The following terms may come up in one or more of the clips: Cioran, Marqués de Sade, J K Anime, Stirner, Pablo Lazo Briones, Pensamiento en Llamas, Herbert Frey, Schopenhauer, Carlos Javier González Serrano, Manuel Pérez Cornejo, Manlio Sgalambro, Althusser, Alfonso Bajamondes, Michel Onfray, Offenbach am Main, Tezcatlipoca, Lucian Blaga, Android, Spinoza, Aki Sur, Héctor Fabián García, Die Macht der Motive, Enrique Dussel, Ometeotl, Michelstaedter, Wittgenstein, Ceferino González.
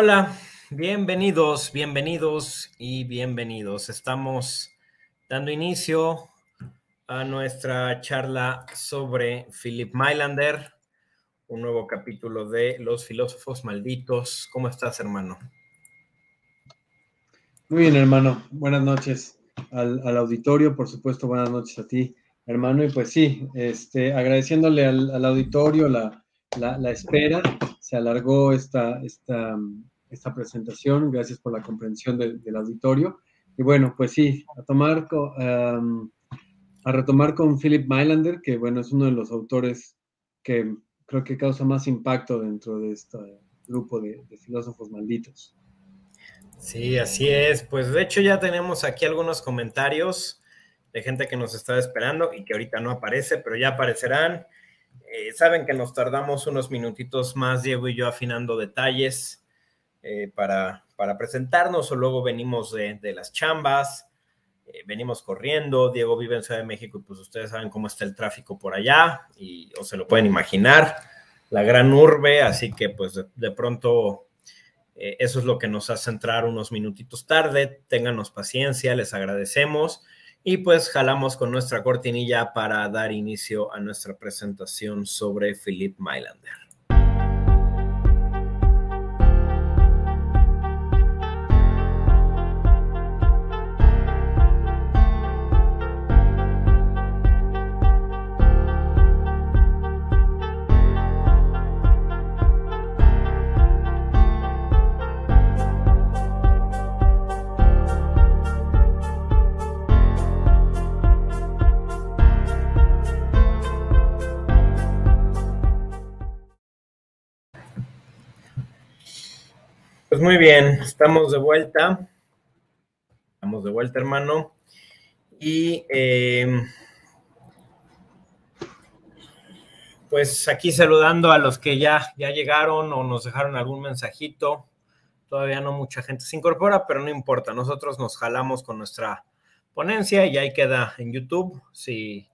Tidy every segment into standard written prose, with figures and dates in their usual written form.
Hola, bienvenidos, bienvenidos y bienvenidos. Estamos dando inicio a nuestra charla sobre Philipp Mainländer, un nuevo capítulo de Los Filósofos Malditos. ¿Cómo estás, hermano? Muy bien, hermano. Buenas noches al auditorio, por supuesto, buenas noches a ti, hermano. Y pues sí, agradeciéndole al auditorio la espera. Se alargó esta presentación, gracias por la comprensión del auditorio. Y bueno, pues sí, a retomar con Philipp Mainländer, que bueno, es uno de los autores que creo que causa más impacto dentro de este grupo de filósofos malditos. Sí, así es. Pues de hecho ya tenemos aquí algunos comentarios de gente que nos está esperando y que ahorita no aparece, pero ya aparecerán. Saben que nos tardamos unos minutitos más, Diego y yo, afinando detalles para presentarnos, o luego venimos de las chambas, venimos corriendo. Diego vive en Ciudad de México y pues ustedes saben cómo está el tráfico por allá, y o se lo pueden imaginar, la gran urbe, así que pues de pronto eso es lo que nos hace entrar unos minutitos tarde. Ténganos paciencia, les agradecemos. Y pues jalamos con nuestra cortinilla para dar inicio a nuestra presentación sobre Philipp Mainländer. Pues muy bien, estamos de vuelta, hermano, y pues aquí saludando a los que ya llegaron o nos dejaron algún mensajito. Todavía no mucha gente se incorpora, pero no importa, nosotros nos jalamos con nuestra ponencia y ahí queda en YouTube. Si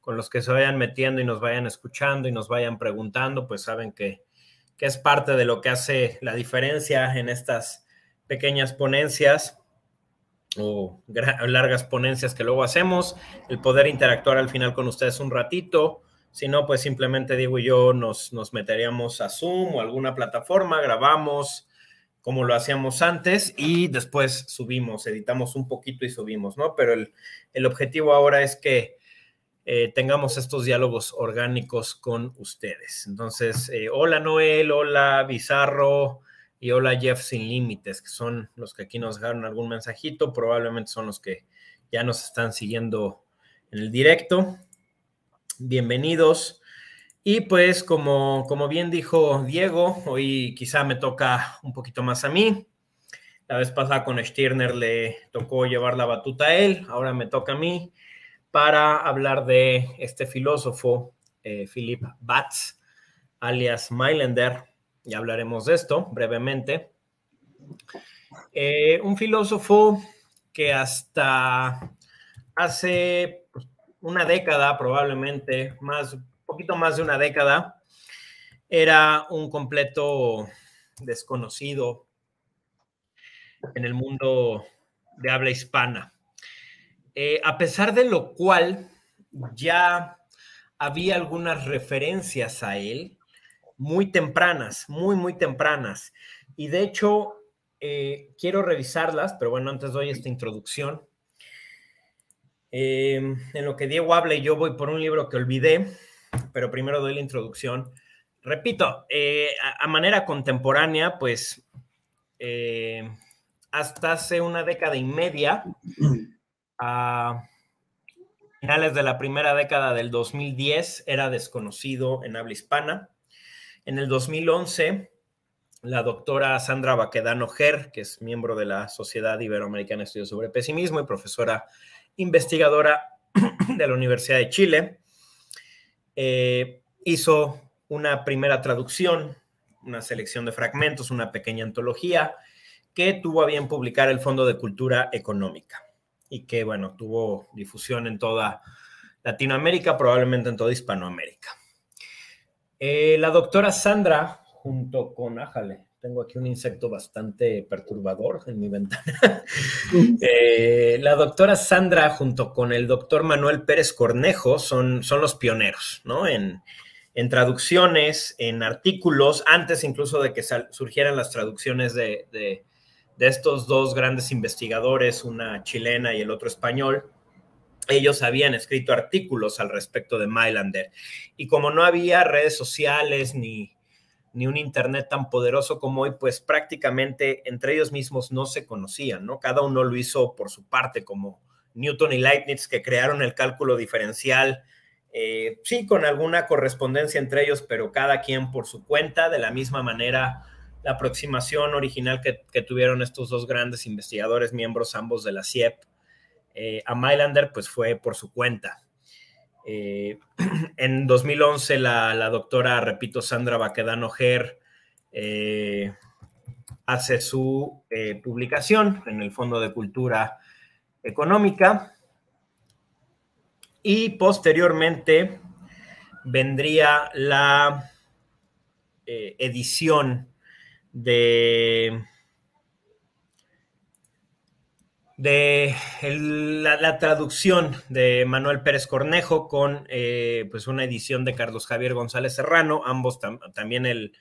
con los que se vayan metiendo y nos vayan escuchando y nos vayan preguntando, pues saben que es parte de lo que hace la diferencia en estas pequeñas ponencias o largas ponencias que luego hacemos, el poder interactuar al final con ustedes un ratito. Si no, pues simplemente Diego y yo nos meteríamos a Zoom o alguna plataforma, grabamos como lo hacíamos antes y después subimos, editamos un poquito y subimos, ¿no? Pero el objetivo ahora es que tengamos estos diálogos orgánicos con ustedes. Entonces, hola Noel, hola Bizarro y hola Jeff Sin Límites, que son los que aquí nos dejaron algún mensajito, probablemente son los que ya nos están siguiendo en el directo. Bienvenidos. Y pues, como bien dijo Diego, hoy quizá me toca un poquito más a mí. La vez pasada con Stirner le tocó llevar la batuta a él, ahora me toca a mí, para hablar de este filósofo, Philipp Batz, alias Mainländer. Ya hablaremos de esto brevemente. Un filósofo que hasta hace una década, probablemente, un poquito más de una década, era un completo desconocido en el mundo de habla hispana. A pesar de lo cual ya había algunas referencias a él muy tempranas, muy, muy tempranas. Y de hecho, quiero revisarlas, pero bueno, antes doy esta introducción. En lo que Diego habla y yo voy por un libro que olvidé, pero primero doy la introducción. Repito, a manera contemporánea, pues hasta hace una década y media... A finales de la primera década del 2010 era desconocido en habla hispana. En el 2011, la doctora Sandra Baquedano, que es miembro de la Sociedad Iberoamericana de Estudios sobre Pesimismo y profesora investigadora de la Universidad de Chile, hizo una primera traducción, una selección de fragmentos, una pequeña antología que tuvo a bien publicar el Fondo de Cultura Económica. Y que, bueno, tuvo difusión en toda Latinoamérica, probablemente en toda Hispanoamérica. La doctora Sandra, junto con, ájale, Tengo aquí un insecto bastante perturbador en mi ventana. La doctora Sandra junto con el doctor Manuel Pérez Cornejo son los pioneros, ¿no? En traducciones, en artículos, antes incluso de que surgieran las traducciones de estos dos grandes investigadores, una chilena y el otro español. Ellos habían escrito artículos al respecto de Mainländer. Y como no había redes sociales ni un internet tan poderoso como hoy, pues prácticamente entre ellos mismos no se conocían, ¿no? Cada uno lo hizo por su parte, como Newton y Leibniz, que crearon el cálculo diferencial, sí, con alguna correspondencia entre ellos, pero cada quien por su cuenta. De la misma manera, la aproximación original que tuvieron estos dos grandes investigadores, miembros ambos de la CIEP, a Mainländer, pues fue por su cuenta. En 2011, la doctora, repito, Sandra Baquedano hace su publicación en el Fondo de Cultura Económica, y posteriormente vendría la edición de la traducción de Manuel Pérez Cornejo con pues una edición de Carlos Javier González Serrano, ambos también el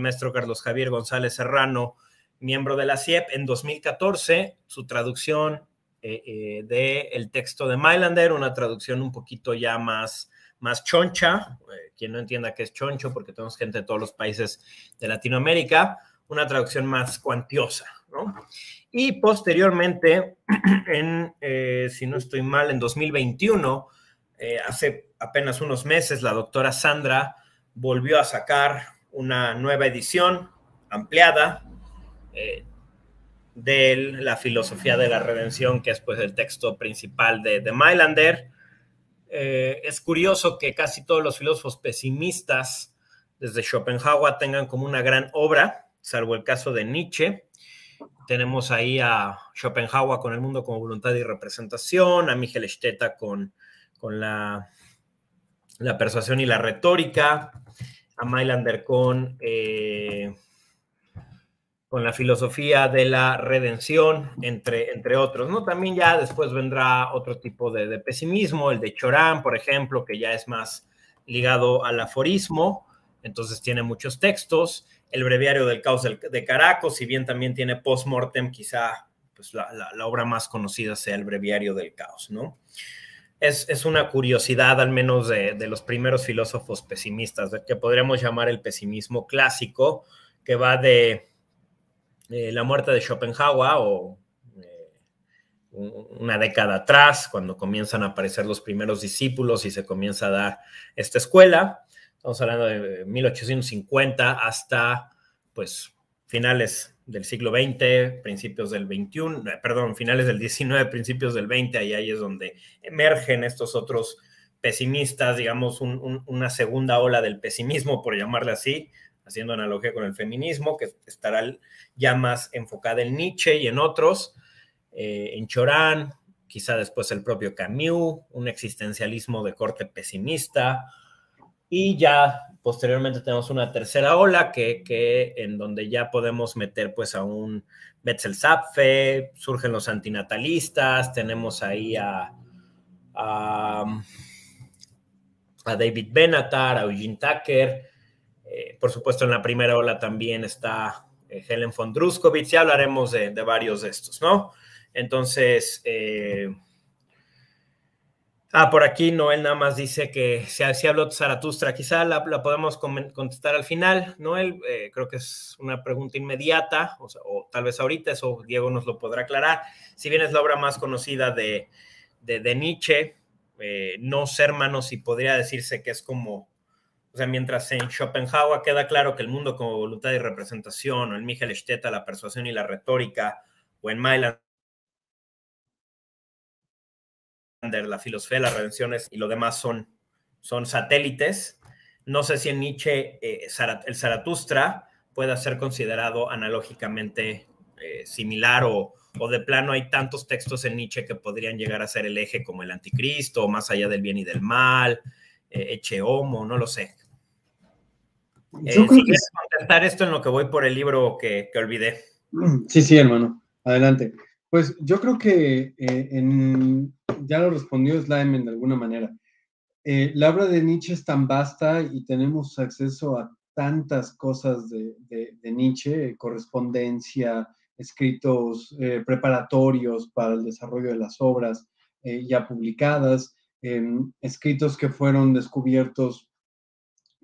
maestro Carlos Javier González Serrano, miembro de la CIEP. En 2014, su traducción del texto de Mainländer, una traducción un poquito ya más choncha, quien no entienda qué es choncho, porque tenemos gente de todos los países de Latinoamérica, una traducción más cuantiosa, ¿no? Y posteriormente, si no estoy mal, en 2021, hace apenas unos meses, la doctora Sandra volvió a sacar una nueva edición ampliada de La filosofía de la redención, que es pues el texto principal de Mainländer. Es curioso que casi todos los filósofos pesimistas, desde Schopenhauer, tengan como una gran obra, salvo el caso de Nietzsche. Tenemos ahí a Schopenhauer con El mundo como voluntad y representación, a Michelstaedter con la persuasión y la retórica, a Mainländer con La filosofía de la redención, entre otros, ¿no? También ya después vendrá otro tipo de pesimismo, el de Cioran, por ejemplo, que ya es más ligado al aforismo, entonces tiene muchos textos. El breviario del caos de Caraco, si bien también tiene post-mortem, quizá pues, la obra más conocida sea el breviario del caos, ¿no? Es una curiosidad, al menos de los primeros filósofos pesimistas, que podríamos llamar el pesimismo clásico, que va de la muerte de Schopenhauer o una década atrás, cuando comienzan a aparecer los primeros discípulos y se comienza a dar esta escuela. Estamos hablando de 1850 hasta, pues, finales del siglo XX, principios del XXI, perdón, finales del XIX, principios del XX, ahí es donde emergen estos otros pesimistas, digamos, una segunda ola del pesimismo, por llamarle así, haciendo analogía con el feminismo, que estará ya más enfocada en Nietzsche y en otros, en Cioran, quizá después el propio Camus, un existencialismo de corte pesimista. Y ya posteriormente tenemos una tercera ola en donde ya podemos meter pues a un Betzel-Zapfe, surgen los antinatalistas, tenemos ahí a David Benatar, a Eugene Thacker. Por supuesto, en la primera ola también está Helene von Druskowitz, ya hablaremos de varios de estos, ¿no? Entonces... por aquí Noel nada más dice que si habló Zaratustra, quizá la podemos contestar al final, Noel. Creo que es una pregunta inmediata, o tal vez ahorita, eso Diego nos lo podrá aclarar. Si bien es la obra más conocida de Nietzsche, no ser hermanos, y podría decirse que es como, o sea, mientras en Schopenhauer queda claro que el mundo como voluntad y representación, o en Michelstaedter la persuasión y la retórica, o en Mainländer la filosofía de las redenciones y lo demás son satélites. No sé si en Nietzsche el Zaratustra pueda ser considerado analógicamente similar, o de plano hay tantos textos en Nietzsche que podrían llegar a ser el eje, como el anticristo, más allá del bien y del mal, Eche Homo, no lo sé. Yo creo si que... contestar esto en lo que voy por el libro que olvidé. Sí, sí, hermano. Adelante. Pues yo creo que ya lo respondió Slimen de alguna manera. La obra de Nietzsche es tan vasta y tenemos acceso a tantas cosas de Nietzsche, correspondencia, escritos preparatorios para el desarrollo de las obras ya publicadas, escritos que fueron descubiertos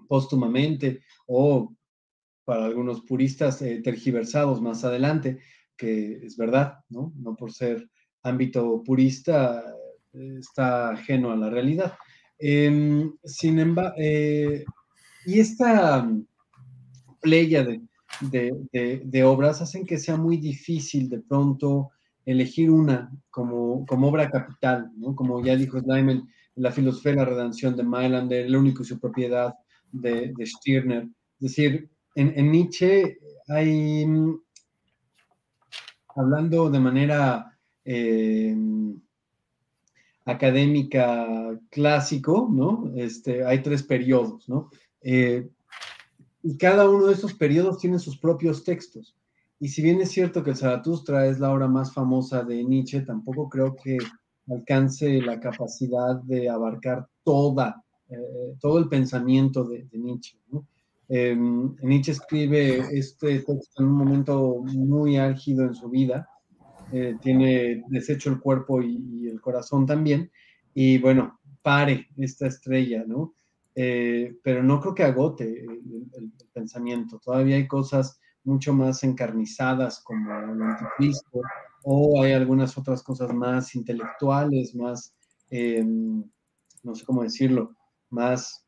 póstumamente o, para algunos puristas, tergiversados más adelante, que es verdad, ¿no? No por ser ámbito purista está ajeno a la realidad. Sin embargo, y esta playa de obras hacen que sea muy difícil de pronto elegir una como obra capital, ¿no? Como ya dijo Slimen, La filosofía de la redención de Mainländer, El único y su propiedad de Stirner. Es decir, en Nietzsche hay, hablando de manera académica clásico, ¿no? Hay tres periodos, ¿no? Y cada uno de esos periodos tiene sus propios textos. Y si bien es cierto que el Zaratustra es la obra más famosa de Nietzsche, tampoco creo que alcance la capacidad de abarcar todo el pensamiento de Nietzsche, ¿no? Nietzsche escribe este texto en un momento muy álgido en su vida. Tiene deshecho el cuerpo y el corazón también, y bueno, pare esta estrella, ¿no? Pero no creo que agote el pensamiento. Todavía hay cosas mucho más encarnizadas como el anticristo, o hay algunas otras cosas más intelectuales, más, no sé cómo decirlo, más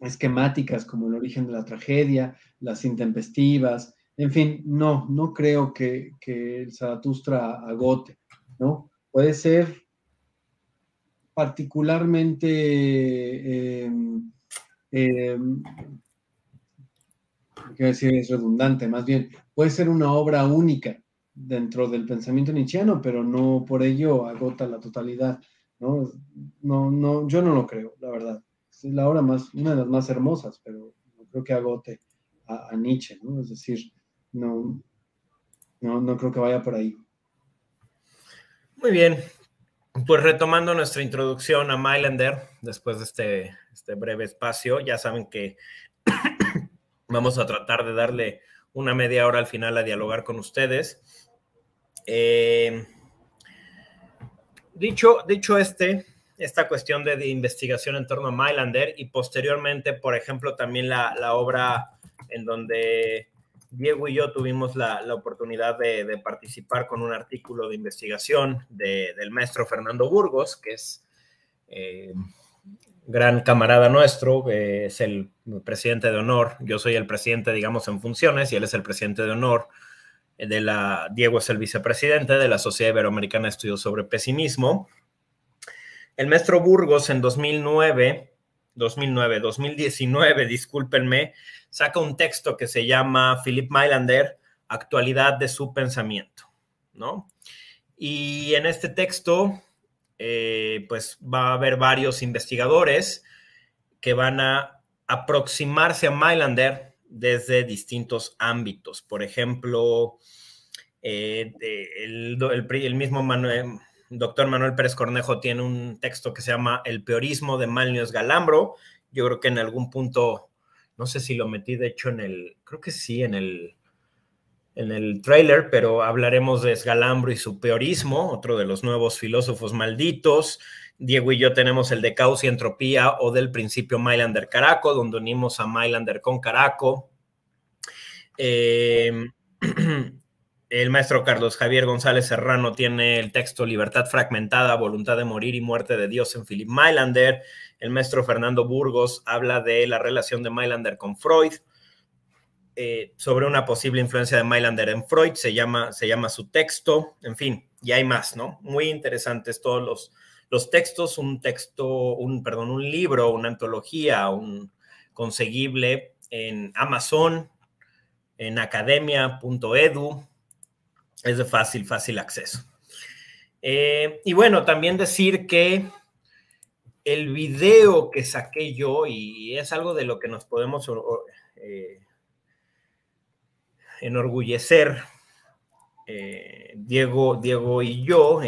esquemáticas como El origen de la tragedia, Las intempestivas. En fin, no creo que el Zaratustra agote, ¿no? Puede ser particularmente quiero decir, es redundante, más bien, puede ser una obra única dentro del pensamiento nietzscheano, pero no por ello agota la totalidad, ¿no? No, yo no lo creo, la verdad. Es la obra una de las más hermosas, pero no creo que agote a Nietzsche, ¿no? Es decir, no creo que vaya por ahí. Muy bien, pues retomando nuestra introducción a Mainländer, después de este breve espacio, ya saben que vamos a tratar de darle una media hora al final a dialogar con ustedes. Dicho esta cuestión de investigación en torno a Mainländer y posteriormente, por ejemplo, también la obra en donde Diego y yo tuvimos la oportunidad de participar con un artículo de investigación del maestro Fernando Burgos, que es gran camarada nuestro, es el presidente de honor. Yo soy el presidente, digamos, en funciones, y él es el presidente de honor. Diego es el vicepresidente de la Sociedad Iberoamericana de Estudios sobre Pesimismo. El maestro Burgos en 2019, discúlpenme, saca un texto que se llama Philipp Mainländer, Actualidad de su pensamiento, ¿no? Y en este texto, pues va a haber varios investigadores que van a aproximarse a Mainländer desde distintos ámbitos. Por ejemplo, el mismo doctor Manuel Pérez Cornejo tiene un texto que se llama El peorismo de Manlio Sgalambro. Yo creo que en algún punto, no sé si lo metí de hecho creo que sí, en el trailer, pero hablaremos de Sgalambro y su peorismo, otro de los nuevos filósofos malditos. Diego y yo tenemos el de Caos y Entropía o del principio Mainländer Caraco, donde unimos a Mainländer con Caraco. El maestro Carlos Javier González Serrano tiene el texto Libertad fragmentada, voluntad de morir y muerte de Dios en Philipp Mainländer. El maestro Fernando Burgos habla de la relación de Mainländer con Freud, sobre una posible influencia de Mainländer en Freud, se llama su texto, en fin, y hay más, ¿no? Muy interesantes todos los textos, un libro, una antología, conseguible en Amazon, en academia.edu. Es de fácil acceso. Y bueno, también decir que el video que saqué yo, y es algo de lo que nos podemos enorgullecer. Diego y yo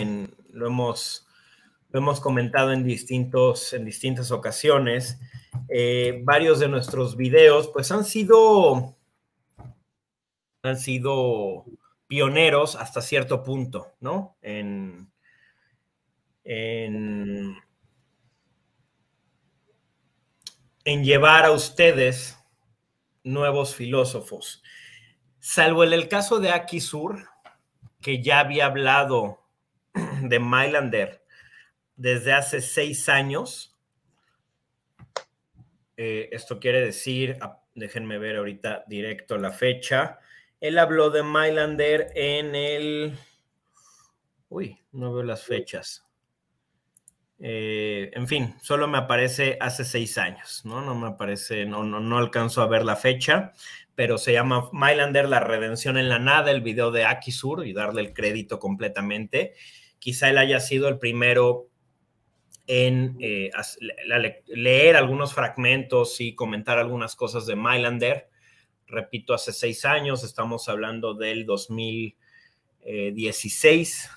lo hemos comentado en distintas ocasiones. Varios de nuestros videos pues han sido pioneros hasta cierto punto, ¿no? En llevar a ustedes nuevos filósofos. Salvo en el caso de Aki Sur, que ya había hablado de Mainländer desde hace 6 años. Esto quiere decir, déjenme ver ahorita directo la fecha. Él habló de Mainländer en el... Uy, no veo las fechas. En fin, solo me aparece hace 6 años, ¿no? No me aparece, no alcanzo a ver la fecha, pero se llama Mainländer, la redención en la nada, el video de Aki Sur, y darle el crédito completamente. Quizá él haya sido el primero en leer algunos fragmentos y comentar algunas cosas de Mainländer. Repito, hace 6 años, estamos hablando del 2016.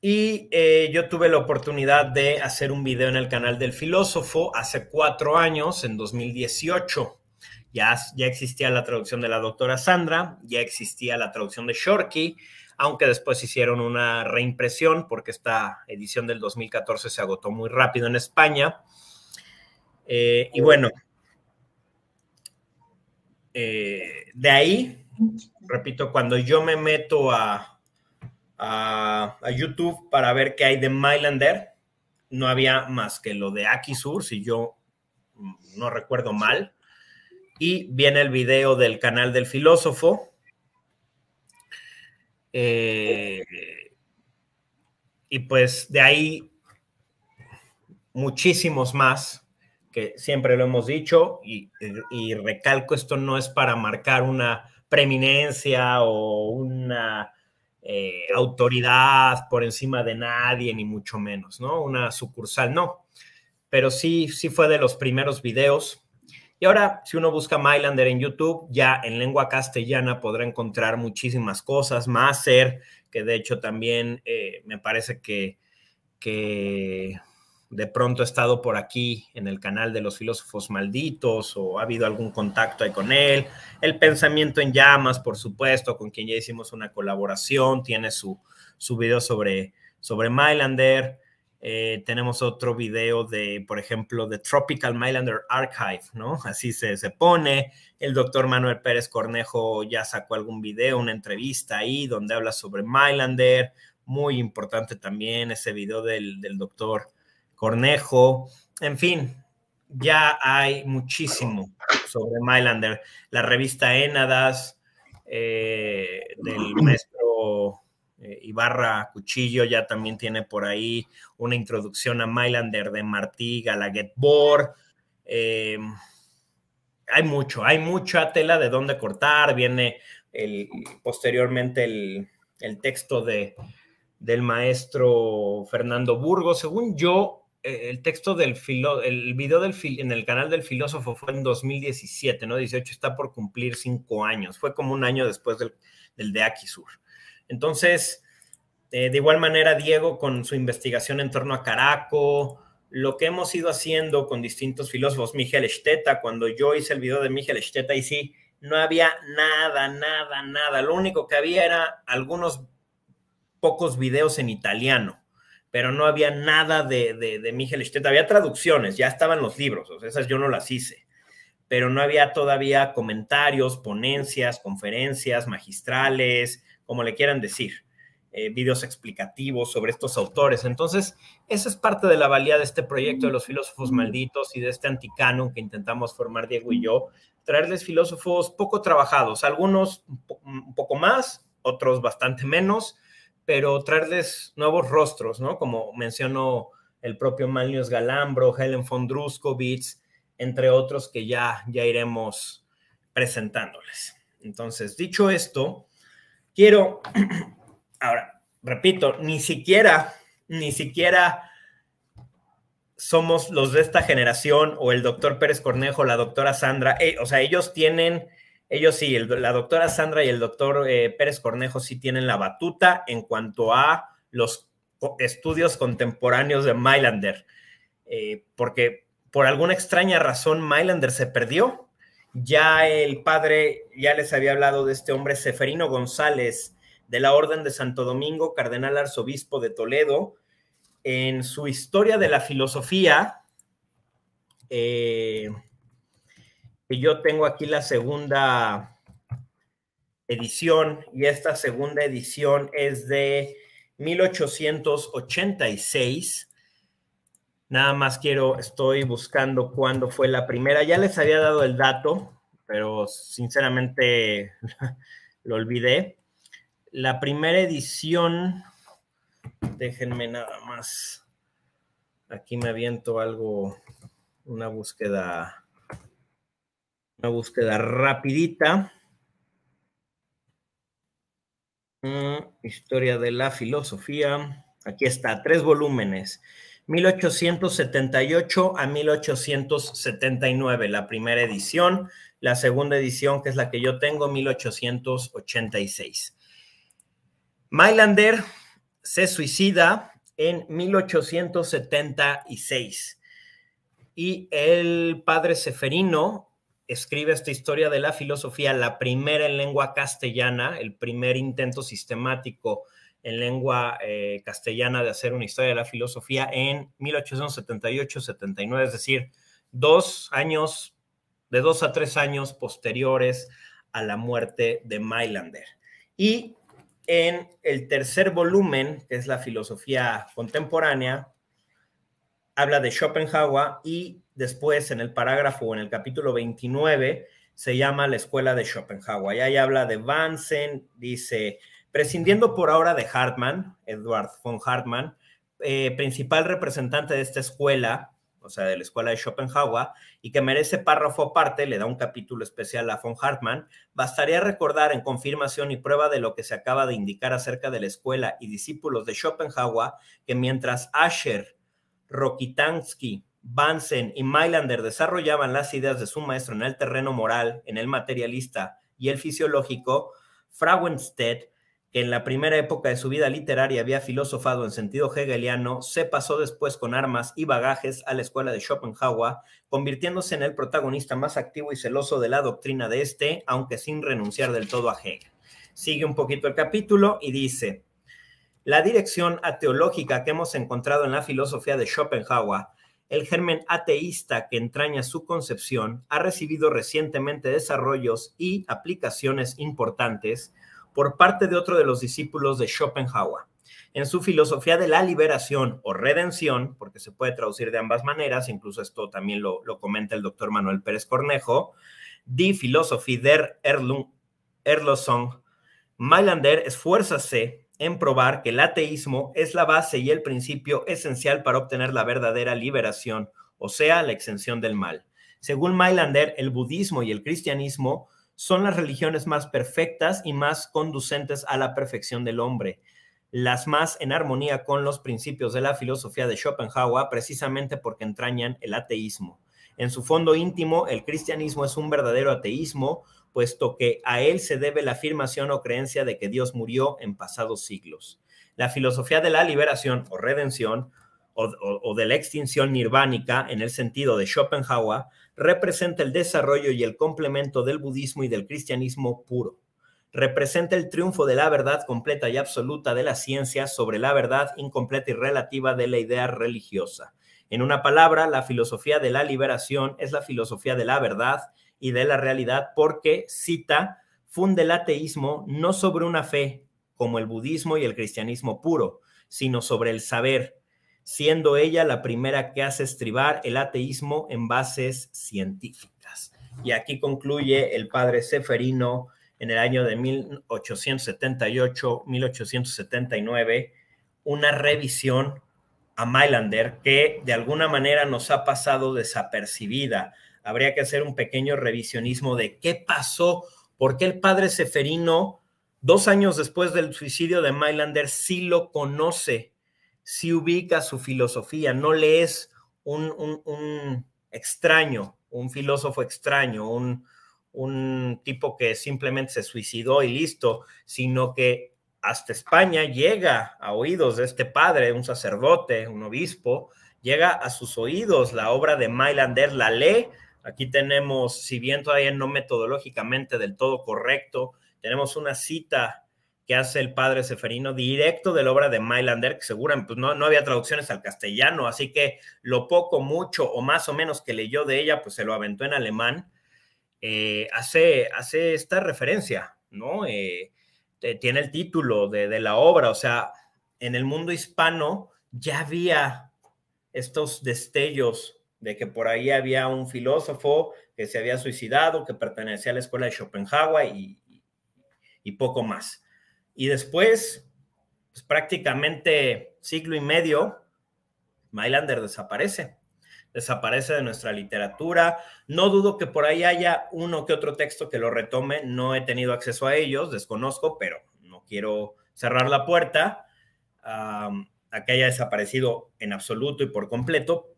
Y yo tuve la oportunidad de hacer un video en el canal del filósofo hace 4 años, en 2018. Ya existía la traducción de la doctora Sandra, ya existía la traducción de Shorky, aunque después hicieron una reimpresión porque esta edición del 2014 se agotó muy rápido en España. Y bueno, de ahí, repito, cuando yo me meto a YouTube para ver qué hay de Mainländer, no había más que lo de Aki Sur, si yo no recuerdo mal, y viene el video del canal del filósofo, y pues de ahí muchísimos más, que siempre lo hemos dicho, y recalco, esto no es para marcar una preeminencia o una autoridad por encima de nadie, ni mucho menos, ¿no? Una sucursal, no. Pero sí fue de los primeros videos. Y ahora, si uno busca Mainländer en YouTube, ya en lengua castellana podrá encontrar muchísimas cosas. Maser, que de hecho también me parece que de pronto he estado por aquí en el canal de Los Filósofos Malditos, o ha habido algún contacto ahí con él. El Pensamiento en Llamas, por supuesto, con quien ya hicimos una colaboración, tiene su video sobre Mainländer. Tenemos otro video de, por ejemplo, de Tropical Mainländer Archive, ¿no? Así se pone. El doctor Manuel Pérez Cornejo ya sacó algún video, una entrevista ahí donde habla sobre Mainländer. Muy importante también ese video del doctor Cornejo. En fin, ya hay muchísimo sobre Mainländer. La revista Énadas del maestro Ibarra Cuchillo ya también tiene por ahí una introducción a Mainländer de Martí Galaguet Bor. Hay mucha tela de dónde cortar. Viene posteriormente el texto del maestro Fernando Burgos. Según yo, el texto en el canal del filósofo fue en 2017, ¿no? 18, está por cumplir 5 años. Fue como un año después del de Aki Sur. Entonces, de igual manera, Diego, con su investigación en torno a Caraco, lo que hemos ido haciendo con distintos filósofos, Michelstaedter, cuando yo hice el video de Michelstaedter, y sí, no había nada. Lo único que había era algunos pocos videos en italiano, pero no había nada de Michelstaedter. Había traducciones, ya estaban los libros, o sea, esas yo no las hice, pero no había todavía comentarios, ponencias, conferencias, magistrales, como le quieran decir, videos explicativos sobre estos autores. Entonces, esa es parte de la valía de este proyecto de Los Filósofos Malditos y de este anticanon que intentamos formar Diego y yo, traerles filósofos poco trabajados, algunos un poco más, otros bastante menos, pero traerles nuevos rostros, ¿no? Como mencionó el propio Manlio Sgalambro, Helene von Druskowitz, entre otros que ya iremos presentándoles. Entonces, dicho esto, quiero, ahora, repito, ni siquiera somos los de esta generación, o el doctor Pérez Cornejo, la doctora Sandra, o sea, ellos tienen, ellos sí, la doctora Sandra y el doctor Pérez Cornejo sí tienen la batuta en cuanto a los estudios contemporáneos de Mainländer, porque por alguna extraña razón Mainländer se perdió. Ya el padre, ya les había hablado de este hombre, Ceferino González, de la Orden de Santo Domingo, cardenal arzobispo de Toledo. En su Historia de la Filosofía, que yo tengo aquí la segunda edición, y esta segunda edición es de 1886. Nada más estoy buscando cuándo fue la primera. Ya les había dado el dato, pero sinceramente lo olvidé. La primera edición, déjenme nada más, aquí me aviento algo, una búsqueda rapidita. Historia de la Filosofía, aquí está, 3 volúmenes, 1878 a 1879, la primera edición. La segunda edición, que es la que yo tengo, 1886. Mainländer se suicida en 1876 y el padre Ceferino escribe esta Historia de la Filosofía, la primera en lengua castellana, el primer intento sistemático en lengua castellana de hacer una Historia de la Filosofía, en 1878-79, es decir, 2 años, de 2 a 3 años posteriores a la muerte de Mainländer. Y en el tercer volumen, que es la Filosofía Contemporánea, habla de Schopenhauer, y después en el parágrafo o en el capítulo 29 se llama La Escuela de Schopenhauer. Y ahí habla de Bahnsen, dice, prescindiendo por ahora de Hartmann, Eduard von Hartmann, principal representante de esta escuela, o sea, de la Escuela de Schopenhauer, y que merece párrafo aparte, le da un capítulo especial a von Hartmann, bastaría recordar en confirmación y prueba de lo que se acaba de indicar acerca de la escuela y discípulos de Schopenhauer, que mientras Ascher, Rokitansky, Bahnsen y Mainländer desarrollaban las ideas de su maestro en el terreno moral, en el materialista y el fisiológico, Frauenstedt, que en la primera época de su vida literaria había filosofado en sentido hegeliano, se pasó después con armas y bagajes a la escuela de Schopenhauer, convirtiéndose en el protagonista más activo y celoso de la doctrina de este, aunque sin renunciar del todo a Hegel. Sigue un poquito el capítulo y dice, la dirección ateológica que hemos encontrado en la filosofía de Schopenhauer, el germen ateísta que entraña su concepción, ha recibido recientemente desarrollos y aplicaciones importantes por parte de otro de los discípulos de Schopenhauer. En su filosofía de la liberación o redención, porque se puede traducir de ambas maneras, incluso esto también lo comenta el doctor Manuel Pérez Cornejo, Die Philosophie der Erlösung, Mainländer esfuérzase en probar que el ateísmo es la base y el principio esencial para obtener la verdadera liberación, o sea, la exención del mal. Según Mainländer, el budismo y el cristianismo son las religiones más perfectas y más conducentes a la perfección del hombre, las más en armonía con los principios de la filosofía de Schopenhauer, precisamente porque entrañan el ateísmo. En su fondo íntimo, el cristianismo es un verdadero ateísmo, puesto que a él se debe la afirmación o creencia de que Dios murió en pasados siglos. La filosofía de la liberación o redención, o de la extinción nirvánica, en el sentido de Schopenhauer, representa el desarrollo y el complemento del budismo y del cristianismo puro. Representa el triunfo de la verdad completa y absoluta de la ciencia sobre la verdad incompleta y relativa de la idea religiosa. En una palabra, la filosofía de la liberación es la filosofía de la verdad y de la realidad porque, cita, funde el ateísmo no sobre una fe, como el budismo y el cristianismo puro, sino sobre el saber, siendo ella la primera que hace estribar el ateísmo en bases científicas. Y aquí concluye el padre Ceferino en el año de 1878-1879, una revisión a Mainländer que de alguna manera nos ha pasado desapercibida. Habría que hacer un pequeño revisionismo de qué pasó, por qué el padre Ceferino, 2 años después del suicidio de Mainländer, sí lo conoce, si ubica su filosofía, no le es un extraño, un filósofo extraño, un tipo que simplemente se suicidó y listo, sino que hasta España llega a oídos de este padre, un sacerdote, un obispo, llega a sus oídos la obra de Mainländer, la lee. Aquí tenemos, si bien todavía no metodológicamente del todo correcto, tenemos una cita que hace el padre Ceferino directo de la obra de Mainländer, que seguramente pues no había traducciones al castellano, así que lo poco, mucho o más o menos que leyó de ella, pues se lo aventó en alemán. Hace esta referencia, ¿no? Tiene el título de la obra, o sea, en el mundo hispano ya había estos destellos de que por ahí había un filósofo que se había suicidado, que pertenecía a la escuela de Schopenhauer y poco más. Y después, pues prácticamente siglo y medio, Mainländer desaparece de nuestra literatura. No dudo que por ahí haya uno que otro texto que lo retome, no he tenido acceso a ellos, desconozco, pero no quiero cerrar la puerta a que haya desaparecido en absoluto y por completo,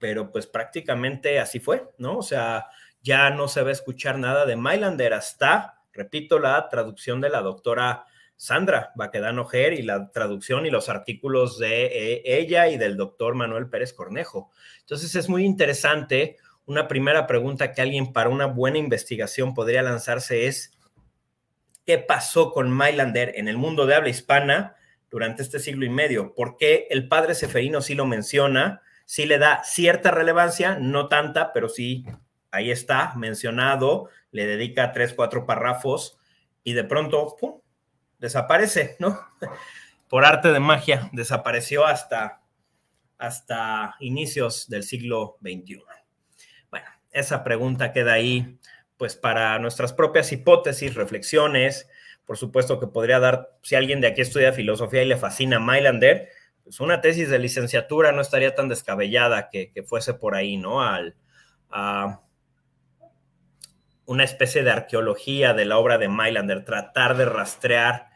pero pues prácticamente así fue, ¿no? O sea, ya no se va a escuchar nada de Mainländer hasta, repito, la traducción de la doctora Sandra Baquedano y la traducción y los artículos de ella y del doctor Manuel Pérez Cornejo. Entonces es muy interesante. Una primera pregunta que alguien para una buena investigación podría lanzarse es, ¿qué pasó con Mainländer en el mundo de habla hispana durante este siglo y medio? ¿Por qué el padre Ceferino sí lo menciona? Sí le da cierta relevancia, no tanta, pero sí, ahí está, mencionado, le dedica 3, 4 párrafos y de pronto, ¡pum!, desaparece, ¿no? Por arte de magia, desapareció hasta inicios del siglo XXI. Bueno, esa pregunta queda ahí, pues para nuestras propias hipótesis, reflexiones, por supuesto que podría dar, si alguien de aquí estudia filosofía y le fascina Mainländer, pues una tesis de licenciatura no estaría tan descabellada que fuese por ahí, ¿no? A una especie de arqueología de la obra de Mainländer, tratar de rastrear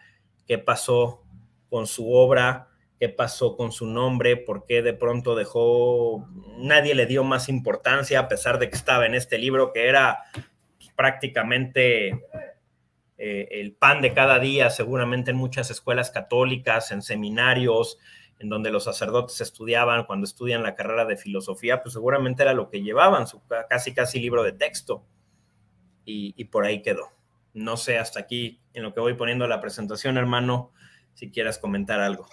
qué pasó con su obra, qué pasó con su nombre, por qué de pronto dejó, nadie le dio más importancia, a pesar de que estaba en este libro que era prácticamente el pan de cada día, seguramente en muchas escuelas católicas, en seminarios, en donde los sacerdotes estudiaban, cuando estudian la carrera de filosofía, pues seguramente era lo que llevaban, su casi libro de texto, y por ahí quedó. No sé, hasta aquí, en lo que voy poniendo la presentación, hermano, si quieras comentar algo.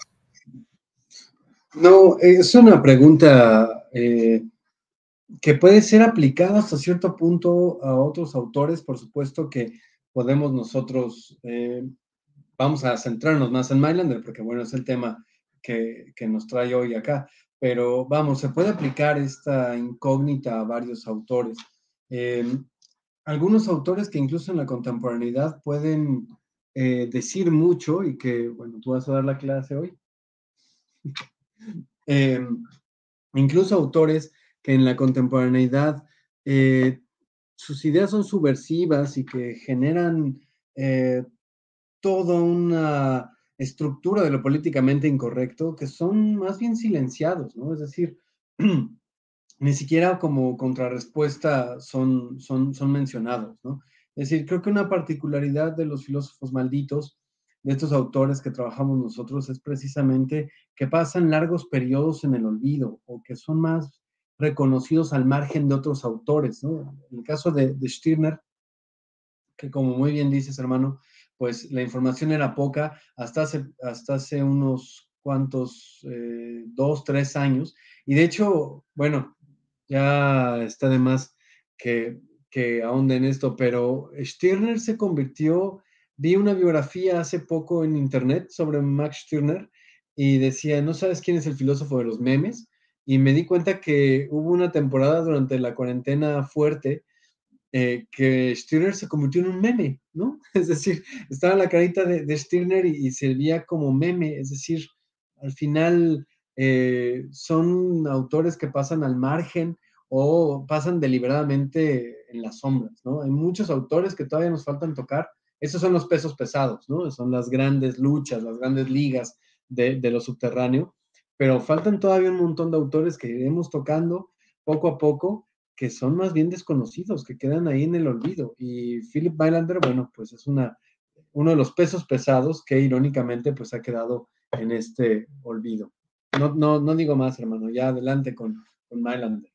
No, es una pregunta que puede ser aplicada hasta cierto punto a otros autores, por supuesto que podemos nosotros, vamos a centrarnos más en Mainländer, porque bueno, es el tema que nos trae hoy acá, pero vamos, se puede aplicar esta incógnita a varios autores. Algunos autores que incluso en la contemporaneidad pueden decir mucho y que, bueno, tú vas a dar la clase hoy. Incluso autores que en la contemporaneidad sus ideas son subversivas y que generan toda una estructura de lo políticamente incorrecto, que son más bien silenciados, ¿no? Es decir, ni siquiera como contrarrespuesta son mencionados, ¿no? Es decir, creo que una particularidad de los filósofos malditos, de estos autores que trabajamos nosotros, es precisamente que pasan largos periodos en el olvido, o que son más reconocidos al margen de otros autores, ¿no? En el caso de Stirner, que como muy bien dices, hermano, pues la información era poca hasta hace unos cuantos 2, 3 años, y de hecho, bueno, ya está de más que ahonde en esto, pero Stirner se convirtió, vi una biografía hace poco en internet sobre Max Stirner, y decía, ¿no sabes quién es el filósofo de los memes? Y me di cuenta que hubo una temporada durante la cuarentena fuerte que Stirner se convirtió en un meme, ¿no? Es decir, estaba la carita de Stirner y servía como meme, es decir, al final son autores que pasan al margen o pasan deliberadamente en las sombras, ¿no? Hay muchos autores que todavía nos faltan tocar, esos son los pesos pesados, ¿no? Son las grandes luchas, las grandes ligas de lo subterráneo, Pero faltan todavía un montón de autores que iremos tocando poco a poco, que son más bien desconocidos, que quedan ahí en el olvido. Y Philipp Mainländer, bueno, pues es uno de los pesos pesados que irónicamente pues ha quedado en este olvido. No digo más, hermano, ya adelante con Mainländer.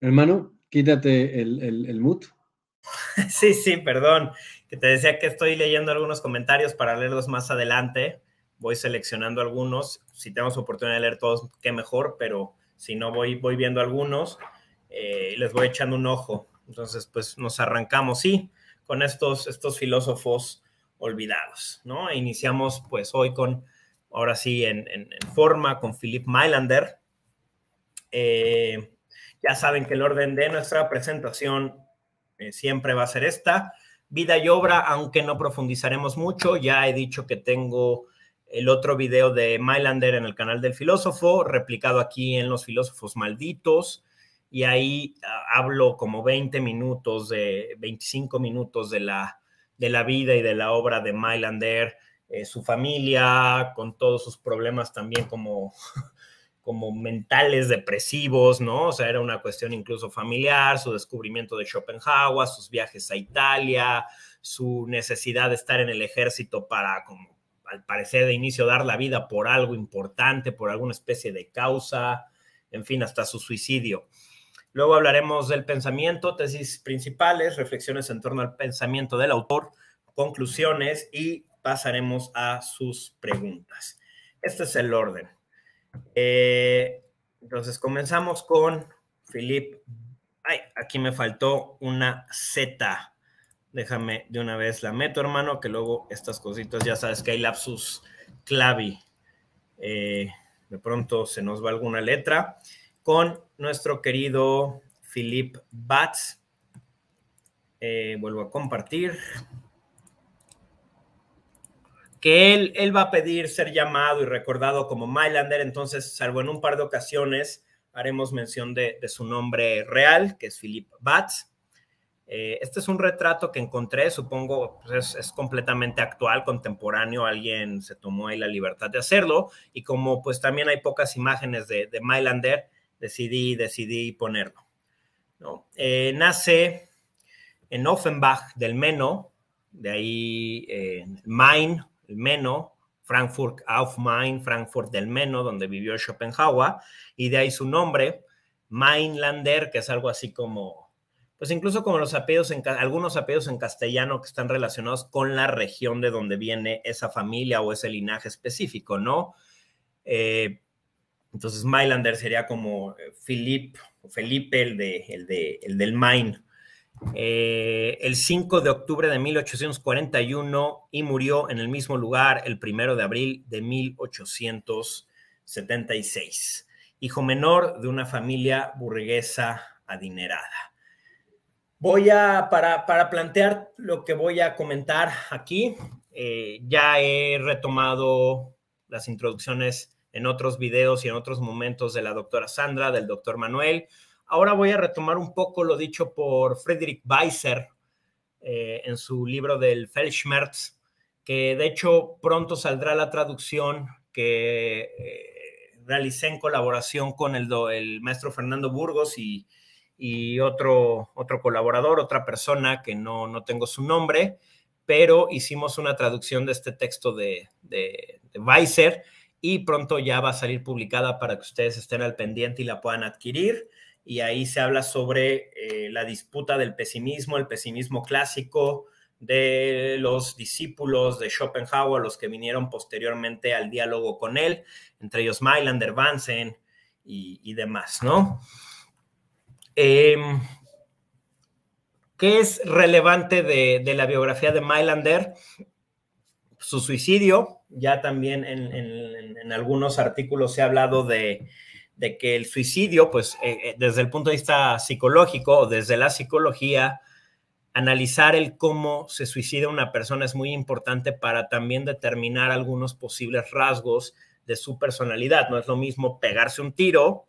Hermano, quítate el mute. Sí, perdón, que te decía que estoy leyendo algunos comentarios para leerlos más adelante. Voy seleccionando algunos. Si tenemos oportunidad de leer todos, qué mejor, pero si no, voy viendo algunos y les voy echando un ojo. Entonces, pues nos arrancamos, sí, con estos filósofos olvidados, ¿no? E iniciamos, pues, hoy con, ahora sí, en forma, con Philipp Mainländer. Ya saben que el orden de nuestra presentación siempre va a ser esta, vida y obra, aunque no profundizaremos mucho. Ya he dicho que tengo el otro video de Mainländer en el canal del filósofo, replicado aquí en Los Filósofos Malditos, y ahí hablo como 25 minutos de la vida y de la obra de Mainländer, su familia, con todos sus problemas también como mentales, depresivos, ¿no? O sea, era una cuestión incluso familiar, su descubrimiento de Schopenhauer, sus viajes a Italia, su necesidad de estar en el ejército para, como al parecer de inicio, dar la vida por algo importante, por alguna especie de causa, en fin, hasta su suicidio. Luego hablaremos del pensamiento, tesis principales, reflexiones en torno al pensamiento del autor, conclusiones, y pasaremos a sus preguntas. Este es el orden. Entonces comenzamos con Philipp. Ay, aquí me faltó una Z. Déjame de una vez la meto, hermano, que luego estas cositas, ya sabes que hay lapsus clavi. De pronto se nos va alguna letra. Con nuestro querido Philipp Batz. Vuelvo a compartir. Que él va a pedir ser llamado y recordado como Mainländer, entonces, salvo en un par de ocasiones, haremos mención de su nombre real, que es Philipp Batz. Este es un retrato que encontré, supongo, pues es completamente actual, contemporáneo, alguien se tomó ahí la libertad de hacerlo, y como pues también hay pocas imágenes de Mainländer, decidí ponerlo, ¿no? Nace en Offenbach del Meno, de ahí Main, el Meno, Frankfurt auf Main, Frankfurt del Meno, donde vivió Schopenhauer, y de ahí su nombre, Mainländer, que es algo así como, pues incluso como los apellidos, algunos apellidos en castellano que están relacionados con la región de donde viene esa familia o ese linaje específico, ¿no? Entonces Mainländer sería como Felipe, el del Main. El 5 de octubre de 1841 y murió en el mismo lugar el 1 de abril de 1876. Hijo menor de una familia burguesa adinerada. Voy a, para plantear lo que voy a comentar aquí, ya he retomado las introducciones en otros videos y en otros momentos de la doctora Sandra, del doctor Manuel. Ahora voy a retomar un poco lo dicho por Friedrich Beiser en su libro del Weltschmerz, que de hecho pronto saldrá la traducción que realicé en colaboración con el maestro Fernando Burgos y otro colaborador, otra persona que no tengo su nombre, pero hicimos una traducción de este texto de Beiser y pronto ya va a salir publicada para que ustedes estén al pendiente y la puedan adquirir. Y ahí se habla sobre la disputa del pesimismo, el pesimismo clásico de los discípulos de Schopenhauer, los que vinieron posteriormente al diálogo con él, entre ellos Mainländer, Bahnsen y demás, ¿no? ¿Qué es relevante de la biografía de Mainländer? Su suicidio. Ya también en algunos artículos se ha hablado de que el suicidio, pues, desde el punto de vista psicológico o desde la psicología, analizar el cómo se suicida una persona es muy importante para también determinar algunos posibles rasgos de su personalidad. No es lo mismo pegarse un tiro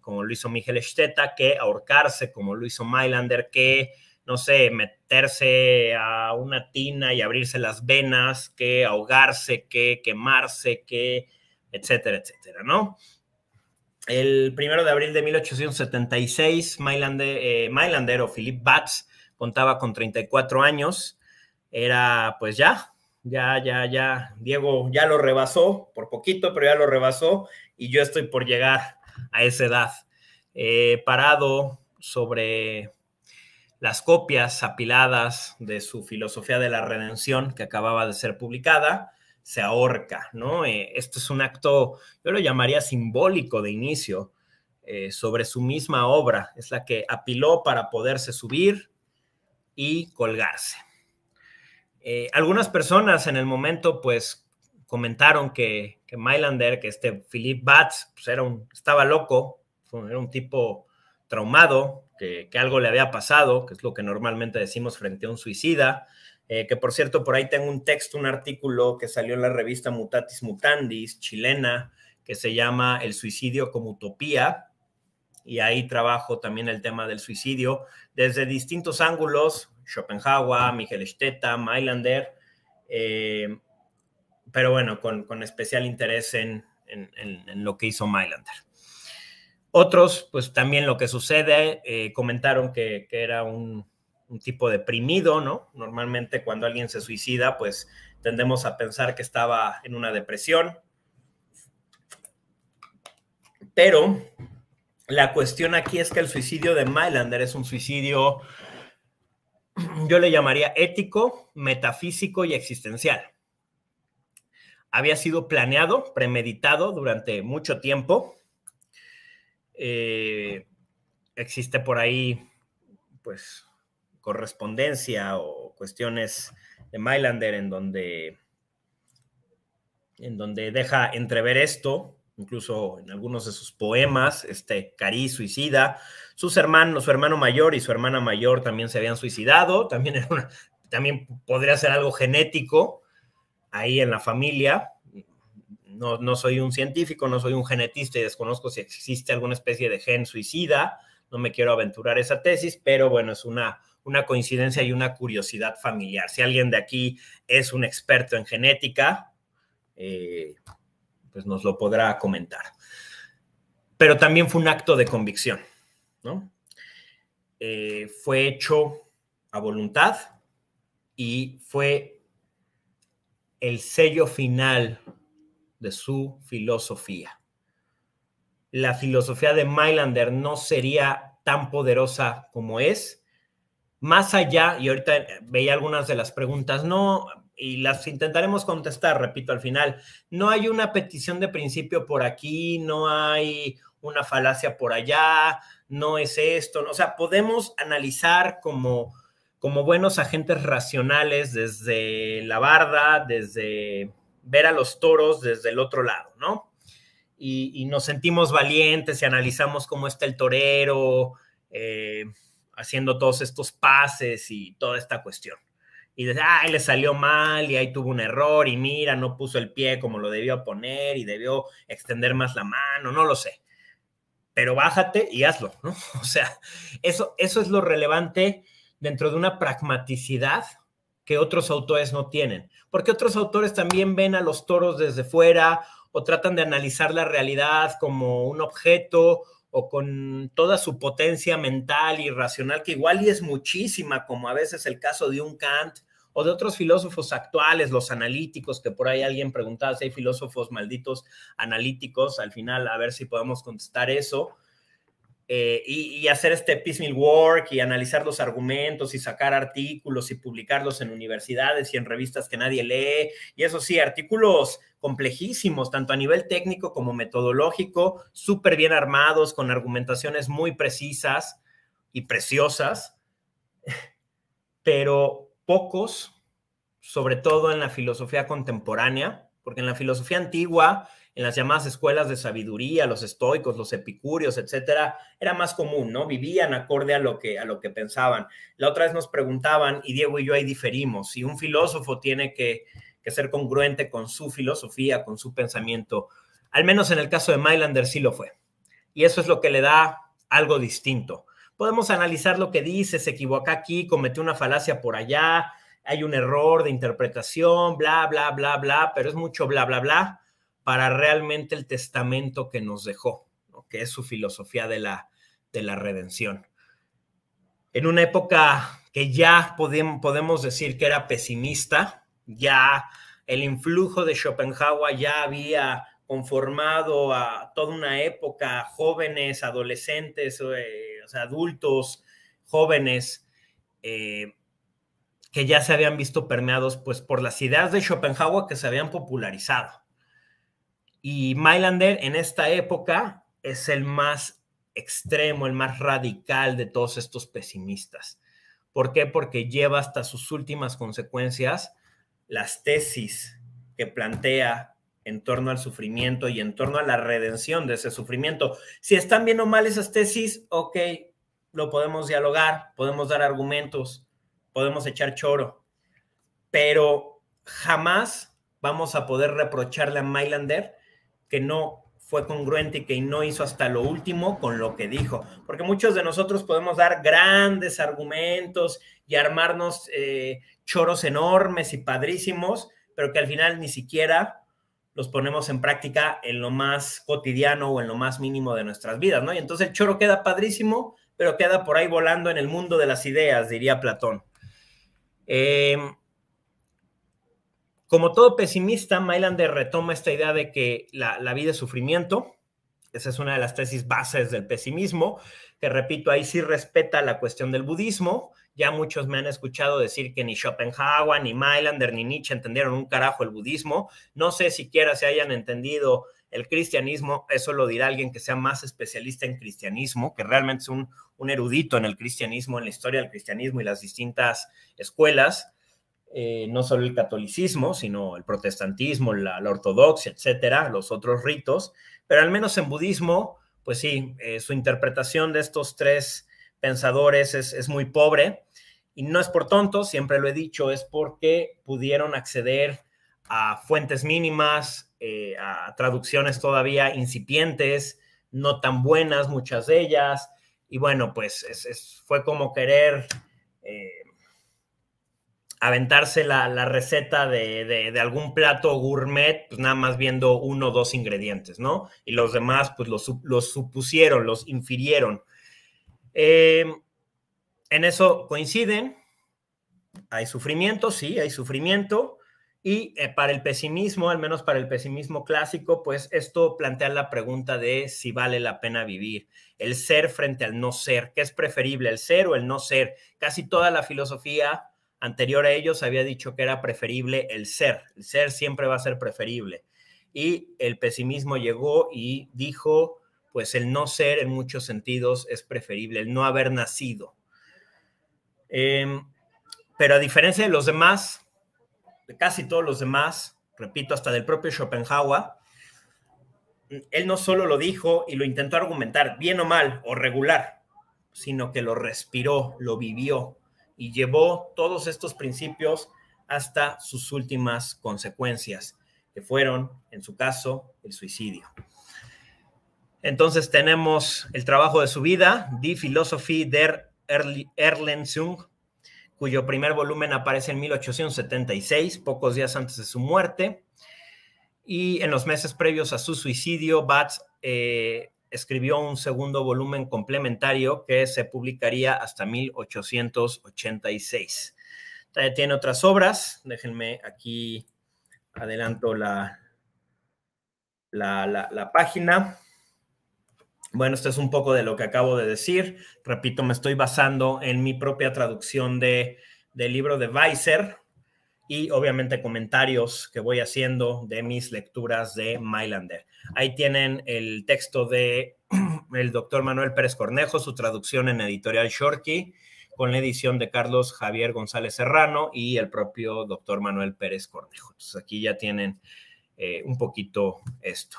como lo hizo Michelstaedter, que ahorcarse, como lo hizo Mainländer, que, no sé, meterse a una tina y abrirse las venas, que ahogarse, que quemarse, que etcétera, etcétera, ¿no? El 1 de abril de 1876, Mainländer o Philipp Batz contaba con 34 años. Era, pues ya, Diego ya lo rebasó por poquito, pero ya lo rebasó y yo estoy por llegar a esa edad. Parado sobre las copias apiladas de su filosofía de la redención que acababa de ser publicada, se ahorca, ¿no? Esto es un acto, yo lo llamaría simbólico de inicio, sobre su misma obra. Es la que apiló para poderse subir y colgarse. Algunas personas en el momento, pues, comentaron que Mainländer, que este Philipp Batz, pues, estaba loco, era un tipo traumado, que algo le había pasado, que es lo que normalmente decimos frente a un suicida. Que por cierto, por ahí tengo un texto, un artículo que salió en la revista Mutatis Mutandis, chilena, que se llama El suicidio como utopía, y ahí trabajo también el tema del suicidio desde distintos ángulos, Schopenhauer, Michelstaedter, Mainländer, pero bueno, con especial interés en lo que hizo Mainländer. Otros, pues también lo que sucede, comentaron que era un tipo deprimido, ¿no? Normalmente cuando alguien se suicida, pues tendemos a pensar que estaba en una depresión. Pero la cuestión aquí es que el suicidio de Mainländer es un suicidio, yo le llamaría ético, metafísico y existencial. Había sido planeado, premeditado durante mucho tiempo. Existe por ahí, pues, correspondencia o cuestiones de Mainländer en donde deja entrever esto, incluso en algunos de sus poemas, este cariz suicida. Su hermano mayor y su hermana mayor también se habían suicidado, también podría ser algo genético ahí en la familia. No soy un científico, no soy un genetista y desconozco si existe alguna especie de gen suicida, no me quiero aventurar esa tesis, pero bueno, es una coincidencia y una curiosidad familiar. Si alguien de aquí es un experto en genética, pues nos lo podrá comentar. Pero también fue un acto de convicción, ¿no? Fue hecho a voluntad y fue el sello final de su filosofía. La filosofía de Mainländer no sería tan poderosa como es. Más allá, y ahorita veía algunas de las preguntas, no, y las intentaremos contestar, repito, al final. No hay una petición de principio por aquí, no hay una falacia por allá, no es esto. No, o sea, podemos analizar como buenos agentes racionales desde la barda, desde ver a los toros desde el otro lado, ¿no? Y nos sentimos valientes y analizamos cómo está el torero, haciendo todos estos pases y toda esta cuestión. Y de, ah, le salió mal y ahí tuvo un error y mira, no puso el pie como lo debió poner y debió extender más la mano, no lo sé. Pero bájate y hazlo, ¿no? O sea, eso es lo relevante dentro de una pragmaticidad que otros autores no tienen. Porque otros autores también ven a los toros desde fuera o tratan de analizar la realidad como un objeto o con toda su potencia mental y racional, que igual y es muchísima, como a veces el caso de un Kant o de otros filósofos actuales, los analíticos, que por ahí alguien preguntaba si hay filósofos malditos analíticos, al final a ver si podemos contestar eso, y hacer este piecemeal work y analizar los argumentos y sacar artículos y publicarlos en universidades y en revistas que nadie lee, y eso sí, artículos complejísimos, tanto a nivel técnico como metodológico, súper bien armados, con argumentaciones muy precisas y preciosas, pero pocos, sobre todo en la filosofía contemporánea, porque en la filosofía antigua, en las llamadas escuelas de sabiduría, los estoicos, los epicúreos, etcétera, era más común, ¿no? Vivían acorde a lo que pensaban. La otra vez nos preguntaban, y Diego y yo ahí diferimos, si un filósofo tiene que ser congruente con su filosofía, con su pensamiento. Al menos en el caso de Mainländer sí lo fue. y eso es lo que le da algo distinto. Podemos analizar lo que dice, se equivocó aquí, cometió una falacia por allá, hay un error de interpretación, bla, bla, bla, bla, pero es mucho bla, bla, bla para realmente el testamento que nos dejó, ¿no? Que es su filosofía de la redención. En una época que ya podemos decir que era pesimista, ya el influjo de Schopenhauer ya había conformado a toda una época, jóvenes, adolescentes, o sea, adultos, jóvenes, que ya se habían visto permeados pues, por las ideas de Schopenhauer que se habían popularizado. Y Mainländer en esta época es el más extremo, el más radical de todos estos pesimistas. ¿Por qué? Porque lleva hasta sus últimas consecuencias las tesis que plantea en torno al sufrimiento y en torno a la redención de ese sufrimiento. Si están bien o mal esas tesis, ok, lo podemos dialogar, podemos dar argumentos, podemos echar choro, pero jamás vamos a poder reprocharle a Mainländer que no fue congruente y que no hizo hasta lo último con lo que dijo, porque muchos de nosotros podemos dar grandes argumentos y armarnos choros enormes y padrísimos, pero que al final ni siquiera los ponemos en práctica en lo más cotidiano o en lo más mínimo de nuestras vidas, ¿no? Y entonces el choro queda padrísimo, pero queda por ahí volando en el mundo de las ideas, diría Platón. Como todo pesimista, Mainländer retoma esta idea de que la vida es sufrimiento. Esa es una de las tesis bases del pesimismo, que repito, ahí sí respeta la cuestión del budismo. Ya muchos me han escuchado decir que ni Schopenhauer, ni Mainländer, ni Nietzsche entendieron un carajo el budismo. No sé siquiera si hayan entendido el cristianismo. Eso lo dirá alguien que sea más especialista en cristianismo, que realmente es un erudito en el cristianismo, en la historia del cristianismo y las distintas escuelas. No solo el catolicismo, sino el protestantismo, la ortodoxia, etcétera, los otros ritos. Pero al menos en budismo, pues sí, su interpretación de estos tres pensadores es muy pobre, y no es por tontos, siempre lo he dicho, es porque pudieron acceder a fuentes mínimas, a traducciones todavía incipientes, no tan buenas muchas de ellas, y bueno, pues fue como querer aventarse la receta de algún plato gourmet, pues nada más viendo uno o dos ingredientes, ¿no? Y los demás pues los supusieron, los infirieron. En eso coinciden, hay sufrimiento, sí, hay sufrimiento, y para el pesimismo, al menos para el pesimismo clásico, pues esto plantea la pregunta de si vale la pena vivir, el ser frente al no ser, ¿qué es preferible, el ser o el no ser? Casi toda la filosofía anterior a ellos había dicho que era preferible el ser siempre va a ser preferible, y el pesimismo llegó y dijo, pues el no ser en muchos sentidos es preferible, el no haber nacido. Pero a diferencia de los demás, de casi todos los demás, repito, hasta del propio Schopenhauer, él no solo lo dijo y lo intentó argumentar, bien o mal o regular, sino que lo respiró, lo vivió y llevó todos estos principios hasta sus últimas consecuencias, que fueron, en su caso, el suicidio. Entonces tenemos el trabajo de su vida, Die Philosophie der Erlösung, cuyo primer volumen aparece en 1876, pocos días antes de su muerte. Y en los meses previos a su suicidio, Bahnsen escribió un segundo volumen complementario que se publicaría hasta 1886. Tiene otras obras, déjenme aquí adelanto la página. Bueno, esto es un poco de lo que acabo de decir. Repito, me estoy basando en mi propia traducción del libro de Beiser y obviamente comentarios que voy haciendo de mis lecturas de Mainländer. Ahí tienen el texto del doctor Manuel Pérez Cornejo, su traducción en editorial Shorty, con la edición de Carlos Javier González Serrano y el propio doctor Manuel Pérez Cornejo. Entonces aquí ya tienen un poquito esto.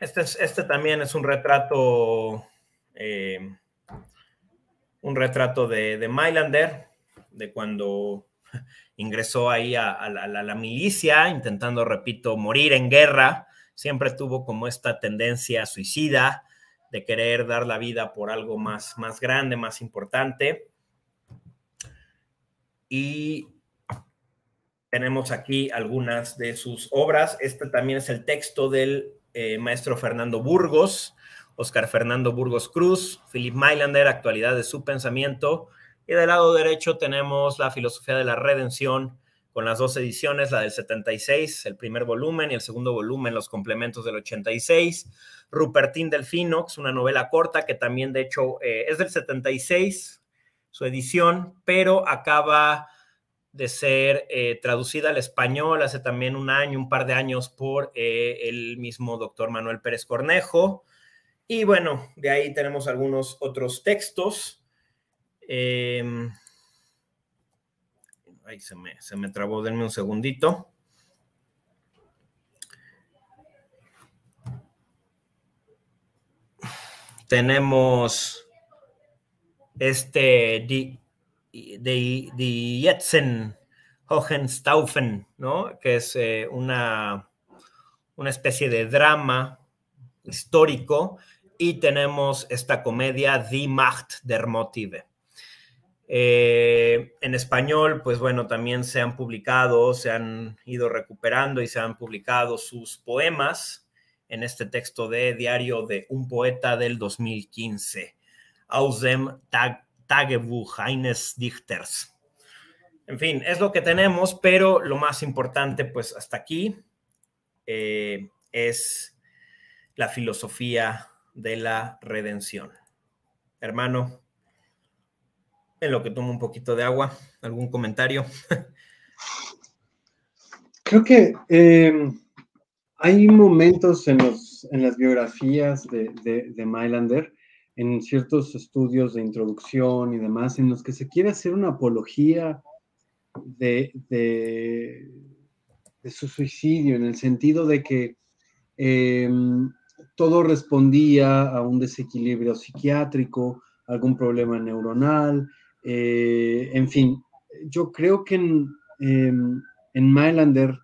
Este también es un retrato de Mainländer, de cuando ingresó ahí a la milicia, intentando, repito, morir en guerra, siempre tuvo como esta tendencia suicida de querer dar la vida por algo más grande, más importante. Y tenemos aquí algunas de sus obras. Este también es el texto del maestro Fernando Burgos, Oscar Fernando Burgos Cruz, Philipp Mainländer, Actualidad de su Pensamiento. Y del lado derecho tenemos La Filosofía de la Redención, con las dos ediciones, la del 76, el primer volumen, y el segundo volumen, los complementos del 86. Rupertín Delfinox, una novela corta que también, de hecho, es del 76, su edición, pero acaba de ser traducida al español hace también un par de años por el mismo doctor Manuel Pérez Cornejo. Y bueno, de ahí tenemos algunos otros textos. Ahí se me trabó, denme un segundito. Tenemos este Die Jetzen Hohenstaufen, ¿no? Que es una especie de drama histórico, y tenemos esta comedia Die Macht der Motive. En español, pues bueno, también se han publicado, se han ido recuperando y se han publicado sus poemas en este texto de Diario de un Poeta del 2015, Aus dem Tagebuch eines Dichters. En fin, es lo que tenemos, pero lo más importante, pues hasta aquí, es la filosofía de la redención. Hermano, en lo que tomo un poquito de agua, ¿algún comentario? Creo que hay momentos en las biografías de Mainländer, en ciertos estudios de introducción y demás, en los que se quiere hacer una apología de su suicidio, en el sentido de que todo respondía a un desequilibrio psiquiátrico, algún problema neuronal. En fin, yo creo que en Mainländer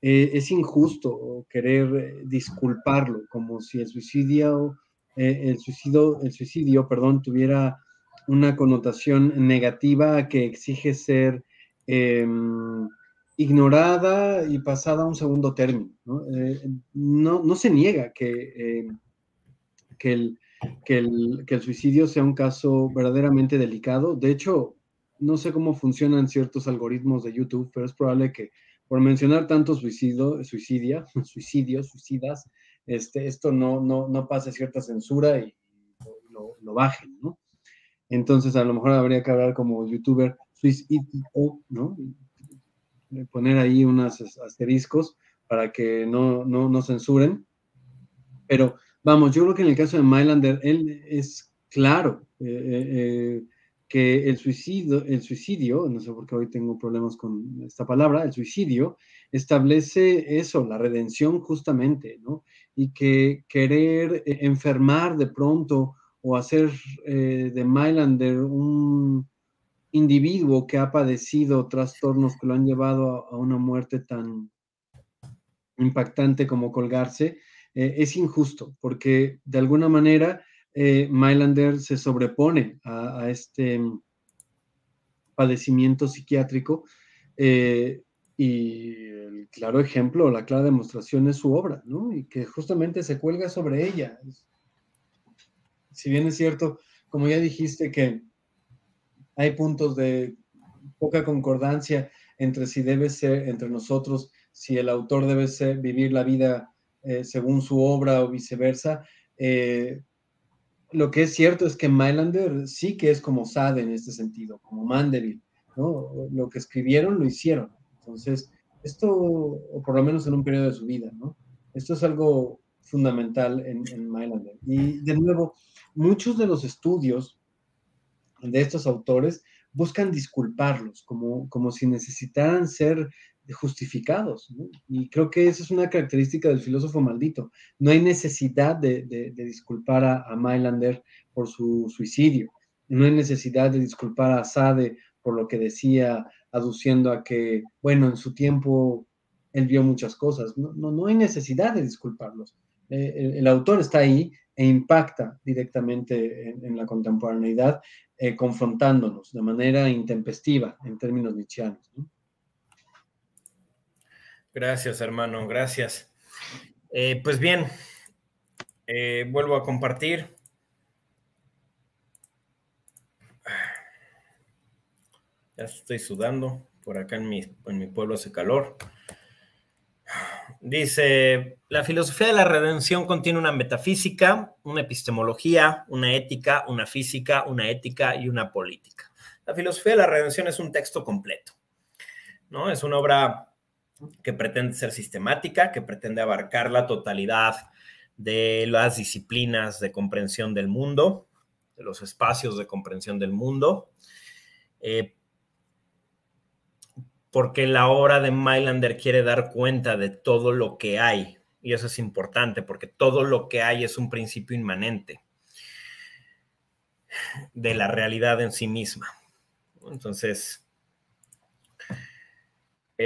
es injusto querer disculparlo, como si el suicidio tuviera una connotación negativa que exige ser ignorada y pasada a un segundo término, ¿no? No se niega que el suicidio sea un caso verdaderamente delicado. De hecho, no sé cómo funcionan ciertos algoritmos de YouTube, pero es probable que por mencionar tantos suicidas, esto no pase cierta censura y lo bajen, ¿no? Entonces, a lo mejor habría que hablar como youtuber suicidio, ¿no? Poner ahí unos asteriscos para que no censuren. Pero vamos, yo creo que en el caso de Mainländer, él es claro que el suicidio, no sé por qué hoy tengo problemas con esta palabra, el suicidio establece eso, la redención justamente, ¿no? Y que querer enfermar de pronto o hacer de Mainländer un individuo que ha padecido trastornos que lo han llevado a una muerte tan impactante como colgarse, es injusto, porque de alguna manera Mainländer se sobrepone a este padecimiento psiquiátrico, y el claro ejemplo, la clara demostración es su obra, ¿no? Y que justamente se cuelga sobre ella. Si bien es cierto, como ya dijiste, que hay puntos de poca concordancia entre si debe ser, entre nosotros, si el autor debe ser, vivir la vida según su obra o viceversa, lo que es cierto es que Mainländer sí que es como Sade en este sentido, como Mandeville, ¿no? Lo que escribieron lo hicieron. Entonces, esto, o por lo menos en un periodo de su vida, ¿no? Esto es algo fundamental en Mainländer. Y de nuevo, muchos de los estudios de estos autores buscan disculparlos, como si necesitaran ser justificados, ¿no? Y creo que esa es una característica del filósofo maldito. No hay necesidad de disculpar a Mainländer por su suicidio. No hay necesidad de disculpar a Sade por lo que decía, aduciendo a que, bueno, en su tiempo él vio muchas cosas, no hay necesidad de disculparlos. El autor está ahí e impacta directamente en la contemporaneidad, confrontándonos de manera intempestiva en términos nietzscheanos, ¿no? Gracias, hermano, gracias. Pues bien, vuelvo a compartir. Ya estoy sudando, por acá en mi pueblo hace calor. Dice, la filosofía de la redención contiene una metafísica, una epistemología, una ética, una física, una ética y una política. La filosofía de la redención es un texto completo, ¿no? Es una obra que pretende ser sistemática, que pretende abarcar la totalidad de las disciplinas de comprensión del mundo, de los espacios de comprensión del mundo, porque la obra de Mainländer quiere dar cuenta de todo lo que hay, y eso es importante, porque todo lo que hay es un principio inmanente de la realidad en sí misma. Entonces,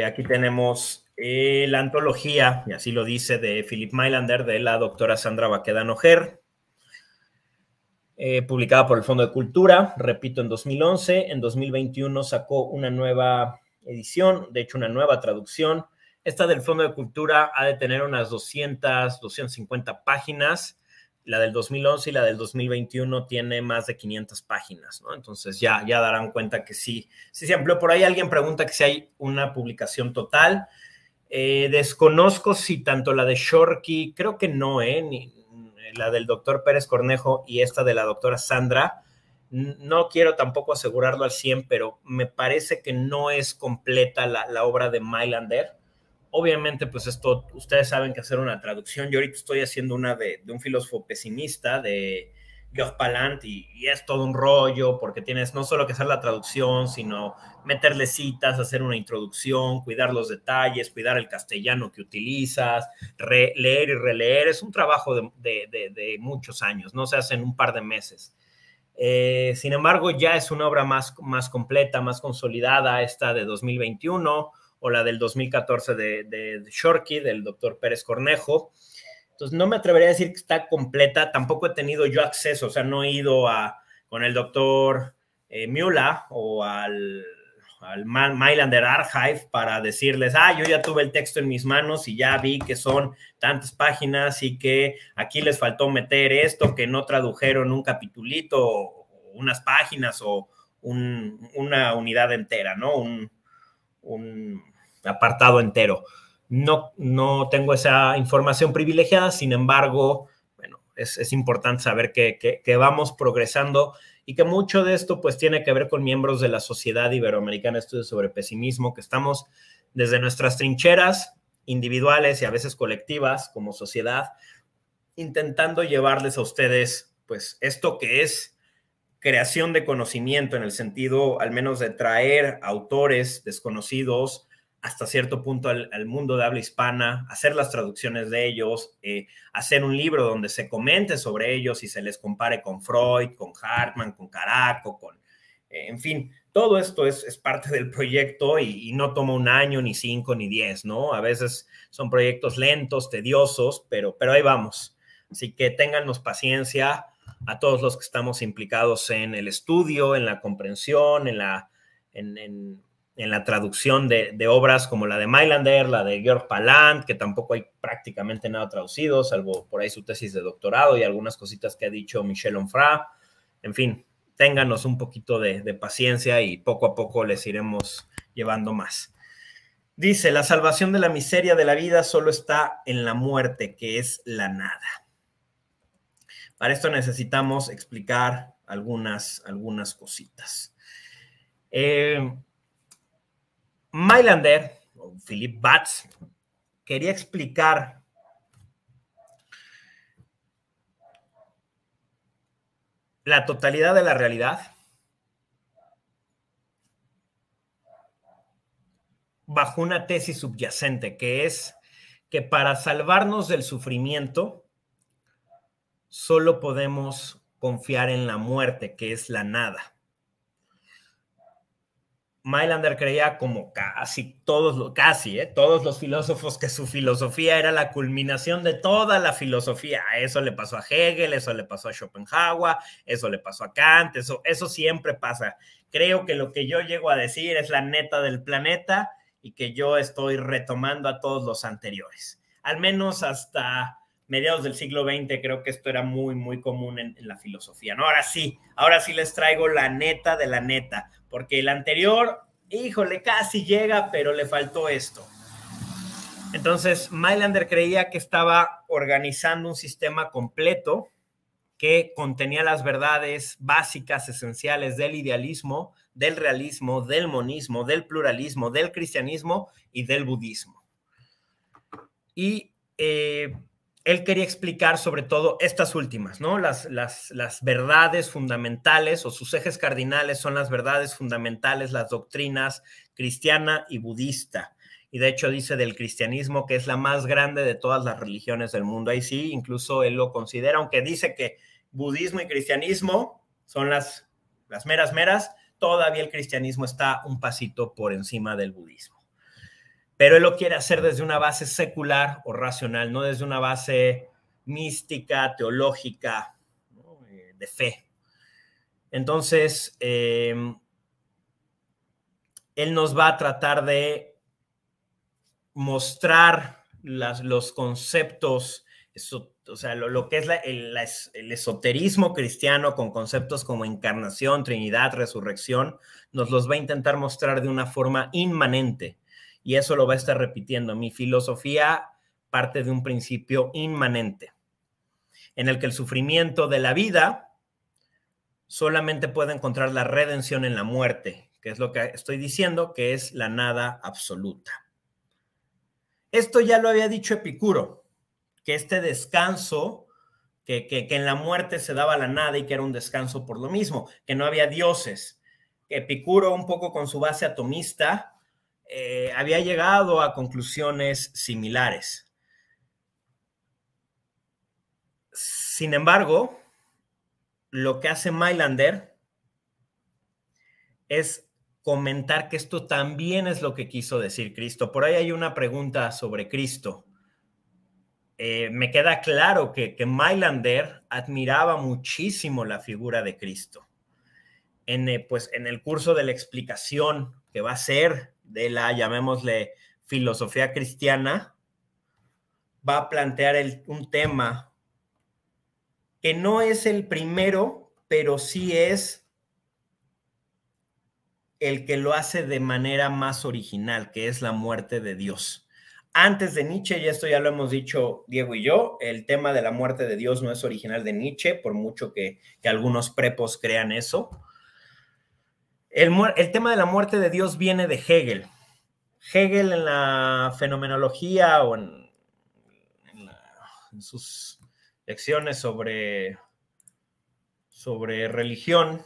aquí tenemos la antología, y así lo dice, de Philipp Mainländer, de la doctora Sandra Baquedano, publicada por el Fondo de Cultura, repito, en 2011. En 2021 sacó una nueva edición, de hecho una nueva traducción. Esta del Fondo de Cultura ha de tener unas 200, 250 páginas. La del 2011 y la del 2021 tiene más de 500 páginas, ¿no? Entonces ya darán cuenta que sí. Sí se amplió. Por ahí alguien pregunta que si hay una publicación total. Desconozco si tanto la de Shorky, creo que no, ni la del doctor Pérez Cornejo y esta de la doctora Sandra. No quiero tampoco asegurarlo al 100, pero me parece que no es completa la obra de Mainländer. Obviamente, pues esto, ustedes saben que hacer una traducción. Yo ahorita estoy haciendo una de un filósofo pesimista, de Georges Palant, y es todo un rollo, porque tienes no solo que hacer la traducción, sino meterle citas, hacer una introducción, cuidar los detalles, cuidar el castellano que utilizas, leer y releer. Es un trabajo de muchos años, no se hace en un par de meses. Sin embargo, ya es una obra más completa, más consolidada, esta de 2021 o la del 2014 de Shorky, del doctor Pérez Cornejo. Entonces, no me atrevería a decir que está completa, tampoco he tenido yo acceso, o sea, no he ido con el doctor Miula o al Mainländer Archive para decirles, yo ya tuve el texto en mis manos y ya vi que son tantas páginas y que aquí les faltó meter esto, que no tradujeron un capitulito o unas páginas o una unidad entera, ¿no? Un apartado entero. No tengo esa información privilegiada, sin embargo, bueno, es importante saber que vamos progresando y que mucho de esto pues tiene que ver con miembros de la Sociedad Iberoamericana de Estudios sobre Pesimismo, que estamos desde nuestras trincheras individuales y a veces colectivas como sociedad, intentando llevarles a ustedes pues esto que es creación de conocimiento en el sentido al menos de traer autores desconocidos hasta cierto punto al mundo de habla hispana, hacer las traducciones de ellos, hacer un libro donde se comente sobre ellos y se les compare con Freud, con Hartmann, con Caraco, en fin, todo esto es parte del proyecto y no toma un año, ni 5, ni 10, ¿no? A veces son proyectos lentos, tediosos, pero ahí vamos. Así que téngannos paciencia a todos los que estamos implicados en el estudio, en la comprensión, en la traducción de obras como la de Mainländer, la de Georg Palant, que tampoco hay prácticamente nada traducido, salvo por ahí su tesis de doctorado y algunas cositas que ha dicho Michel Onfray. En fin, ténganos un poquito de paciencia y poco a poco les iremos llevando más. Dice, la salvación de la miseria de la vida solo está en la muerte, que es la nada. Para esto necesitamos explicar algunas cositas. Mainländer, o Philipp Batz, quería explicar la totalidad de la realidad bajo una tesis subyacente, que es que para salvarnos del sufrimiento solo podemos confiar en la muerte, que es la nada. Mainländer creía, como casi todos los filósofos, que su filosofía era la culminación de toda la filosofía. Eso le pasó a Hegel, eso le pasó a Schopenhauer, eso le pasó a Kant, eso siempre pasa. Creo que lo que yo llego a decir es la neta del planeta y que yo estoy retomando a todos los anteriores. Al menos hasta mediados del siglo XX creo que esto era muy, muy común en la filosofía, ¿no? Ahora sí les traigo la neta de la neta, porque el anterior, híjole, casi llega, pero le faltó esto. Entonces, Mainländer creía que estaba organizando un sistema completo que contenía las verdades básicas, esenciales del idealismo, del realismo, del monismo, del pluralismo, del cristianismo y del budismo. Y él quería explicar sobre todo estas últimas, ¿no? Las verdades fundamentales, o sus ejes cardinales son las verdades fundamentales, las doctrinas cristiana y budista. Y de hecho dice del cristianismo que es la más grande de todas las religiones del mundo. Ahí sí, incluso él lo considera, aunque dice que budismo y cristianismo son las meras, todavía el cristianismo está un pasito por encima del budismo. Pero él lo quiere hacer desde una base secular o racional, no desde una base mística, teológica, ¿no? De fe. Entonces, él nos va a tratar de mostrar los conceptos, lo que es el esoterismo cristiano con conceptos como encarnación, trinidad, resurrección, nos los va a intentar mostrar de una forma inmanente. Y eso lo va a estar repitiendo. Mi filosofía parte de un principio inmanente, en el que el sufrimiento de la vida solamente puede encontrar la redención en la muerte, que es lo que estoy diciendo, que es la nada absoluta. Esto ya lo había dicho Epicuro, que este descanso, que en la muerte se daba la nada y que era un descanso por lo mismo, que no había dioses. Epicuro, un poco con su base atomista, había llegado a conclusiones similares. Sin embargo, lo que hace Mainländer es comentar que esto también es lo que quiso decir Cristo. Por ahí hay una pregunta sobre Cristo. Me queda claro que Mainländer admiraba muchísimo la figura de Cristo. En el curso de la explicación que va a hacer de la, llamémosle, filosofía cristiana, va a plantear un tema que no es el primero, pero sí es el que lo hace de manera más original, que es la muerte de Dios. Antes de Nietzsche, y esto ya lo hemos dicho Diego y yo, el tema de la muerte de Dios no es original de Nietzsche, por mucho que algunos prepos crean eso. El tema de la muerte de Dios viene de Hegel. Hegel, en la fenomenología o en sus lecciones sobre religión,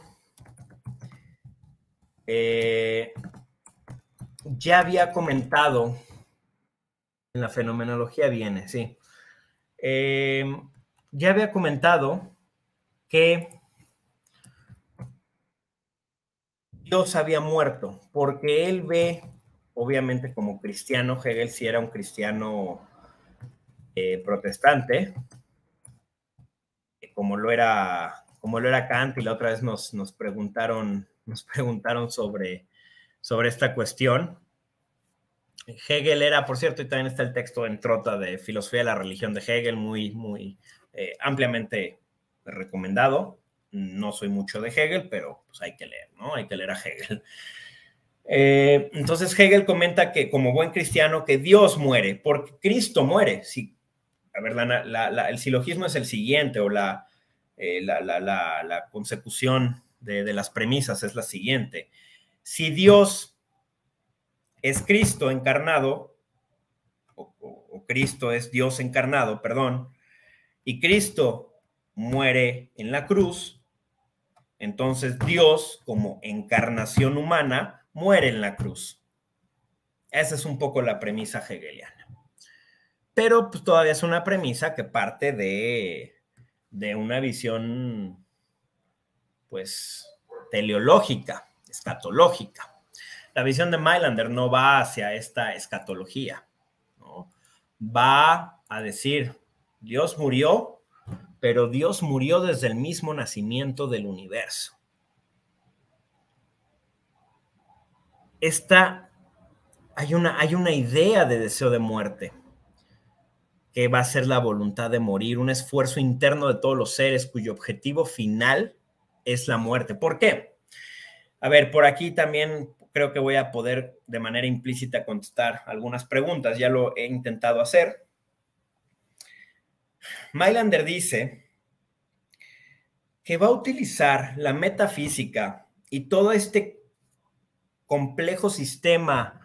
ya había comentado, en la fenomenología viene, sí, ya había comentado que Dios había muerto, porque él ve, obviamente como cristiano, Hegel sí era un cristiano protestante, como lo era Kant, y la otra vez nos preguntaron sobre esta cuestión. Hegel era, por cierto, y también está el texto en Trota de Filosofía de la Religión de Hegel, muy ampliamente recomendado. No soy mucho de Hegel, pero pues hay que leer, ¿no? Hay que leer a Hegel. Entonces Hegel comenta que, como buen cristiano, que Dios muere, porque Cristo muere. Sí, a ver, el silogismo es el siguiente, o la consecución de las premisas es la siguiente. Si Dios es Cristo encarnado, o Cristo es Dios encarnado, perdón, y Cristo muere en la cruz, entonces Dios, como encarnación humana, muere en la cruz. Esa es un poco la premisa hegeliana. Pero pues, todavía es una premisa que parte de una visión, pues, teleológica, escatológica. La visión de Mainländer no va hacia esta escatología, ¿no? Va a decir, Dios murió, pero Dios murió desde el mismo nacimiento del universo. Hay una idea de deseo de muerte que va a ser la voluntad de morir, un esfuerzo interno de todos los seres cuyo objetivo final es la muerte. ¿Por qué? A ver, por aquí también creo que voy a poder de manera implícita contestar algunas preguntas. Ya lo he intentado hacer. Mainländer dice que va a utilizar la metafísica y todo este complejo sistema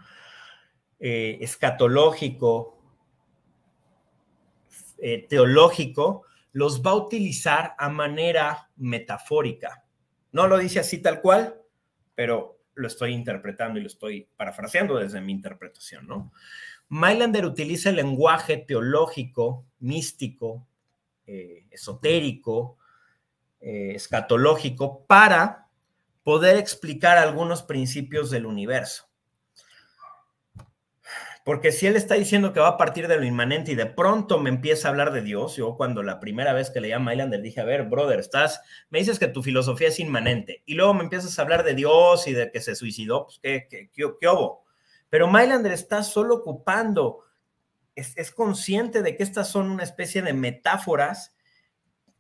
escatológico, teológico, los va a utilizar a manera metafórica. No lo dice así tal cual, pero lo estoy interpretando y lo estoy parafraseando desde mi interpretación, ¿no? Mainländer utiliza el lenguaje teológico, místico, esotérico, escatológico, para poder explicar algunos principios del universo. Porque si él está diciendo que va a partir de lo inmanente y de pronto me empieza a hablar de Dios, yo cuando la primera vez que leí a Mainländer dije, a ver, brother, me dices que tu filosofía es inmanente y luego me empiezas a hablar de Dios y de que se suicidó, pues ¿qué hubo? Pero Mainländer está solo ocupando, es consciente de que estas son una especie de metáforas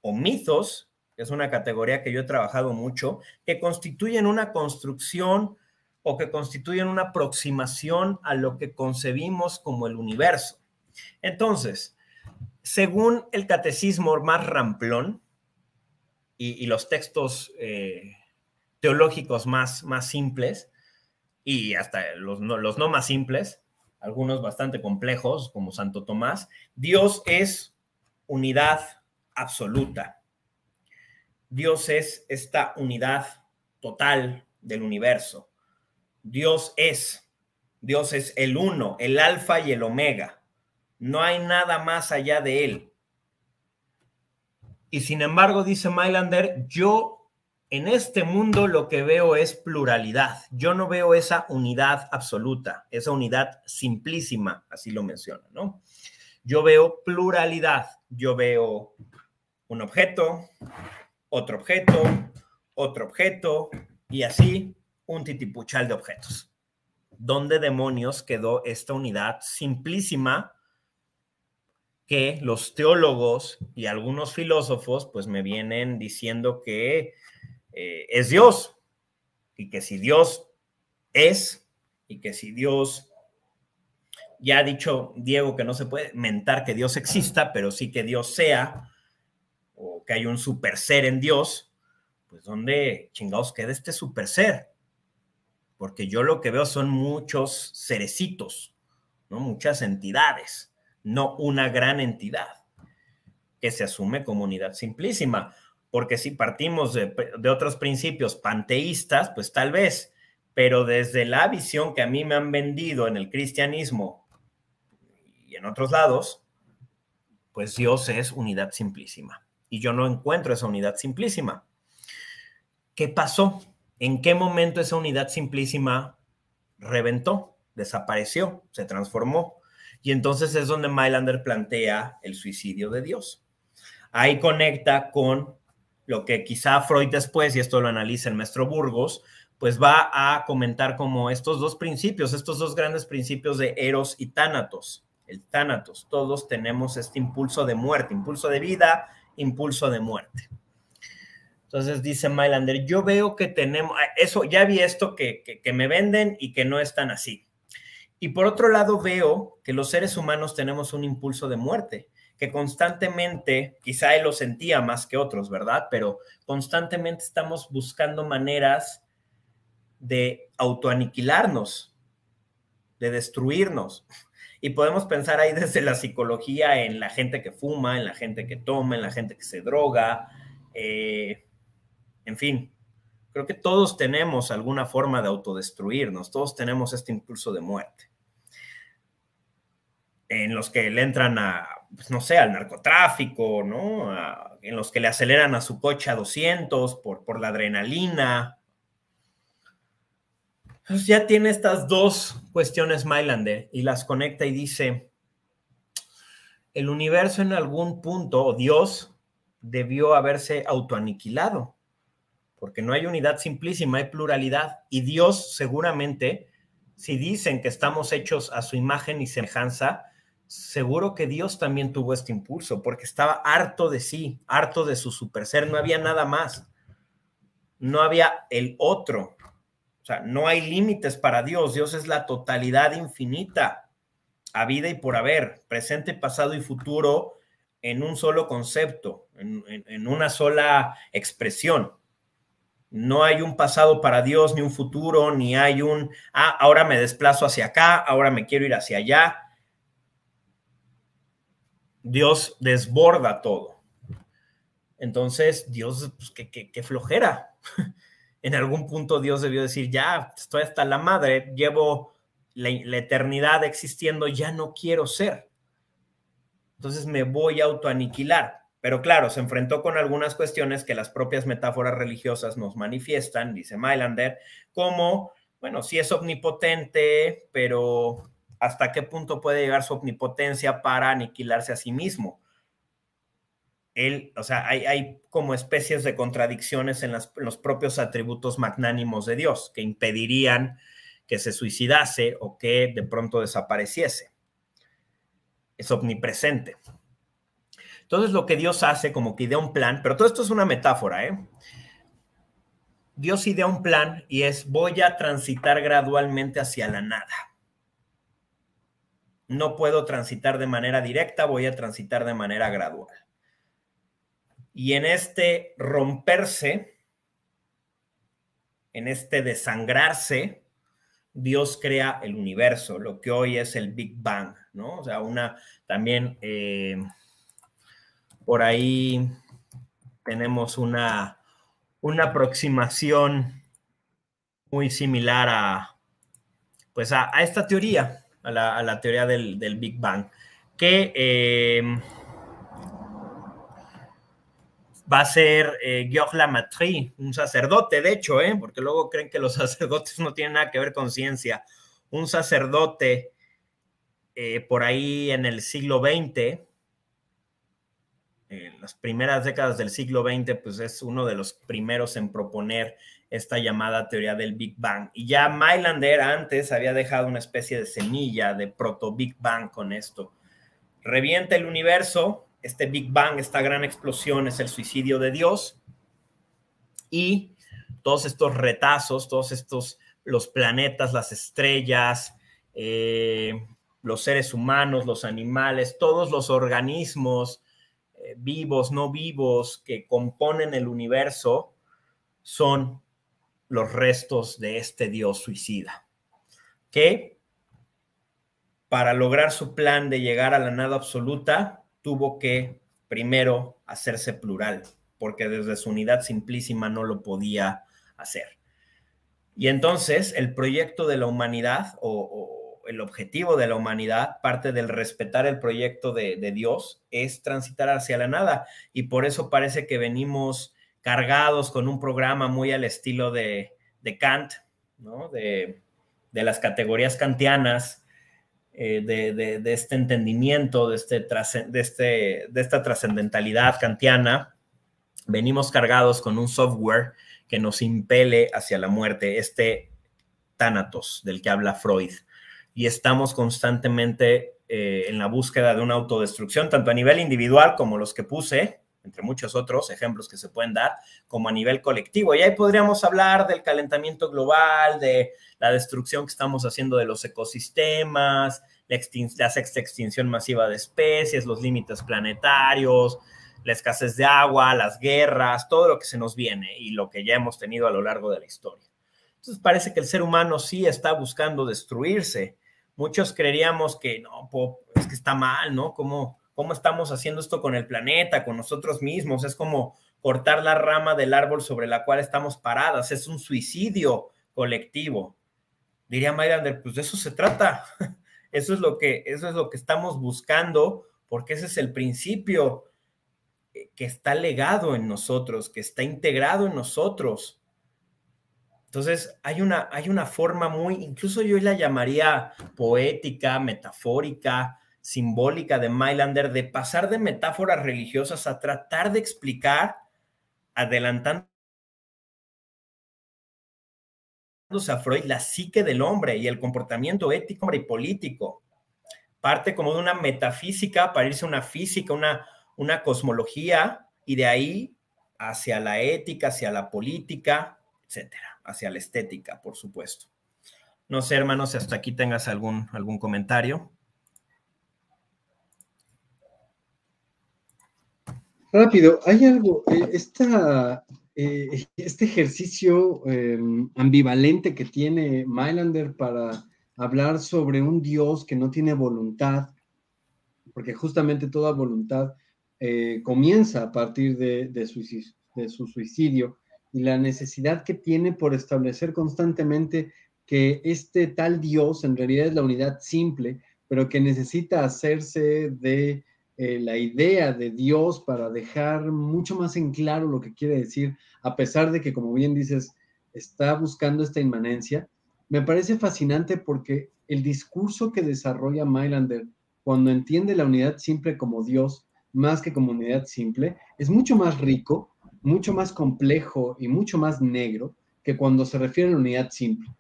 o mitos, que es una categoría que yo he trabajado mucho, que constituyen una construcción o que constituyen una aproximación a lo que concebimos como el universo. Entonces, según el catecismo más ramplón y los textos teológicos más simples, y hasta los no más simples, algunos bastante complejos, como Santo Tomás, Dios es unidad absoluta. Dios es esta unidad total del universo. Dios es el uno, el alfa y el omega. No hay nada más allá de él. Y sin embargo, dice Mainländer, yo en este mundo lo que veo es pluralidad. Yo no veo esa unidad absoluta, esa unidad simplísima, así lo menciona, ¿no? Yo veo pluralidad. Yo veo un objeto, otro objeto, otro objeto y así un titipuchal de objetos. ¿Dónde demonios quedó esta unidad simplísima que los teólogos y algunos filósofos pues me vienen diciendo que es Dios? Y que si Dios es, y que si Dios, ya ha dicho Diego que no se puede mentar que Dios exista, pero sí que Dios sea, o que hay un super ser en Dios, pues ¿dónde chingados queda este super ser? Porque yo lo que veo son muchos cerecitos, ¿no? Muchas entidades, no una gran entidad que se asume como unidad simplísima. Porque si partimos de otros principios panteístas, pues tal vez, pero desde la visión que a mí me han vendido en el cristianismo y en otros lados, pues Dios es unidad simplísima. Y yo no encuentro esa unidad simplísima. ¿Qué pasó? ¿En qué momento esa unidad simplísima reventó, desapareció, se transformó? Y entonces es donde Mainländer plantea el suicidio de Dios. Ahí conecta con lo que quizá Freud después, y esto lo analiza el maestro Burgos, pues va a comentar como estos dos principios, estos dos grandes principios de Eros y Tánatos. El Tánatos, todos tenemos este impulso de muerte, impulso de vida, impulso de muerte. Entonces dice Mainländer, yo veo que tenemos, eso ya vi esto que me venden y que no es tan así. Y por otro lado veo que los seres humanos tenemos un impulso de muerte, que constantemente, quizá él lo sentía más que otros, ¿verdad? Pero constantemente estamos buscando maneras de autoaniquilarnos, de destruirnos. Y podemos pensar ahí desde la psicología en la gente que fuma, en la gente que toma, en la gente que se droga, en fin, creo que todos tenemos alguna forma de autodestruirnos, todos tenemos este impulso de muerte. En los que le entran a, pues no sé, al narcotráfico, ¿no? En los que le aceleran a su coche a 200 por la adrenalina. Entonces ya tiene estas dos cuestiones Mainländer y las conecta y dice, el universo en algún punto, o Dios, debió haberse autoaniquilado, porque no hay unidad simplísima, hay pluralidad. Y Dios seguramente, si dicen que estamos hechos a su imagen y semejanza, seguro que Dios también tuvo este impulso, porque estaba harto de sí, harto de su superser, no había nada más, no había el otro. O sea, no hay límites para Dios. Dios es la totalidad infinita, habida y por haber, presente, pasado y futuro, en un solo concepto, en una sola expresión. No hay un pasado para Dios, ni un futuro, ni hay un, ahora me desplazo hacia acá, ahora me quiero ir hacia allá. Dios desborda todo. Entonces, Dios, pues, qué flojera. En algún punto Dios debió decir, ya, estoy hasta la madre, llevo la eternidad existiendo, ya no quiero ser. Entonces me voy a autoaniquilar. Pero claro, se enfrentó con algunas cuestiones que las propias metáforas religiosas nos manifiestan, dice Mainländer, como, bueno, sí es omnipotente, pero ¿hasta qué punto puede llegar su omnipotencia para aniquilarse a sí mismo? Él, o sea, hay como especies de contradicciones en los propios atributos magnánimos de Dios que impedirían que se suicidase o que de pronto desapareciese. Es omnipresente. Entonces lo que Dios hace, como que idea un plan, pero todo esto es una metáfora, ¿eh? Dios idea un plan y es voy a transitar gradualmente hacia la nada. No puedo transitar de manera directa, voy a transitar de manera gradual. Y en este romperse, en este desangrarse, Dios crea el universo, lo que hoy es el Big Bang, ¿no? O sea, también por ahí tenemos una aproximación muy similar a esta teoría, a la teoría del Big Bang, que va a ser Georges Lamaître, un sacerdote, de hecho, porque luego creen que los sacerdotes no tienen nada que ver con ciencia. Un sacerdote por ahí en el siglo XX, en las primeras décadas del siglo XX, pues es uno de los primeros en proponer esta llamada teoría del Big Bang. Y ya Mainländer antes había dejado una especie de semilla de proto-Big Bang con esto. Revienta el universo. Este Big Bang, esta gran explosión, es el suicidio de Dios y todos estos retazos, los planetas, las estrellas, los seres humanos, los animales, todos los organismos vivos, no vivos, que componen el universo son los restos de este Dios suicida, que para lograr su plan de llegar a la nada absoluta tuvo que primero hacerse plural, porque desde su unidad simplísima no lo podía hacer. Y entonces el proyecto de la humanidad o el objetivo de la humanidad, parte del respetar el proyecto de Dios, es transitar hacia la nada. Y por eso parece que venimos cargados con un programa muy al estilo de Kant, ¿no? De las categorías kantianas, de este entendimiento, de esta trascendentalidad kantiana. Venimos cargados con un software que nos impele hacia la muerte, este tánatos del que habla Freud, y estamos constantemente en la búsqueda de una autodestrucción, tanto a nivel individual como los que puse, entre muchos otros ejemplos que se pueden dar, como a nivel colectivo. Y ahí podríamos hablar del calentamiento global, de la destrucción que estamos haciendo de los ecosistemas, la sexta extinción masiva de especies, los límites planetarios, la escasez de agua, las guerras, todo lo que se nos viene y lo que ya hemos tenido a lo largo de la historia. Entonces parece que el ser humano sí está buscando destruirse. Muchos creeríamos que no, es que está mal, ¿no? ¿Cómo estamos haciendo esto con el planeta, con nosotros mismos? Es como cortar la rama del árbol sobre la cual estamos paradas. Es un suicidio colectivo. Diría Mainländer, pues de eso se trata. Eso es lo que estamos buscando, porque ese es el principio que está legado en nosotros, que está integrado en nosotros. Entonces, hay una forma muy, incluso yo la llamaría poética, metafórica, simbólica de Mainländer, de pasar de metáforas religiosas a tratar de explicar, adelantando a Freud, la psique del hombre y el comportamiento ético y político. Parte como de una metafísica para irse a una física, una cosmología, y de ahí hacia la ética, hacia la política, etcétera, hacia la estética, por supuesto. No sé, hermanos, si hasta aquí tengas algún comentario. Rápido, hay algo, este ejercicio ambivalente que tiene Mainländer para hablar sobre un Dios que no tiene voluntad, porque justamente toda voluntad comienza a partir de su suicidio, y la necesidad que tiene por establecer constantemente que este tal Dios en realidad es la unidad simple, pero que necesita hacerse de la idea de Dios para dejar mucho más en claro lo que quiere decir, a pesar de que, como bien dices, está buscando esta inmanencia. Me parece fascinante porque el discurso que desarrolla Mainländer cuando entiende la unidad simple como Dios, más que como unidad simple, es mucho más rico, mucho más complejo y mucho más negro que cuando se refiere a la unidad simple.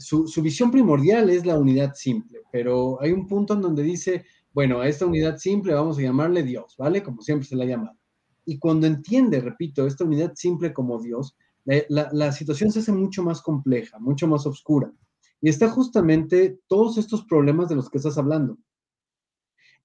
Su visión primordial es la unidad simple, pero hay un punto en donde dice, bueno, a esta unidad simple vamos a llamarle Dios, ¿vale? Como siempre se la ha llamado. Y cuando entiende, repito, esta unidad simple como Dios, la situación se hace mucho más compleja, mucho más oscura. Y está justamente todos estos problemas de los que estás hablando.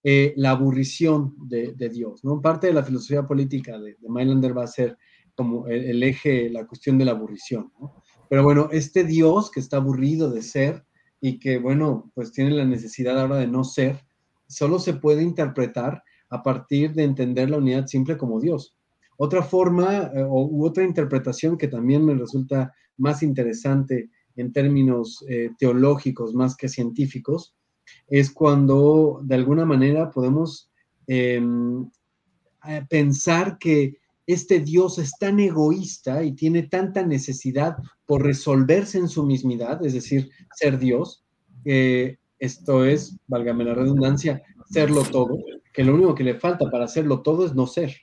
La aburrición de Dios, ¿no? Parte de la filosofía política de Mainländer va a ser como el eje, la cuestión de la aburrición, ¿no? Pero bueno, este Dios que está aburrido de ser y que, bueno, pues tiene la necesidad ahora de no ser, solo se puede interpretar a partir de entender la unidad simple como Dios. Otra forma u otra interpretación que también me resulta más interesante en términos teológicos más que científicos, es cuando de alguna manera podemos pensar que este Dios es tan egoísta y tiene tanta necesidad por resolverse en su mismidad, es decir, ser Dios, esto es, válgame la redundancia, serlo todo, que lo único que le falta para serlo todo es no ser.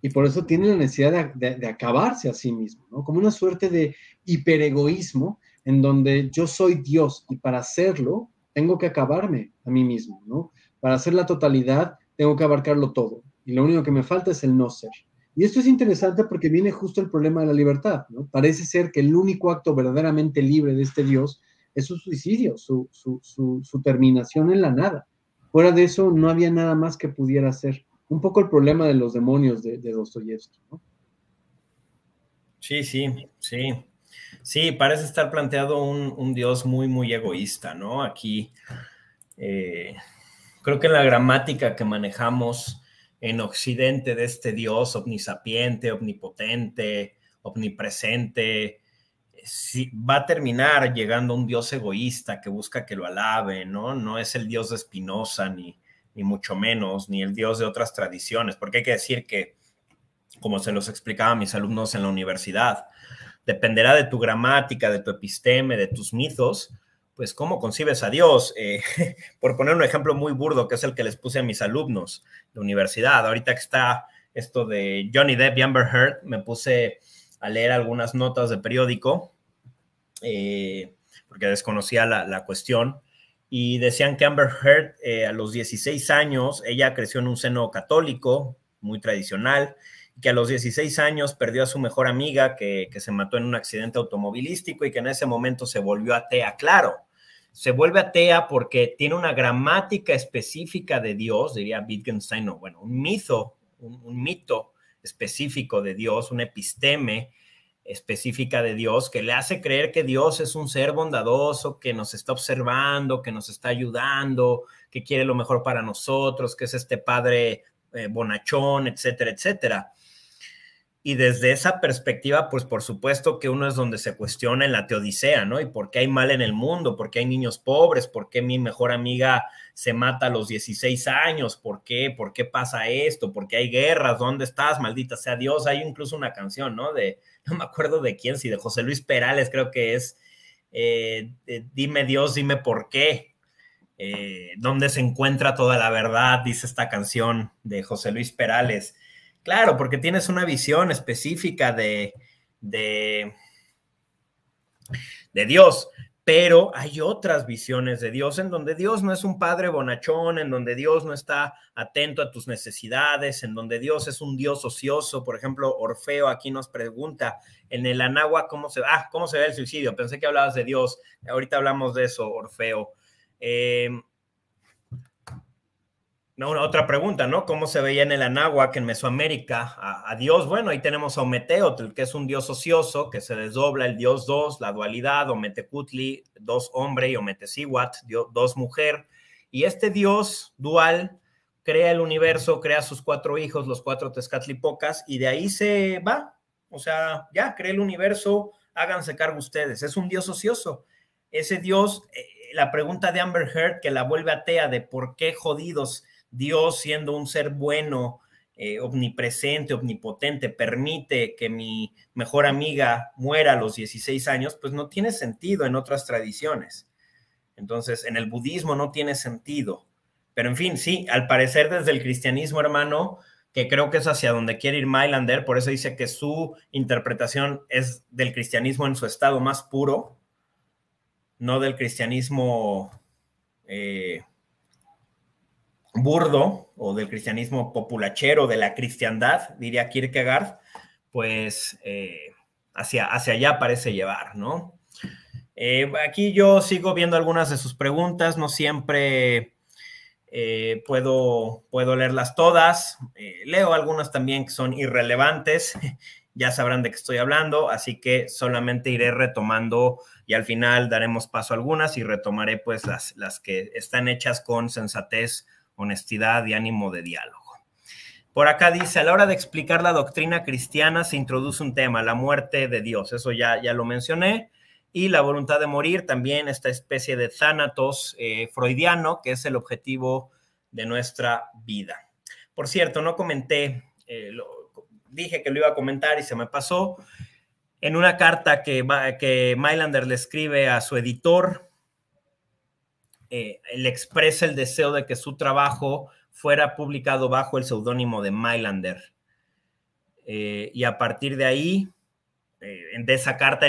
Y por eso tiene la necesidad de acabarse a sí mismo, ¿no? Como una suerte de hiperegoísmo en donde yo soy Dios y para serlo tengo que acabarme a mí mismo, ¿no? Para hacer la totalidad tengo que abarcarlo todo y lo único que me falta es el no ser. Y esto es interesante porque viene justo el problema de la libertad, ¿no? Parece ser que el único acto verdaderamente libre de este Dios es su suicidio, su terminación en la nada. Fuera de eso, no había nada más que pudiera hacer. Un poco el problema de los demonios de Dostoyevsky, ¿no? Sí, sí, sí. Sí, parece estar planteado un Dios muy, muy egoísta, ¿no? Aquí, creo que en la gramática que manejamos en Occidente de este Dios omnisapiente, omnipotente, omnipresente, sí, va a terminar llegando un Dios egoísta que busca que lo alabe, ¿no? No es el Dios de Spinoza, ni mucho menos, ni el Dios de otras tradiciones, porque hay que decir que, como se los explicaba a mis alumnos en la universidad, dependerá de tu gramática, de tu episteme, de tus mitos, pues cómo concibes a Dios. Por poner un ejemplo muy burdo, que es el que les puse a mis alumnos de universidad, ahorita que está esto de Johnny Depp y Amber Heard, me puse a leer algunas notas de periódico, porque desconocía la cuestión, y decían que Amber Heard a los 16 años, ella creció en un seno católico, muy tradicional, que a los 16 años perdió a su mejor amiga que se mató en un accidente automovilístico y que en ese momento se volvió atea. Claro, se vuelve atea porque tiene una gramática específica de Dios, diría Wittgenstein, no, bueno, un mito específico de Dios, una episteme específica de Dios que le hace creer que Dios es un ser bondadoso, que nos está observando, que nos está ayudando, que quiere lo mejor para nosotros, que es este padre bonachón, etcétera, etcétera. Y desde esa perspectiva, pues por supuesto que uno es donde se cuestiona en la teodicea, ¿no? ¿Y por qué hay mal en el mundo? ¿Por qué hay niños pobres? ¿Por qué mi mejor amiga se mata a los 16 años? ¿Por qué? ¿Por qué pasa esto? ¿Por qué hay guerras? ¿Dónde estás? Maldita sea Dios. Hay incluso una canción, ¿no? De, no me acuerdo de quién, si de José Luis Perales, creo que es, dime Dios, dime por qué. ¿Dónde se encuentra toda la verdad? Dice esta canción de José Luis Perales. Claro, porque tienes una visión específica de Dios, pero hay otras visiones de Dios en donde Dios no es un padre bonachón, en donde Dios no está atento a tus necesidades, en donde Dios es un Dios ocioso. Por ejemplo, Orfeo aquí nos pregunta, en el Anáhuac, ¿cómo se ve el suicidio? Pensé que hablabas de Dios. Ahorita hablamos de eso, Orfeo. Otra pregunta, ¿no? ¿Cómo se veía en el Anáhuac, en Mesoamérica, a Dios? Bueno, ahí tenemos a Ometeotl, que es un dios ocioso, que se desdobla el dios dos, la dualidad, Ometecutli, dos hombre, y Ometecihuat, dos mujer. Y este dios dual crea el universo, crea sus cuatro hijos, los cuatro tezcatlipocas, y de ahí se va. O sea, ya, crea el universo, háganse cargo ustedes. Es un dios ocioso. Ese dios, la pregunta de Amber Heard, que la vuelve atea, de por qué jodidos Dios, siendo un ser bueno, omnipresente, omnipotente, permite que mi mejor amiga muera a los 16 años, pues no tiene sentido en otras tradiciones. Entonces, en el budismo no tiene sentido. Pero, en fin, sí, al parecer desde el cristianismo, hermano, que creo que es hacia donde quiere ir Mainländer, por eso dice que su interpretación es del cristianismo en su estado más puro, no del cristianismo burdo o del cristianismo populachero, de la cristiandad, diría Kierkegaard, pues hacia allá parece llevar, ¿no? Aquí yo sigo viendo algunas de sus preguntas, no siempre puedo leerlas todas, leo algunas también que son irrelevantes, ya sabrán de qué estoy hablando, así que solamente iré retomando y al final daremos paso a algunas y retomaré pues las que están hechas con sensatez, honestidad y ánimo de diálogo. Por acá dice, a la hora de explicar la doctrina cristiana se introduce un tema, la muerte de Dios, eso ya lo mencioné, y la voluntad de morir, también esta especie de thanatos freudiano, que es el objetivo de nuestra vida. Por cierto, no comenté, dije que lo iba a comentar y se me pasó, en una carta que Mainländer le escribe a su editor, le expresa el deseo de que su trabajo fuera publicado bajo el seudónimo de Mainländer. Y a partir de ahí, en esa carta,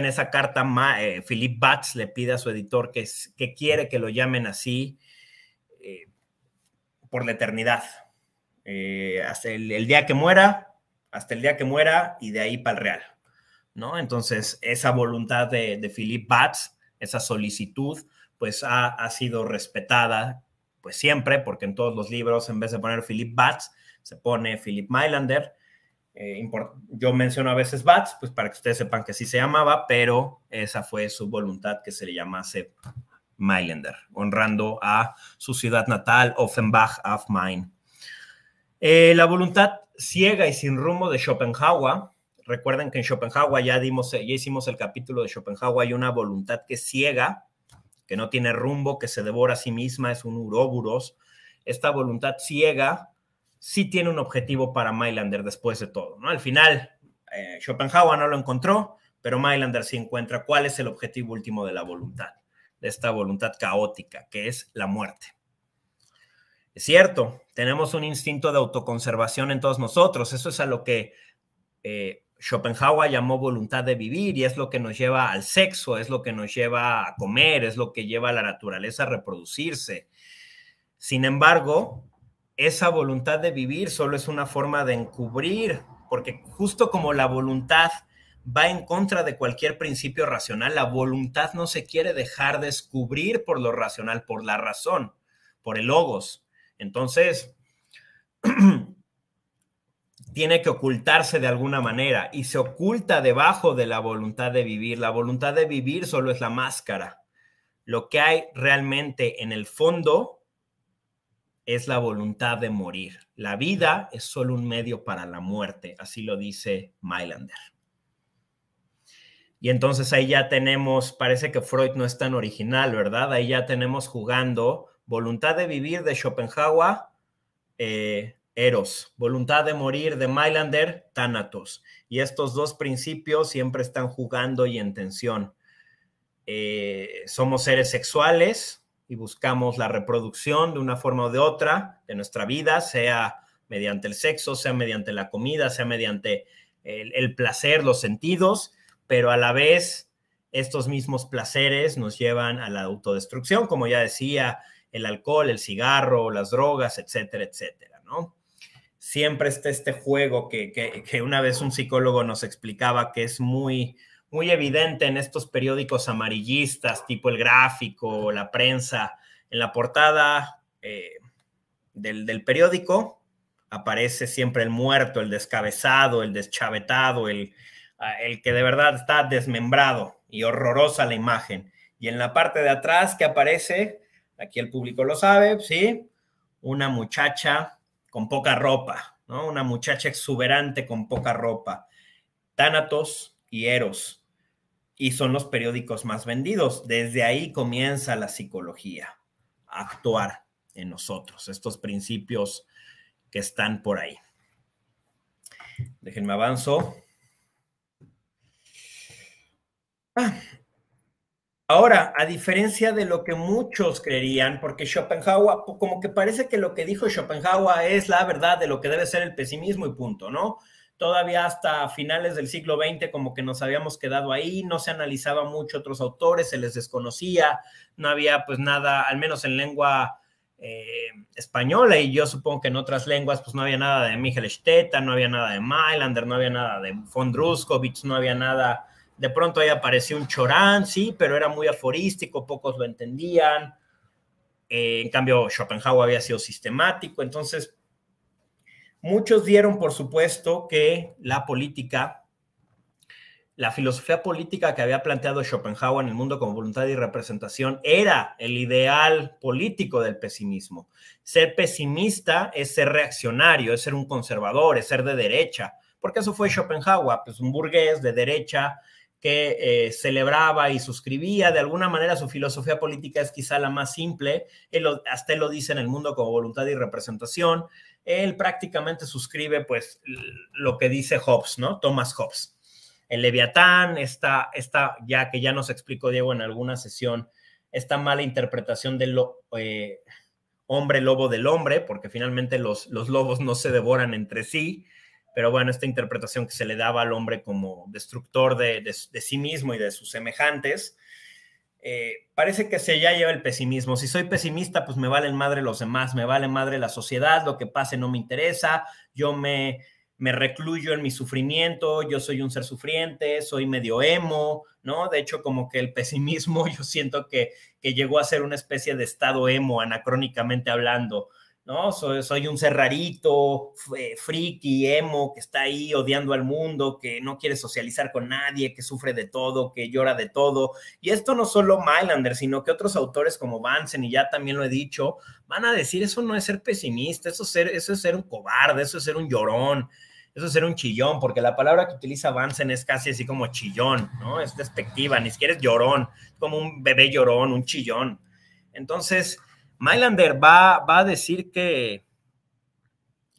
Philipp Batz le pide a su editor que quiere que lo llamen así por la eternidad. Hasta el día que muera, hasta el día que muera y de ahí para el real, ¿no? Entonces, esa voluntad de Philipp Batz, esa solicitud, pues ha sido respetada, pues siempre, porque en todos los libros, en vez de poner Philipp Batz, se pone Philipp Mainländer. Yo menciono a veces Batz, pues para que ustedes sepan que sí se llamaba, pero esa fue su voluntad, que se le llamase Mainländer, honrando a su ciudad natal, Offenbach am Main. La voluntad ciega y sin rumbo de Schopenhauer. Recuerden que en Schopenhauer ya hicimos el capítulo de Schopenhauer, hay una voluntad que es ciega, que no tiene rumbo, que se devora a sí misma, es un uroburos. Esta voluntad ciega sí tiene un objetivo para Mainländer después de todo, ¿no? Al final, Schopenhauer no lo encontró, pero Mainländer sí encuentra cuál es el objetivo último de la voluntad, de esta voluntad caótica, que es la muerte. Es cierto, tenemos un instinto de autoconservación en todos nosotros, eso es a lo que Schopenhauer llamó voluntad de vivir, y es lo que nos lleva al sexo, es lo que nos lleva a comer, es lo que lleva a la naturaleza a reproducirse. Sin embargo, esa voluntad de vivir solo es una forma de encubrir, porque justo como la voluntad va en contra de cualquier principio racional, la voluntad no se quiere dejar descubrir por lo racional, por la razón, por el logos. Entonces, tiene que ocultarse de alguna manera y se oculta debajo de la voluntad de vivir. La voluntad de vivir solo es la máscara. Lo que hay realmente en el fondo es la voluntad de morir. La vida es solo un medio para la muerte, así lo dice Mainländer. Y entonces ahí ya tenemos, parece que Freud no es tan original, ¿verdad? Ahí ya tenemos jugando voluntad de vivir de Schopenhauer, Eros, voluntad de morir de Mainländer, Thanatos. Y estos dos principios siempre están jugando y en tensión. Somos seres sexuales y buscamos la reproducción de una forma o de otra de nuestra vida, sea mediante el sexo, sea mediante la comida, sea mediante el placer, los sentidos, pero a la vez estos mismos placeres nos llevan a la autodestrucción, como ya decía, el alcohol, el cigarro, las drogas, etcétera, etcétera, ¿no? Siempre está este juego que una vez un psicólogo nos explicaba que es muy, muy evidente en estos periódicos amarillistas, tipo El Gráfico, La Prensa. En la portada del periódico aparece siempre el muerto, el descabezado, el deschavetado, el que de verdad está desmembrado y horrorosa la imagen. Y en la parte de atrás que aparece, aquí el público lo sabe, ¿sí? Una muchacha con poca ropa, ¿no? Una muchacha exuberante con poca ropa. Tánatos y Eros. Y son los periódicos más vendidos. Desde ahí comienza la psicología a actuar en nosotros. Estos principios que están por ahí. Déjenme avanzo. Ahora, a diferencia de lo que muchos creerían, porque Schopenhauer, como que parece que lo que dijo Schopenhauer es la verdad de lo que debe ser el pesimismo y punto, ¿no? Todavía hasta finales del siglo XX como que nos habíamos quedado ahí, no se analizaba mucho otros autores, se les desconocía, no había pues nada, al menos en lengua española, y yo supongo que en otras lenguas pues no había nada de Michelstaedter, no había nada de Mainländer, no había nada de von Druskowitz, no había nada... De pronto ahí apareció un Cioran, sí, pero era muy aforístico, pocos lo entendían. En cambio, Schopenhauer había sido sistemático. Entonces, muchos dieron, por supuesto, que la política, la filosofía política que había planteado Schopenhauer en el mundo con voluntad y representación era el ideal político del pesimismo. Ser pesimista es ser reaccionario, es ser un conservador, es ser de derecha, porque eso fue Schopenhauer, pues un burgués de derecha que celebraba y suscribía. De alguna manera su filosofía política es quizá la más simple. Hasta él lo dice en el mundo como voluntad y representación. Él prácticamente suscribe pues lo que dice Hobbes, ¿no? Thomas Hobbes. El Leviatán, ya que ya nos explicó Diego en alguna sesión, esta mala interpretación del hombre lobo del hombre, porque finalmente los lobos no se devoran entre sí. Pero bueno, esta interpretación que se le daba al hombre como destructor de sí mismo y de sus semejantes, parece que se ya lleva el pesimismo. Si soy pesimista, pues me valen madre los demás, me vale madre la sociedad, lo que pase no me interesa, yo me recluyo en mi sufrimiento, yo soy un ser sufriente, soy medio emo, ¿no? De hecho, como que el pesimismo yo siento que llegó a ser una especie de estado emo, anacrónicamente hablando, ¿no? Soy un ser rarito, friki, emo, que está ahí odiando al mundo, que no quiere socializar con nadie, que sufre de todo, que llora de todo. Y esto no solo Mainländer, sino que otros autores como Bahnsen, y ya también lo he dicho, van a decir, eso no es ser pesimista, eso es ser un cobarde, eso es ser un llorón, eso es ser un chillón, porque la palabra que utiliza Bahnsen es casi así como chillón, ¿no? Es despectiva, ni siquiera es llorón, es como un bebé llorón, un chillón. Entonces... Mainländer va a decir que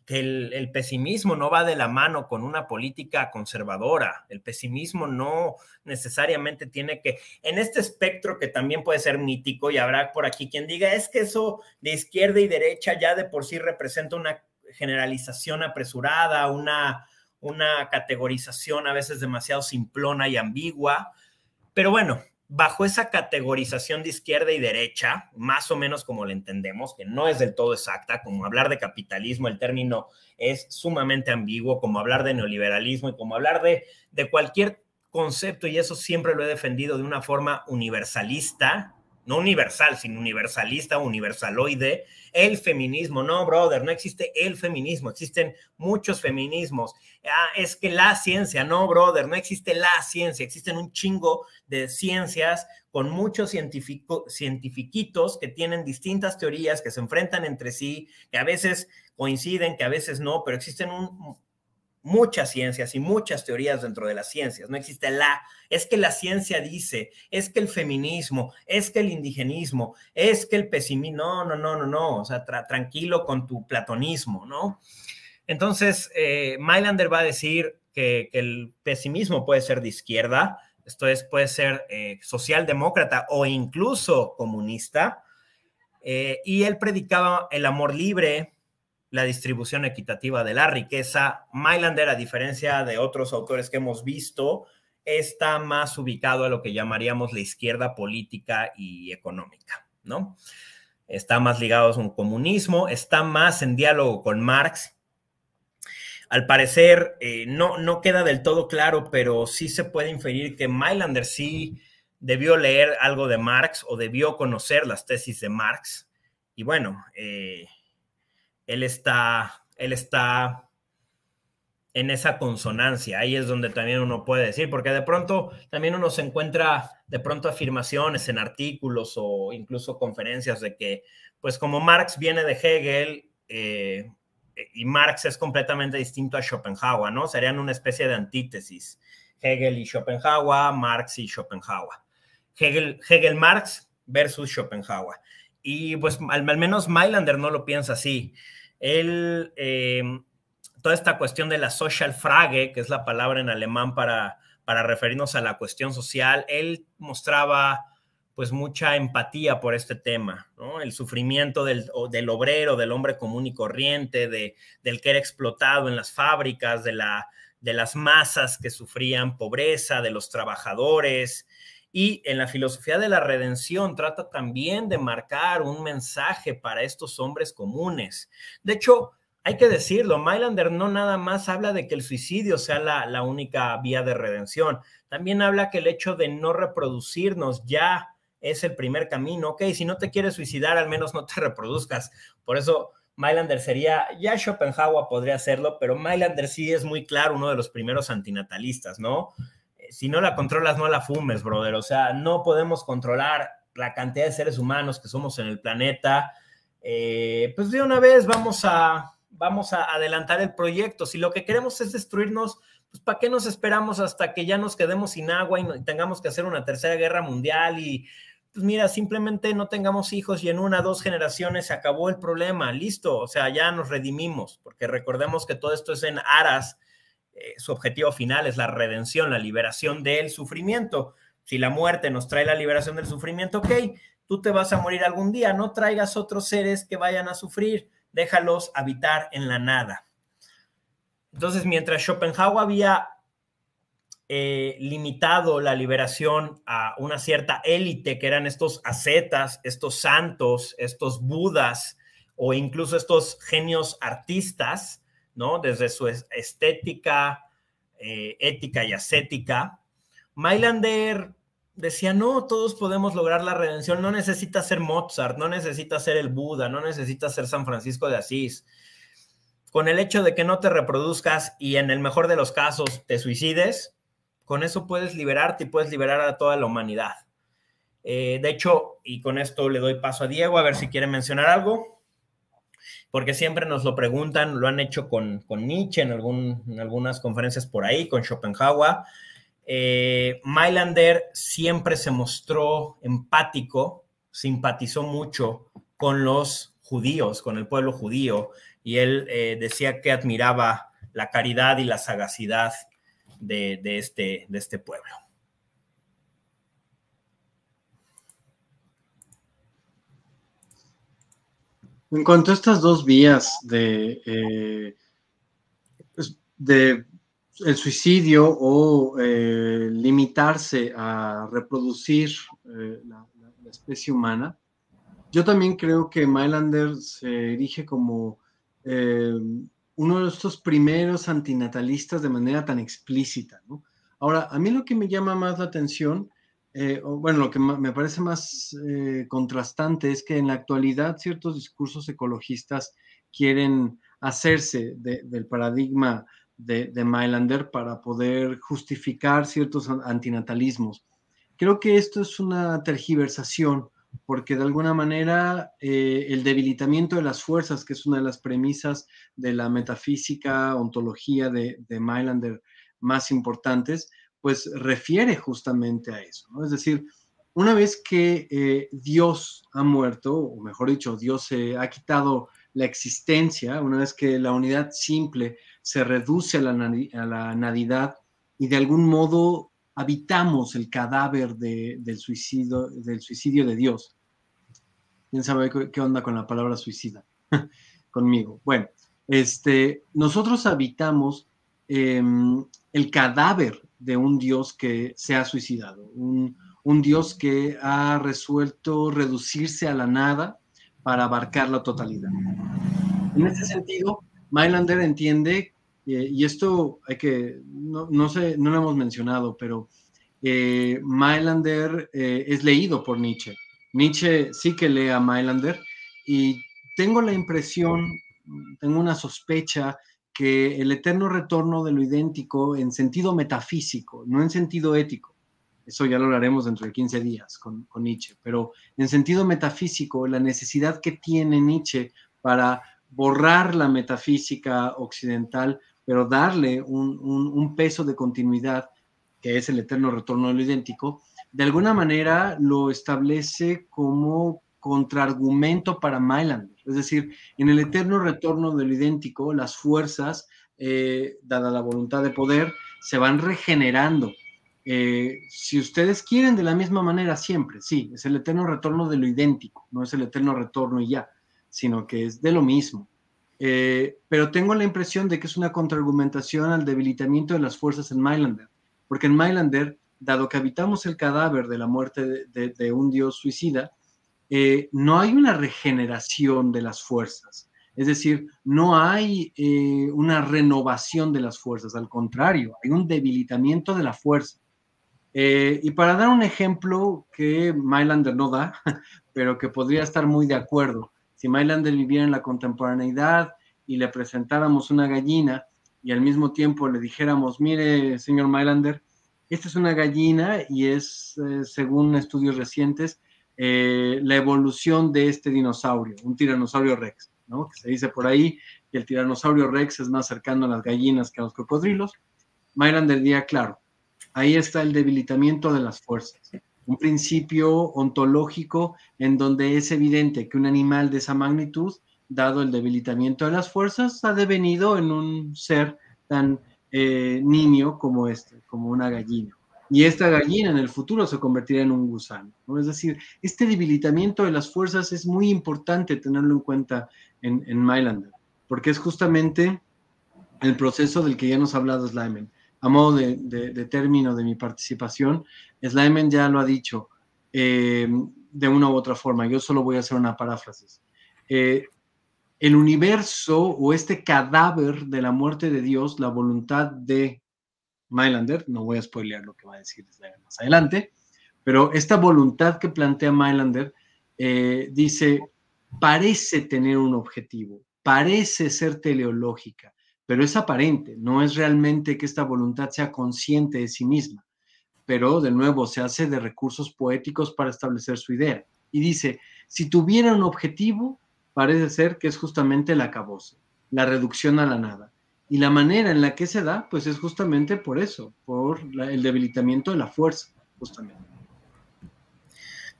el pesimismo no va de la mano con una política conservadora. El pesimismo no necesariamente tiene que... En este espectro que también puede ser mítico, y habrá por aquí quien diga, es que eso de izquierda y derecha ya de por sí representa una generalización apresurada, una categorización a veces demasiado simplona y ambigua. Pero bueno... Bajo esa categorización de izquierda y derecha, más o menos como la entendemos, que no es del todo exacta, como hablar de capitalismo, el término es sumamente ambiguo, como hablar de neoliberalismo y como hablar de cualquier concepto, y eso siempre lo he defendido de una forma universalista, no universal, sino universalista, universaloide, el feminismo. No, brother, no existe el feminismo, existen muchos feminismos. Ah, es que la ciencia, no, brother, no existe la ciencia, existen un chingo de ciencias con muchos cientifiquitos que tienen distintas teorías, que se enfrentan entre sí, que a veces coinciden, que a veces no, pero existen muchas ciencias y muchas teorías dentro de las ciencias. No existe es que la ciencia dice, es que el feminismo, es que el indigenismo, es que el pesimismo. No. O sea, tranquilo con tu platonismo, ¿no? Entonces, Mainländer va a decir que el pesimismo puede ser de izquierda, esto es, puede ser socialdemócrata o incluso comunista, y él predicaba el amor libre, la distribución equitativa de la riqueza. Mainländer, a diferencia de otros autores que hemos visto, está más ubicado a lo que llamaríamos la izquierda política y económica, ¿no? Está más ligado a un comunismo, está más en diálogo con Marx. Al parecer, no queda del todo claro, pero sí se puede inferir que Mainländer sí debió leer algo de Marx o debió conocer las tesis de Marx. Y bueno, él está en esa consonancia. Ahí es donde también uno puede decir, porque de pronto también uno se encuentra afirmaciones en artículos o incluso conferencias de que, pues como Marx viene de Hegel, y Marx es completamente distinto a Schopenhauer, ¿no? Serían una especie de antítesis. Hegel y Schopenhauer, Marx y Schopenhauer. Hegel-Marx versus Schopenhauer. Y pues al menos Mainländer no lo piensa así. Él, toda esta cuestión de la Sozialfrage, que es la palabra en alemán para referirnos a la cuestión social, él mostraba pues mucha empatía por este tema, ¿no? El sufrimiento del obrero, del hombre común y corriente, del que era explotado en las fábricas, de las masas que sufrían pobreza, de los trabajadores. Y en la filosofía de la redención trata también de marcar un mensaje para estos hombres comunes. De hecho, hay que decirlo, Mainländer no nada más habla de que el suicidio sea la única vía de redención. También habla que el hecho de no reproducirnos ya es el primer camino. Ok, si no te quieres suicidar, al menos no te reproduzcas. Por eso Mainländer sería, ya Schopenhauer podría hacerlo, pero Mainländer sí es muy claro, uno de los primeros antinatalistas, ¿no? Si no la controlas, no la fumes, brother. O sea, no podemos controlar la cantidad de seres humanos que somos en el planeta. Pues de una vez vamos a adelantar el proyecto. Si lo que queremos es destruirnos, pues ¿para qué nos esperamos hasta que ya nos quedemos sin agua y tengamos que hacer una tercera guerra mundial y... Pues mira, simplemente no tengamos hijos y en 1 o 2 generaciones se acabó el problema, listo, o sea, ya nos redimimos, porque recordemos que todo esto es en aras, su objetivo final es la redención, la liberación del sufrimiento. Si la muerte nos trae la liberación del sufrimiento, ok, tú te vas a morir algún día, no traigas otros seres que vayan a sufrir, déjalos habitar en la nada. Entonces, mientras Schopenhauer había limitado la liberación a una cierta élite, que eran estos ascetas, estos santos, estos budas o incluso estos genios artistas, ¿no? Desde su estética, ética y ascética, Mainländer decía, no, todos podemos lograr la redención, no necesita ser Mozart, no necesita ser el Buda, no necesita ser San Francisco de Asís. Con el hecho de que no te reproduzcas y en el mejor de los casos te suicides, con eso puedes liberarte y puedes liberar a toda la humanidad. De hecho, y con esto le doy paso a Diego, a ver si quiere mencionar algo, porque siempre nos lo preguntan, lo han hecho con Nietzsche en algunas conferencias por ahí, con Schopenhauer. Mainländer siempre se mostró empático, simpatizó mucho con los judíos, con el pueblo judío, y él decía que admiraba la caridad y la sagacidad de este pueblo. En cuanto a estas dos vías de el suicidio o limitarse a reproducir la especie humana, yo también creo que Mainländer se erige como uno de estos primeros antinatalistas de manera tan explícita, ¿no? Ahora, a mí lo que me llama más la atención, lo que me parece más contrastante es que en la actualidad ciertos discursos ecologistas quieren hacerse del paradigma de Mainländer para poder justificar ciertos antinatalismos. Creo que esto es una tergiversación, porque de alguna manera el debilitamiento de las fuerzas, que es una de las premisas de la metafísica, ontología de Mainländer más importantes, pues refiere justamente a eso, ¿no? Es decir, una vez que Dios ha muerto, o mejor dicho, Dios ha quitado la existencia, una vez que la unidad simple se reduce a la nulidad y de algún modo habitamos el cadáver del suicidio de Dios. ¿Quién sabe qué onda con la palabra suicida? Conmigo. Bueno, nosotros habitamos el cadáver de un Dios que se ha suicidado, un Dios que ha resuelto reducirse a la nada para abarcar la totalidad. En este sentido, Mainländer entiende, y esto hay que, no lo hemos mencionado, pero Mainländer es leído por Nietzsche. Nietzsche sí que lee a Mainländer, y tengo la impresión, tengo una sospecha, que el eterno retorno de lo idéntico en sentido metafísico, no en sentido ético, eso ya lo hablaremos dentro de 15 días con Nietzsche, pero en sentido metafísico, la necesidad que tiene Nietzsche para borrar la metafísica occidental, pero darle un peso de continuidad, que es el eterno retorno de lo idéntico, de alguna manera lo establece como contraargumento para Mainländer. Es decir, en el eterno retorno de lo idéntico, las fuerzas, dada la voluntad de poder, se van regenerando. Si ustedes quieren, de la misma manera siempre, sí, es el eterno retorno de lo idéntico, no es el eterno retorno y ya, sino que es de lo mismo. Pero tengo la impresión de que es una contraargumentación al debilitamiento de las fuerzas en Mainländer, porque en Mainländer, dado que habitamos el cadáver de la muerte de un Dios suicida, no hay una regeneración de las fuerzas, es decir, no hay una renovación de las fuerzas, al contrario, hay un debilitamiento de la fuerza. Y para dar un ejemplo que Mainländer no da, pero que podría estar muy de acuerdo, si Mainländer viviera en la contemporaneidad y le presentáramos una gallina y al mismo tiempo le dijéramos, mire, señor Mainländer, esta es una gallina y es, según estudios recientes, la evolución de este dinosaurio, un tiranosaurio rex, ¿no? Que se dice por ahí que el tiranosaurio rex es más cercano a las gallinas que a los cocodrilos. Mainländer diría, claro, ahí está el debilitamiento de las fuerzas, un principio ontológico en donde es evidente que un animal de esa magnitud, dado el debilitamiento de las fuerzas, ha devenido en un ser tan nimio como este, como una gallina. Y esta gallina en el futuro se convertirá en un gusano, ¿no? Es decir, este debilitamiento de las fuerzas es muy importante tenerlo en cuenta en Mainländer, porque es justamente el proceso del que ya nos ha hablado Schleimann. A modo de término de mi participación, Schleimann ya lo ha dicho de una u otra forma, yo solo voy a hacer una paráfrasis. El universo o este cadáver de la muerte de Dios, la voluntad de Mainländer, no voy a spoilear lo que va a decir más adelante, pero esta voluntad que plantea Mainländer dice, parece tener un objetivo, parece ser teleológica, pero es aparente, no es realmente que esta voluntad sea consciente de sí misma, pero de nuevo se hace de recursos poéticos para establecer su idea, y dice, si tuviera un objetivo, parece ser que es justamente el acabose, la reducción a la nada. Y la manera en la que se da, pues es justamente por eso, por el debilitamiento de la fuerza, justamente.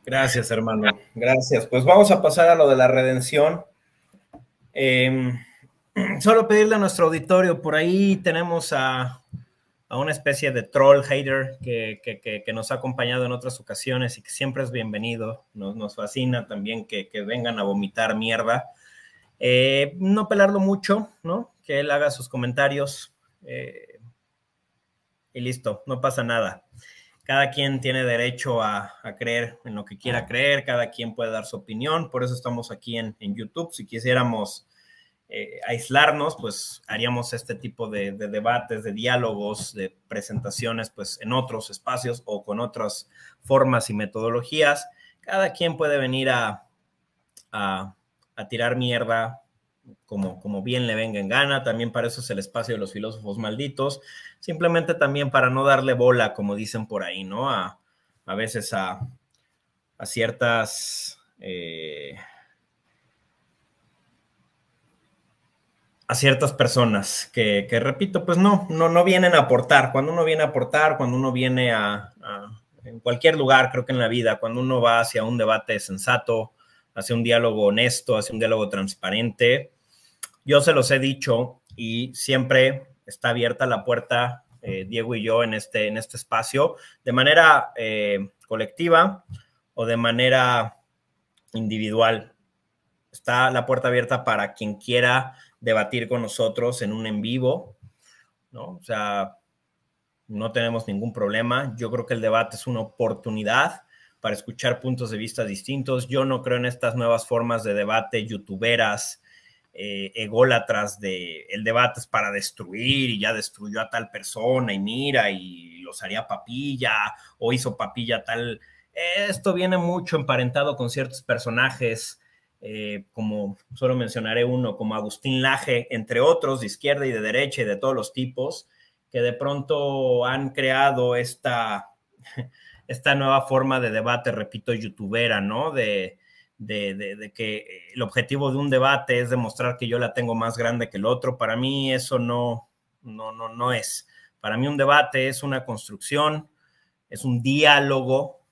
Gracias, hermano. Gracias. Pues vamos a pasar a lo de la redención. Solo pedirle a nuestro auditorio, por ahí tenemos a una especie de troll hater que nos ha acompañado en otras ocasiones y que siempre es bienvenido. Nos fascina también que vengan a vomitar mierda. No pelarlo mucho, ¿no? Que él haga sus comentarios y listo, no pasa nada. Cada quien tiene derecho a creer en lo que quiera creer, cada quien puede dar su opinión, por eso estamos aquí en YouTube. Si quisiéramos aislarnos, pues haríamos este tipo de debates, de diálogos, de presentaciones, pues en otros espacios o con otras formas y metodologías. Cada quien puede venir a tirar mierda, como bien le venga en gana. También para eso es el espacio de los filósofos malditos, simplemente también para no darle bola, como dicen por ahí, ¿no? a veces a ciertas... a ciertas personas que repito, pues no vienen a aportar. Cuando uno viene a aportar, cuando uno viene en cualquier lugar, creo que en la vida, cuando uno va hacia un debate sensato, hacia un diálogo honesto, hacia un diálogo transparente, yo se los he dicho y siempre está abierta la puerta, Diego y yo, en este espacio, de manera colectiva o de manera individual. Está la puerta abierta para quien quiera debatir con nosotros en un en vivo, ¿no? O sea, no tenemos ningún problema. Yo creo que el debate es una oportunidad para escuchar puntos de vista distintos. Yo no creo en estas nuevas formas de debate youtuberas, ególatras de el debate es para destruir y ya destruyó a tal persona y mira y los haría papilla o hizo papilla tal... Esto viene mucho emparentado con ciertos personajes, como solo mencionaré uno, como Agustín Laje, entre otros, de izquierda y de derecha y de todos los tipos, que de pronto han creado esta nueva forma de debate, repito, youtubera, ¿no? De que el objetivo de un debate es demostrar que yo la tengo más grande que el otro. Para mí eso no es. Para mí un debate es una construcción, es un diálogo,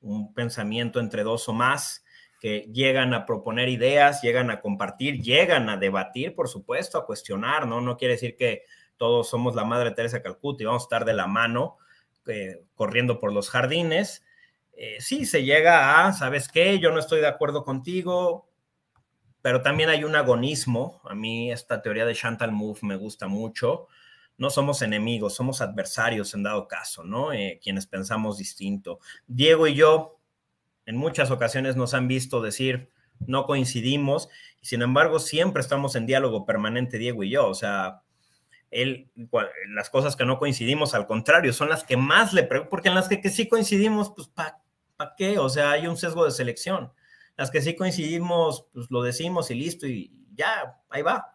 un pensamiento entre dos o más que llegan a proponer ideas, llegan a compartir, llegan a debatir, por supuesto, a cuestionar, ¿no? No quiere decir que todos somos la Madre Teresa de Calcuta y vamos a estar de la mano corriendo por los jardines. Sí, se llega a, ¿sabes qué? Yo no estoy de acuerdo contigo, pero también hay un agonismo. A mí esta teoría de Chantal Mouffe me gusta mucho. No somos enemigos, somos adversarios en dado caso, ¿no? Quienes pensamos distinto. Diego y yo en muchas ocasiones nos han visto decir no coincidimos, y sin embargo siempre estamos en diálogo permanente Diego y yo. O sea, las cosas que no coincidimos, al contrario, son las que más le pregunto, porque en las que sí coincidimos, pues ¿para qué? O sea, hay un sesgo de selección. Las que sí coincidimos, pues lo decimos y listo, y ya, ahí va.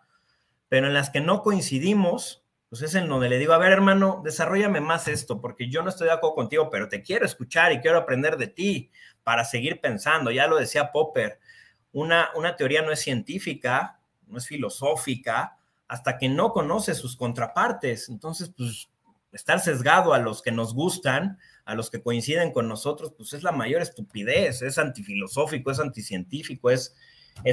Pero en las que no coincidimos... Pues es en donde le digo, a ver, hermano, desarróllame más esto, porque yo no estoy de acuerdo contigo, pero te quiero escuchar y quiero aprender de ti para seguir pensando. Ya lo decía Popper, una teoría no es científica, no es filosófica, hasta que no conoce sus contrapartes. Entonces, pues, estar sesgado a los que nos gustan, a los que coinciden con nosotros, pues es la mayor estupidez, es antifilosófico, es anticientífico, es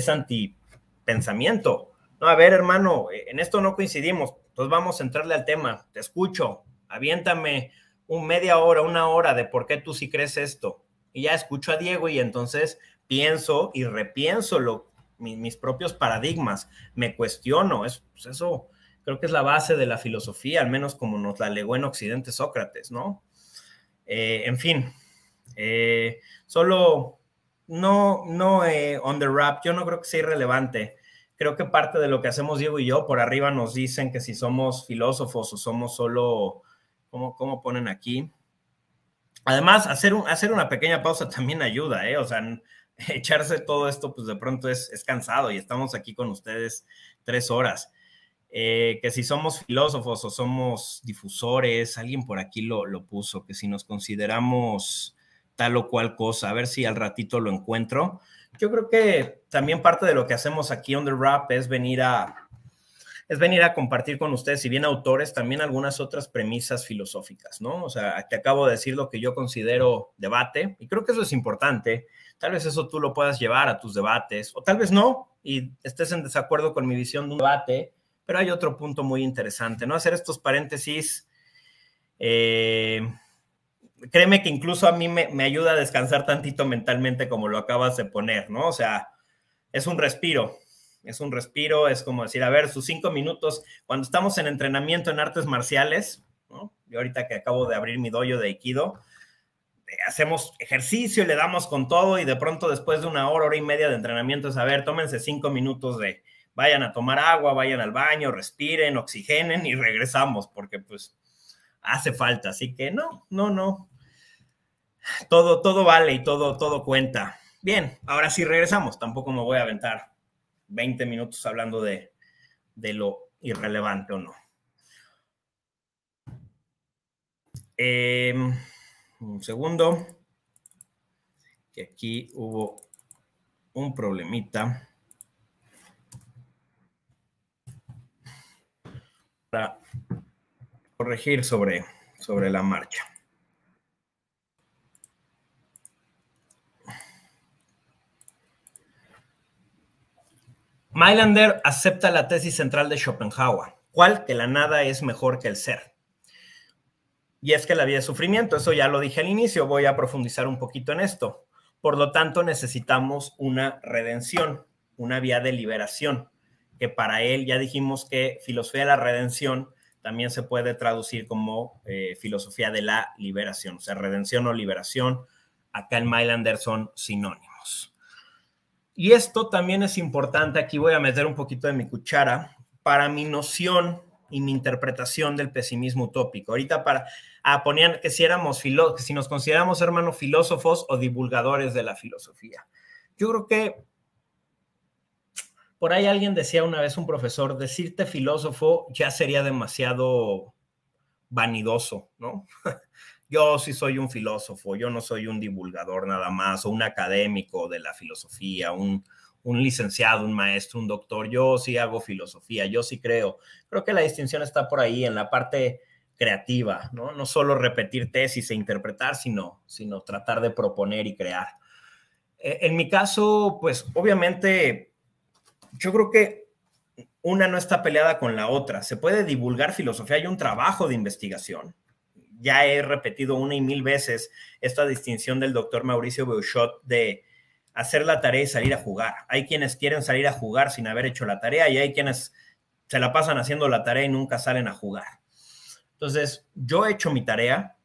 antipensamiento. No, a ver, hermano, en esto no coincidimos. Entonces vamos a entrarle al tema, te escucho, aviéntame media hora, una hora de por qué tú sí crees esto. Y ya escucho a Diego y entonces pienso y repienso mis propios paradigmas, me cuestiono. Pues eso creo que es la base de la filosofía, al menos como nos la legó en Occidente Sócrates, ¿no? En fin, solo on the wrap, yo no creo que sea irrelevante. Creo que parte de lo que hacemos Diego y yo, por arriba nos dicen que si somos filósofos o somos solo, ¿cómo ponen aquí? Además, hacer una pequeña pausa también ayuda, ¿eh? O sea, echarse todo esto, pues de pronto es cansado y estamos aquí con ustedes 3 horas. Que si somos filósofos o somos difusores, alguien por aquí lo puso, que si nos consideramos tal o cual cosa, a ver si al ratito lo encuentro. Yo creo que también parte de lo que hacemos aquí on the wrap es venir a compartir con ustedes, si bien autores, también algunas otras premisas filosóficas, ¿no? O sea, te acabo de decir lo que yo considero debate, y creo que eso es importante. Tal vez eso tú lo puedas llevar a tus debates, o tal vez no, y estés en desacuerdo con mi visión de un debate, pero hay otro punto muy interesante, ¿no? Hacer estos paréntesis... Créeme que incluso a mí me ayuda a descansar tantito mentalmente como lo acabas de poner, ¿no? O sea, es un respiro, es como decir, a ver, sus 5 minutos, cuando estamos en entrenamiento en artes marciales, ¿no? Yo ahorita que acabo de abrir mi dojo de Aikido, hacemos ejercicio y le damos con todo y de pronto después de una hora, hora y media de entrenamiento es, a ver, tómense 5 minutos de, vayan a tomar agua, vayan al baño, respiren, oxigenen y regresamos, porque pues hace falta, así que no. Todo vale y todo cuenta. Bien, ahora sí regresamos. Tampoco me voy a aventar 20 minutos hablando de lo irrelevante o no. Un segundo. que aquí hubo un problemita. Para corregir sobre la marcha. Mainländer acepta la tesis central de Schopenhauer, ¿cuál? Que la nada es mejor que el ser. Y es que la vida es sufrimiento, eso ya lo dije al inicio, voy a profundizar un poquito en esto. Por lo tanto, necesitamos una redención, una vía de liberación, que para él ya dijimos que filosofía de la redención también se puede traducir como filosofía de la liberación, o sea, redención o liberación, acá en Mainländer son sinónimos. Y esto también es importante, aquí voy a meter un poquito de mi cuchara, para mi noción y mi interpretación del pesimismo utópico. Ahorita ponían que si éramos que si nos consideramos, hermanos, filósofos o divulgadores de la filosofía. Yo creo que por ahí alguien decía una vez, un profesor, decirte filósofo ya sería demasiado vanidoso, ¿no? Yo sí soy un filósofo, yo no soy un divulgador nada más, o un académico de la filosofía, un licenciado, un maestro, un doctor, yo sí hago filosofía, yo sí creo. Creo que la distinción está por ahí, en la parte creativa, ¿no? No solo repetir tesis e interpretar, sino tratar de proponer y crear. En mi caso, pues, obviamente, yo creo que una no está peleada con la otra. Se puede divulgar filosofía, hay un trabajo de investigación. Ya he repetido una y mil veces esta distinción del doctor Mauricio Beuchot de hacer la tarea y salir a jugar. Hay quienes quieren salir a jugar sin haber hecho la tarea y hay quienes se la pasan haciendo la tarea y nunca salen a jugar. Entonces, yo he hecho mi tarea,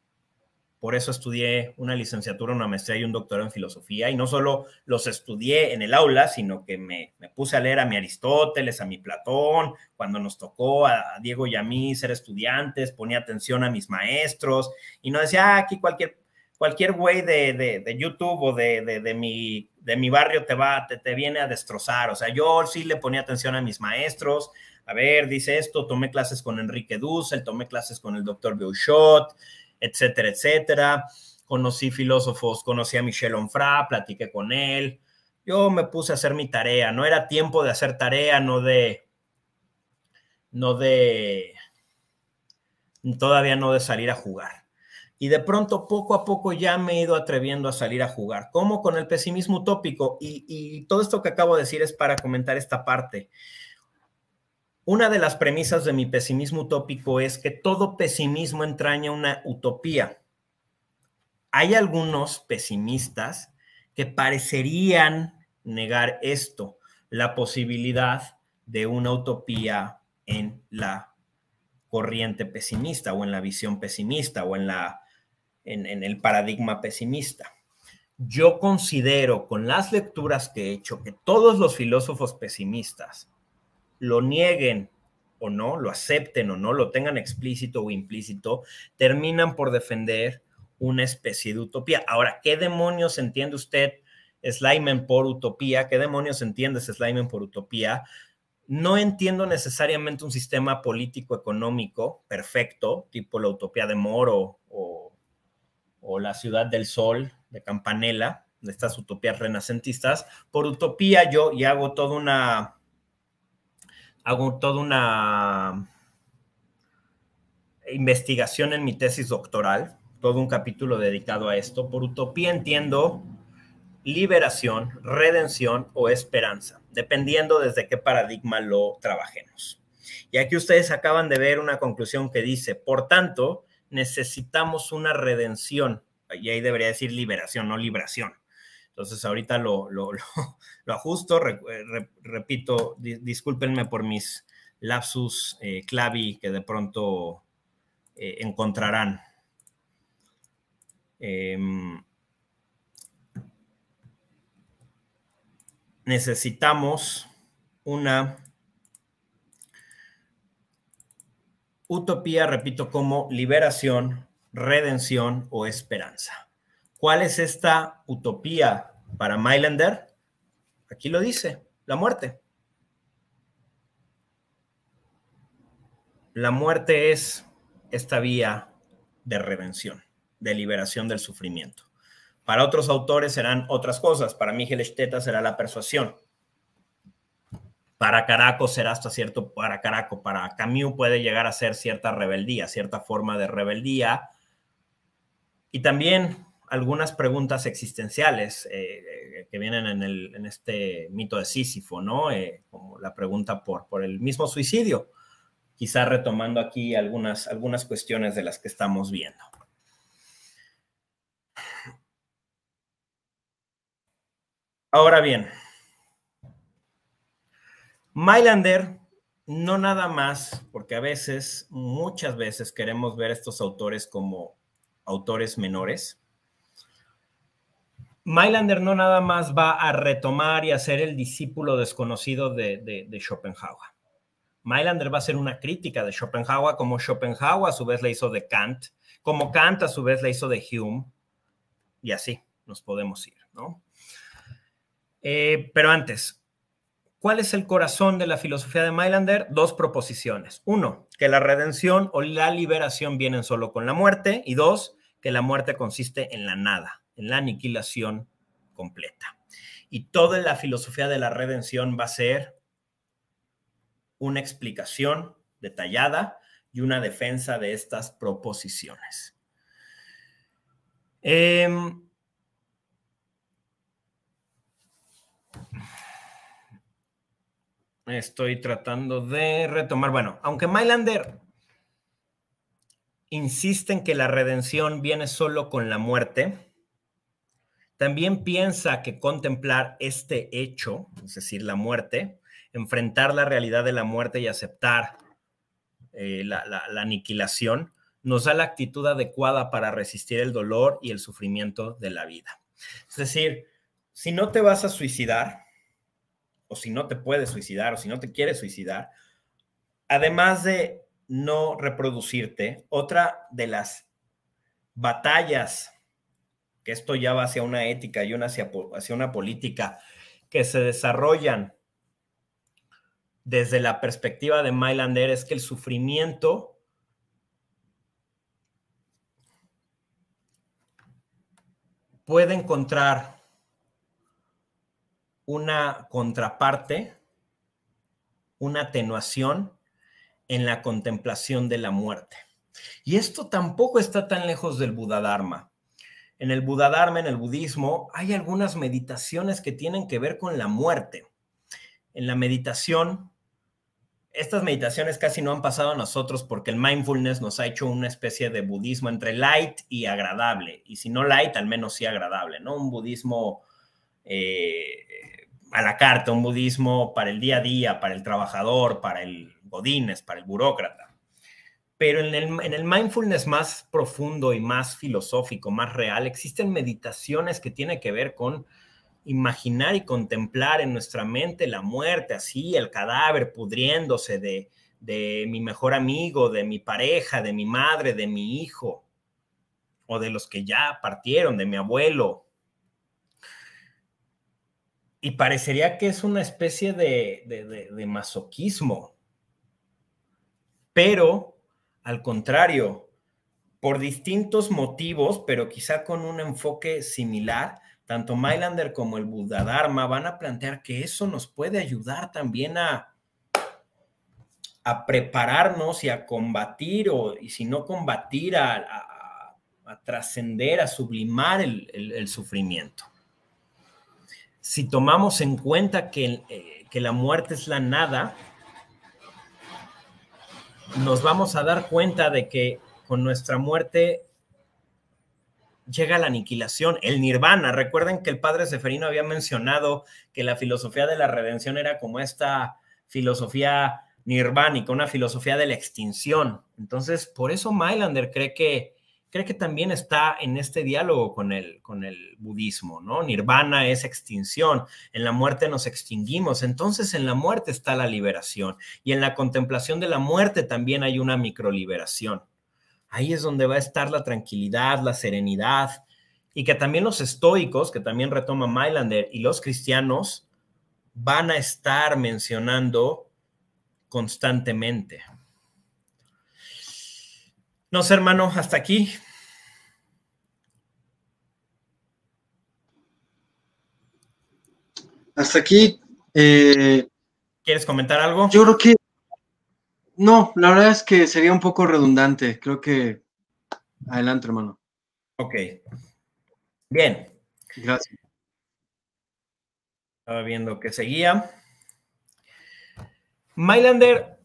por eso estudié una licenciatura, una maestría y un doctorado en filosofía, y no solo los estudié en el aula, sino que me puse a leer a mi Aristóteles, a mi Platón, cuando nos tocó a Diego y a mí ser estudiantes, ponía atención a mis maestros, y no decía, aquí cualquier güey de YouTube o de mi barrio te viene a destrozar. O sea, yo sí le ponía atención a mis maestros. A ver, dice esto, tomé clases con Enrique Dussel, tomé clases con el doctor Beuchot, etcétera, etcétera. Conocí filósofos, conocí a Michel Onfray, platiqué con él. Yo me puse a hacer mi tarea. No era tiempo de hacer tarea, todavía no de salir a jugar. Y de pronto, poco a poco, ya me he ido atreviendo a salir a jugar. ¿Cómo? Con el pesimismo utópico. Y todo esto que acabo de decir es para comentar esta parte. Una de las premisas de mi pesimismo utópico es que todo pesimismo entraña una utopía. Hay algunos pesimistas que parecerían negar esto, la posibilidad de una utopía en la corriente pesimista o en la visión pesimista o en el paradigma pesimista. Yo considero, con las lecturas que he hecho, que todos los filósofos pesimistas, lo nieguen o no, lo acepten o no, lo tengan explícito o implícito, terminan por defender una especie de utopía. Ahora, ¿qué demonios entiende usted, Slimen, por utopía? ¿Qué demonios entiendes, Slimen, por utopía? No entiendo necesariamente un sistema político-económico perfecto, tipo la utopía de Moro o la Ciudad del Sol de Campanella, de estas utopías renacentistas. Por utopía yo y hago toda una investigación en mi tesis doctoral, todo un capítulo dedicado a esto. Por utopía entiendo liberación, redención o esperanza, dependiendo desde qué paradigma lo trabajemos. Y aquí ustedes acaban de ver una conclusión que dice, por tanto, necesitamos una redención. Y ahí debería decir liberación, no libración. Entonces, ahorita lo ajusto, repito, discúlpenme por mis lapsus clavi que de pronto encontrarán. Necesitamos una utopía, repito, como liberación, redención o esperanza. ¿Cuál es esta utopía para Mainländer? Aquí lo dice, la muerte. La muerte es esta vía de redención, de liberación del sufrimiento. Para otros autores serán otras cosas. Para Michelstaedter será la persuasión. Para Caraco será hasta cierto... Para Camus puede llegar a ser cierta rebeldía, cierta forma de rebeldía. Y también algunas preguntas existenciales que vienen en este mito de Sísifo, ¿no? Como la pregunta por el mismo suicidio. Quizá retomando aquí algunas cuestiones de las que estamos viendo. Ahora bien, Mainländer no nada más, porque a veces, muchas veces queremos ver a estos autores como autores menores. Mainländer no nada más va a retomar y a ser el discípulo desconocido de Schopenhauer. Mainländer va a hacer una crítica de Schopenhauer, como Schopenhauer a su vez la hizo de Kant, como Kant a su vez la hizo de Hume, y así nos podemos ir, ¿no? Pero antes, ¿cuál es el corazón de la filosofía de Mainländer? Dos proposiciones. Uno, que la redención o la liberación vienen solo con la muerte. Y dos, que la muerte consiste en la nada, en la aniquilación completa. Y toda la filosofía de la redención va a ser una explicación detallada y una defensa de estas proposiciones. Estoy tratando de retomar. Bueno, aunque Mainländer insiste en que la redención viene solo con la muerte, también piensa que contemplar este hecho, es decir, la muerte, enfrentar la realidad de la muerte y aceptar la aniquilación, nos da la actitud adecuada para resistir el dolor y el sufrimiento de la vida. Es decir, si no te vas a suicidar, o si no te puedes suicidar, o si no te quieres suicidar, además de no reproducirte, otra de las batallas, que esto ya va hacia una ética y una hacia una política, que se desarrollan desde la perspectiva de Mainländer, es que el sufrimiento puede encontrar una contraparte, una atenuación en la contemplación de la muerte. Y esto tampoco está tan lejos del Buda-dharma. En el Buda-dharma, en el budismo, hay algunas meditaciones que tienen que ver con la muerte. En la meditación, estas meditaciones casi no han pasado a nosotros porque el mindfulness nos ha hecho una especie de budismo entre light y agradable. Y si no light, al menos sí agradable, ¿no? Un budismo a la carta, un budismo para el día a día, para el trabajador, para el godínez, para el burócrata. Pero en el mindfulness más profundo y más filosófico, más real, existen meditaciones que tienen que ver con imaginar y contemplar en nuestra mente la muerte, así, el cadáver pudriéndose de mi mejor amigo, de mi pareja, de mi madre, de mi hijo, o de los que ya partieron, de mi abuelo. Y parecería que es una especie de masoquismo. Pero, al contrario, por distintos motivos, pero quizá con un enfoque similar, tanto Mainländer como el Buda-dharma van a plantear que eso nos puede ayudar también a prepararnos y a combatir, y si no combatir, a trascender, a sublimar el sufrimiento. Si tomamos en cuenta que la muerte es la nada, nos vamos a dar cuenta de que con nuestra muerte llega la aniquilación, el nirvana. Recuerden que el padre Ceferino había mencionado que la filosofía de la redención era como esta filosofía nirvánica, una filosofía de la extinción. Entonces, por eso Mainländer cree que también está en este diálogo con el budismo, ¿no? Nirvana es extinción, en la muerte nos extinguimos, entonces en la muerte está la liberación, y en la contemplación de la muerte también hay una microliberación. Ahí es donde va a estar la tranquilidad, la serenidad, y que también los estoicos, que también retoma Mainländer, y los cristianos van a estar mencionando constantemente. No sé, hermano, hasta aquí. hasta aquí. ¿Quieres comentar algo? Yo creo que no, la verdad es que sería un poco redundante. Creo que adelante, hermano. Ok. Bien. Gracias. Estaba viendo que seguía. Mainländer,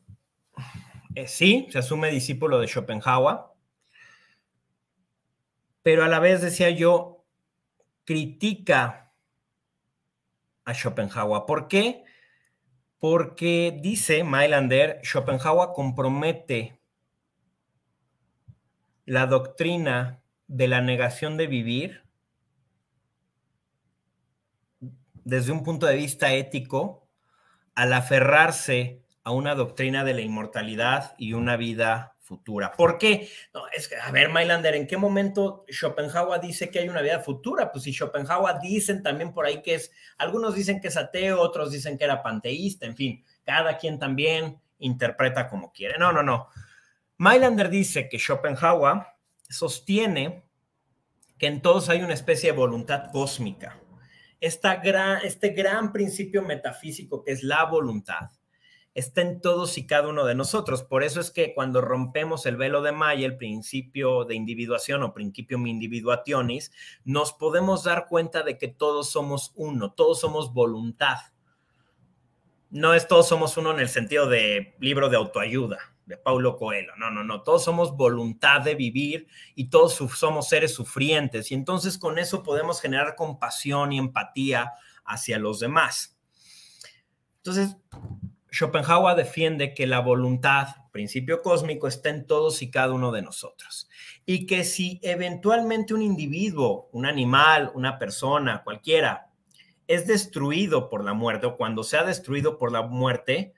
sí, se asume discípulo de Schopenhauer, pero a la vez, decía yo, critica a Schopenhauer. ¿Por qué? Porque, dice Mainländer, Schopenhauer compromete la doctrina de la negación de vivir desde un punto de vista ético al aferrarse a una doctrina de la inmortalidad y una vida futura. ¿Por qué? No, es que, a ver, Mainländer, ¿en qué momento Schopenhauer dice que hay una vida futura? Pues si Schopenhauer dicen también por ahí que es, algunos dicen que es ateo, otros dicen que era panteísta, en fin, cada quien también interpreta como quiere. No. Mainländer dice que Schopenhauer sostiene que en todos hay una especie de voluntad cósmica, este gran principio metafísico que es la voluntad. Está en todos y cada uno de nosotros. Por eso es que cuando rompemos el velo de Maya, el principio de individuación o principium individuationis, nos podemos dar cuenta de que todos somos uno, todos somos voluntad. No es todos somos uno en el sentido de libro de autoayuda de Paulo Coelho. No. Todos somos voluntad de vivir y todos somos seres sufrientes. Y entonces con eso podemos generar compasión y empatía hacia los demás. Entonces, Schopenhauer defiende que la voluntad, principio cósmico, está en todos y cada uno de nosotros. Y que si eventualmente un individuo, un animal, una persona, cualquiera, es destruido por la muerte o cuando sea destruido por la muerte,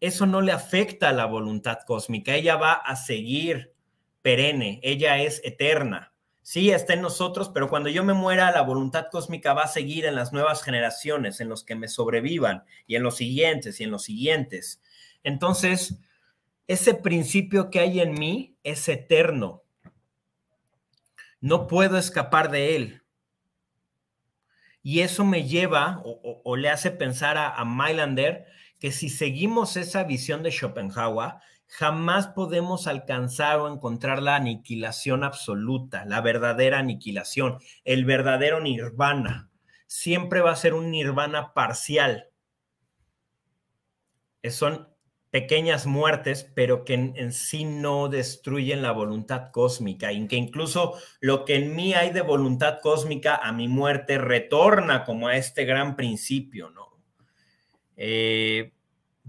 eso no le afecta a la voluntad cósmica. Ella va a seguir perenne, ella es eterna. Sí, está en nosotros, pero cuando yo me muera, la voluntad cósmica va a seguir en las nuevas generaciones, en los que me sobrevivan, y en los siguientes, Entonces, ese principio que hay en mí es eterno. No puedo escapar de él. Y eso me lleva, o le hace pensar a Mainländer, que si seguimos esa visión de Schopenhauer, jamás podemos alcanzar o encontrar la aniquilación absoluta, la verdadera aniquilación, el verdadero nirvana. Siempre va a ser un nirvana parcial. Son pequeñas muertes, pero que en sí no destruyen la voluntad cósmica, y que incluso lo que en mí hay de voluntad cósmica a mi muerte retorna como a este gran principio, ¿no?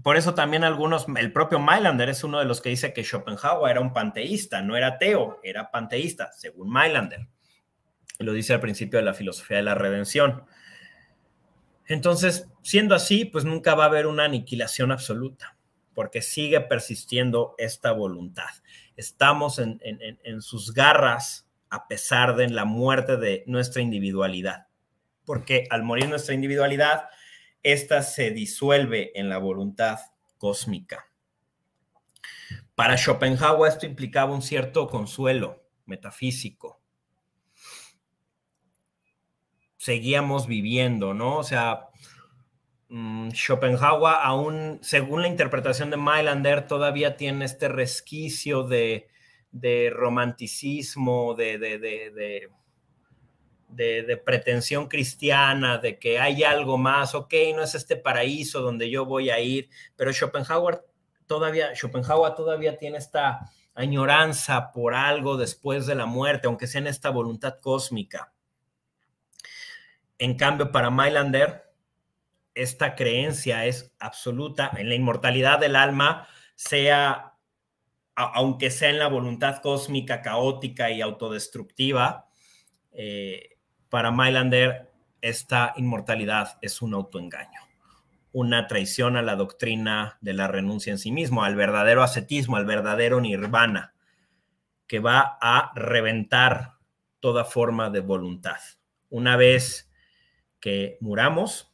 Por eso también algunos, el propio Mainländer es uno de los que dice que Schopenhauer era un panteísta, no era ateo, era panteísta, según Mainländer. Lo dice al principio de la filosofía de la redención. Entonces, siendo así, pues nunca va a haber una aniquilación absoluta, porque sigue persistiendo esta voluntad. Estamos en sus garras a pesar de la muerte de nuestra individualidad, porque al morir nuestra individualidad, esta se disuelve en la voluntad cósmica. Para Schopenhauer esto implicaba un cierto consuelo metafísico. Seguíamos viviendo, ¿no? O sea, Schopenhauer aún, según la interpretación de Mainländer, todavía tiene este resquicio de romanticismo, de pretensión cristiana, de que hay algo más, ok, no es este paraíso donde yo voy a ir, pero Schopenhauer todavía tiene esta añoranza por algo después de la muerte, aunque sea en esta voluntad cósmica. En cambio, para Mainländer, esta creencia es absoluta en la inmortalidad del alma, sea, aunque sea en la voluntad cósmica caótica y autodestructiva. Para Mainländer, esta inmortalidad es un autoengaño, una traición a la doctrina de la renuncia en sí mismo, al verdadero ascetismo, al verdadero nirvana, que va a reventar toda forma de voluntad. Una vez que muramos,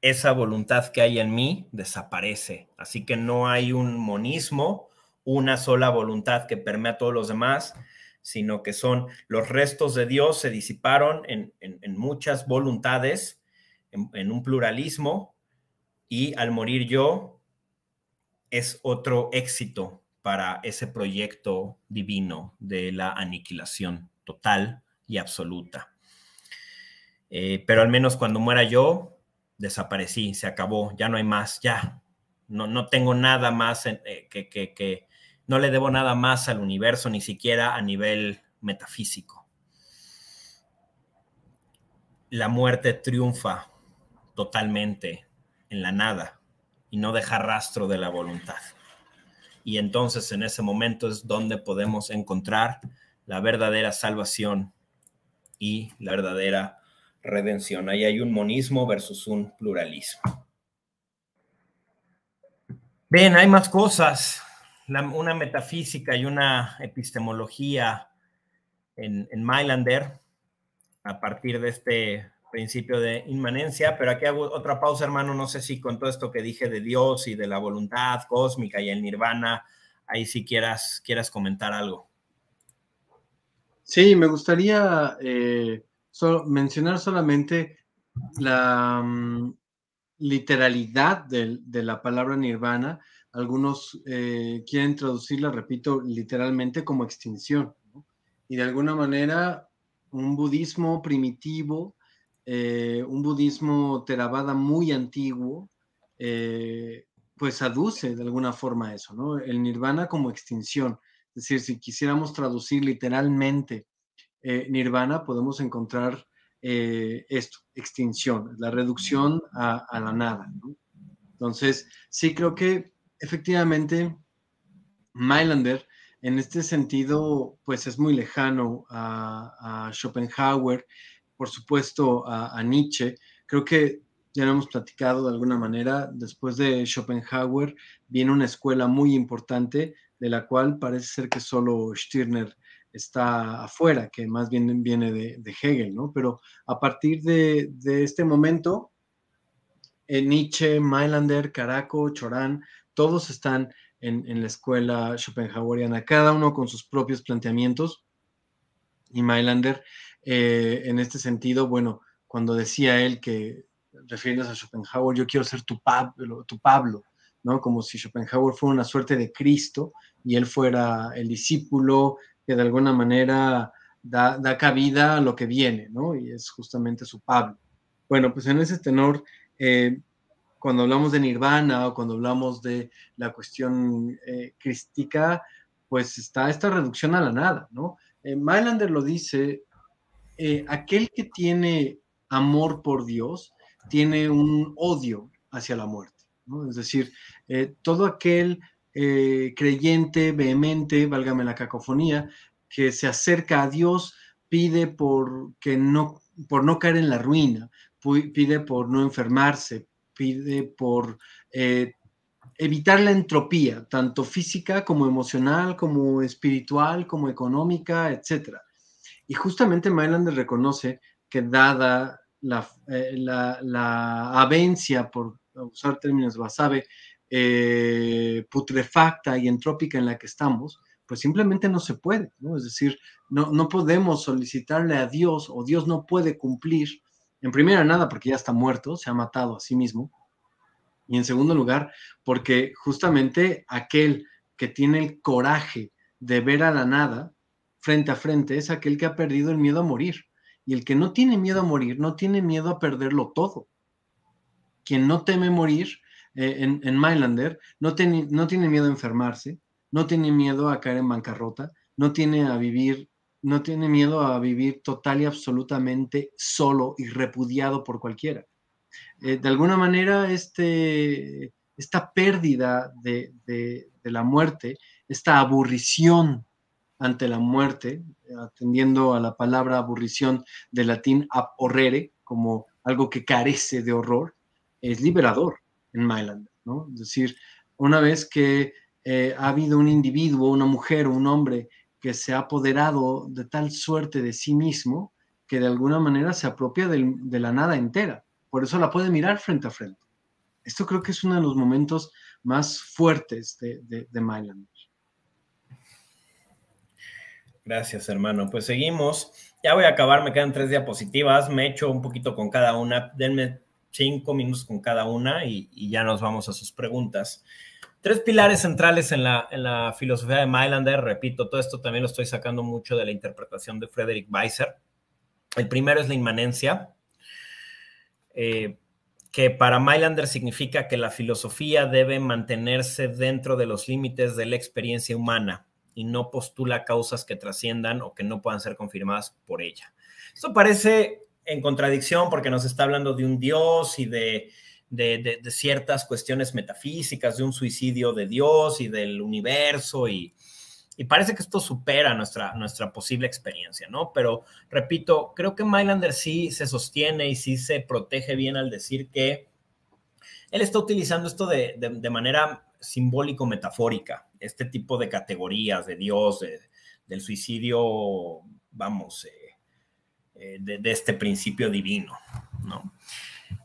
esa voluntad que hay en mí desaparece. Así que no hay un monismo, una sola voluntad que permea a todos los demás, sino que son los restos de Dios se disiparon en muchas voluntades en un pluralismo, y al morir yo es otro éxito para ese proyecto divino de la aniquilación total y absoluta. Pero al menos cuando muera yo, desaparecí, se acabó, ya no hay más, ya. No tengo nada más, no le debo nada más al universo, ni siquiera a nivel metafísico. La muerte triunfa totalmente en la nada y no deja rastro de la voluntad. Y entonces en ese momento es donde podemos encontrar la verdadera salvación y la verdadera redención. Ahí hay un monismo versus un pluralismo. Bien, hay más cosas. Una metafísica y una epistemología en Mainländer a partir de este principio de inmanencia. Pero aquí hago otra pausa, hermano. No sé si con todo esto que dije de Dios y de la voluntad cósmica y el nirvana, ahí sí quieras comentar algo. Sí, me gustaría mencionar solamente la literalidad de la palabra nirvana. Algunos quieren traducirla, repito, literalmente como extinción, ¿no? Y de alguna manera un budismo primitivo, un budismo Theravada muy antiguo, pues aduce de alguna forma eso, ¿no? El nirvana como extinción. Es decir, si quisiéramos traducir literalmente nirvana, podemos encontrar esto, extinción, la reducción a la nada, ¿no? Entonces, sí creo que efectivamente Mainländer en este sentido pues es muy lejano a Schopenhauer, por supuesto a Nietzsche. Creo que ya lo hemos platicado de alguna manera, después de Schopenhauer viene una escuela muy importante de la cual parece ser que solo Stirner está afuera, que más bien viene de Hegel, ¿no? Pero a partir de este momento Nietzsche, Mainländer, Caraco, Cioran, todos están en la escuela schopenhaueriana, cada uno con sus propios planteamientos. Y Mainländer, en este sentido, bueno, cuando decía él que, refiriéndose a Schopenhauer, yo quiero ser tu Pablo, ¿no? Como si Schopenhauer fuera una suerte de Cristo y él fuera el discípulo que de alguna manera da cabida a lo que viene, ¿no? Y es justamente su Pablo. Bueno, pues en ese tenor, cuando hablamos de nirvana o cuando hablamos de la cuestión crística, pues está esta reducción a la nada, ¿no? Mainländer lo dice, aquel que tiene amor por Dios tiene un odio hacia la muerte, ¿no? Es decir, todo aquel creyente, vehemente, válgame la cacofonía, que se acerca a Dios, pide por no caer en la ruina, pide por no enfermarse, pide por evitar la entropía, tanto física como emocional, como espiritual, como económica, etc. Y justamente Mainländer reconoce que dada la avencia, por usar términos basabe, putrefacta y entrópica en la que estamos, pues simplemente no se puede, ¿no? Es decir, no podemos solicitarle a Dios, o Dios no puede cumplir. En primera, nada, porque ya está muerto, se ha matado a sí mismo. Y en segundo lugar, porque justamente aquel que tiene el coraje de ver a la nada frente a frente es aquel que ha perdido el miedo a morir. Y el que no tiene miedo a morir, no tiene miedo a perderlo todo. Quien no teme morir, en Mainländer, no tiene miedo a enfermarse, no tiene miedo a caer en bancarrota, no tiene miedo a vivir total y absolutamente solo y repudiado por cualquiera. De alguna manera, esta pérdida de la muerte, esta aburrición ante la muerte, atendiendo a la palabra aburrición del latín abhorrere, como algo que carece de horror, es liberador en Mainländer, ¿no? Es decir, una vez que ha habido un individuo, una mujer o un hombre que se ha apoderado de tal suerte de sí mismo que de alguna manera se apropia de la nada entera. Por eso la puede mirar frente a frente. Esto creo que es uno de los momentos más fuertes de Mainländer. Gracias, hermano. Pues seguimos. Ya voy a acabar, me quedan 3 diapositivas. Me echo un poquito con cada una. Denme 5 minutos con cada una y ya nos vamos a sus preguntas. 3 pilares centrales en la filosofía de Mainländer. Repito, todo esto también lo estoy sacando mucho de la interpretación de Friedrich Beiser. El primero es la inmanencia, que para Mainländer significa que la filosofía debe mantenerse dentro de los límites de la experiencia humana y no postula causas que trasciendan o que no puedan ser confirmadas por ella. Esto parece en contradicción porque nos está hablando de un Dios y de ciertas cuestiones metafísicas, de un suicidio de Dios y del universo, y parece que esto supera nuestra posible experiencia, ¿no? Pero, repito, creo que Mainländer sí se sostiene y sí se protege bien al decir que él está utilizando esto de manera simbólico-metafórica, este tipo de categorías de Dios, del suicidio, vamos, de este principio divino, ¿no?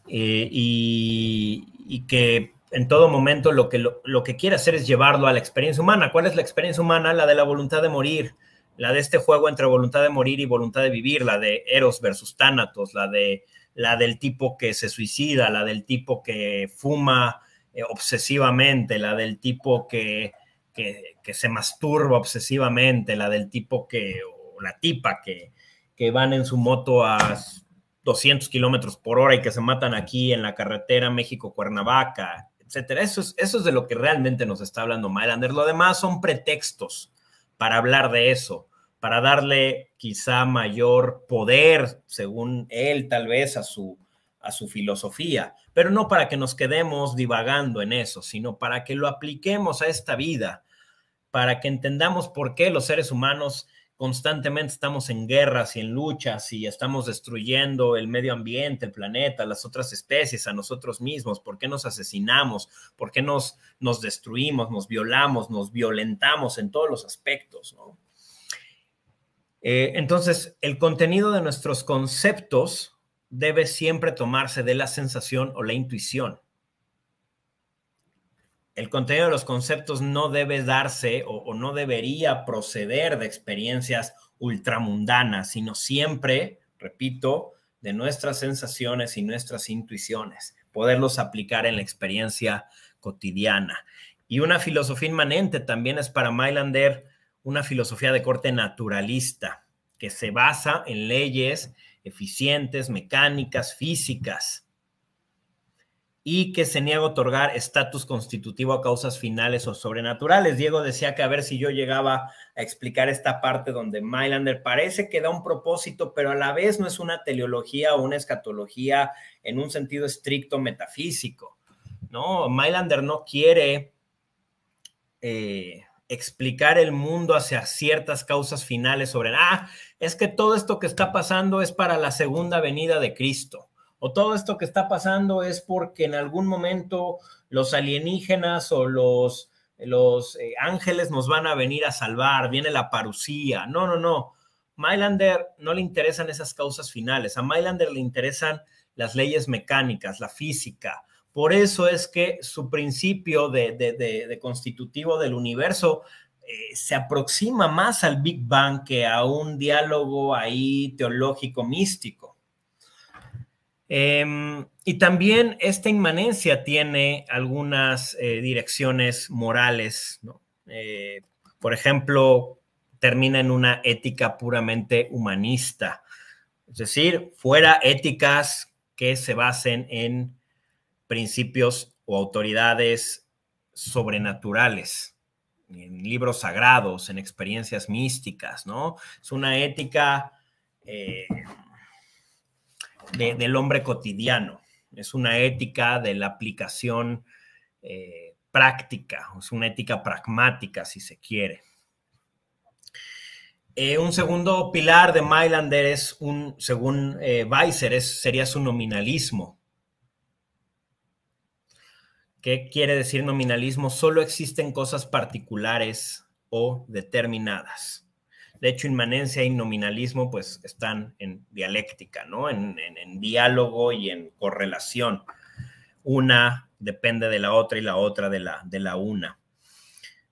Y que en todo momento lo que quiere hacer es llevarlo a la experiencia humana. ¿Cuál es la experiencia humana? La de la voluntad de morir, la de este juego entre voluntad de morir y voluntad de vivir, la de Eros versus Tánatos, la del tipo que se suicida, la del tipo que fuma obsesivamente, la del tipo que se masturba obsesivamente, la del tipo o la tipa que van en su moto a 200 kilómetros por hora y que se matan aquí en la carretera México-Cuernavaca, etcétera. Eso es de lo que realmente nos está hablando Mainländer. Lo demás son pretextos para hablar de eso, para darle quizá mayor poder, según él, tal vez, a su filosofía, pero no para que nos quedemos divagando en eso, sino para que lo apliquemos a esta vida, para que entendamos por qué los seres humanos constantemente estamos en guerras y en luchas y estamos destruyendo el medio ambiente, el planeta, las otras especies, a nosotros mismos. ¿Por qué nos asesinamos? ¿Por qué nos destruimos, nos violamos, nos violentamos en todos los aspectos, ¿no? Entonces, el contenido de nuestros conceptos debe siempre tomarse de la sensación o la intuición. El contenido de los conceptos no debe darse o no debería proceder de experiencias ultramundanas, sino siempre, repito, de nuestras sensaciones y nuestras intuiciones, poderlos aplicar en la experiencia cotidiana. Y una filosofía inmanente también es para Mainländer una filosofía de corte naturalista, que se basa en leyes eficientes, mecánicas, físicas, y que se niega a otorgar estatus constitutivo a causas finales o sobrenaturales. Diego decía que a ver si yo llegaba a explicar esta parte donde Mainländer parece que da un propósito, pero a la vez no es una teleología o una escatología en un sentido estricto metafísico, ¿no? Mainländer no quiere explicar el mundo hacia ciertas causas finales sobrenaturales. Ah, es que todo esto que está pasando es para la segunda venida de Cristo. O todo esto que está pasando es porque en algún momento los alienígenas o los ángeles nos van a venir a salvar, viene la parucía. No, no, no. Mainländer no le interesan esas causas finales. A Mainländer le interesan las leyes mecánicas, la física. Por eso es que su principio de constitutivo del universo se aproxima más al Big Bang que a un diálogo ahí teológico místico. Y también esta inmanencia tiene algunas direcciones morales, ¿no? Por ejemplo, termina en una ética puramente humanista, es decir, fuera éticas que se basen en principios o autoridades sobrenaturales, en libros sagrados, en experiencias místicas, ¿no? Es una ética del hombre cotidiano, es una ética de la aplicación práctica, es una ética pragmática, si se quiere. Un segundo pilar de Mainländer es, según Beiser, sería su nominalismo. ¿Qué quiere decir nominalismo? Solo existen cosas particulares o determinadas. De hecho, inmanencia y nominalismo pues están en dialéctica, ¿no? En diálogo y en correlación. Una depende de la otra y la otra de la una.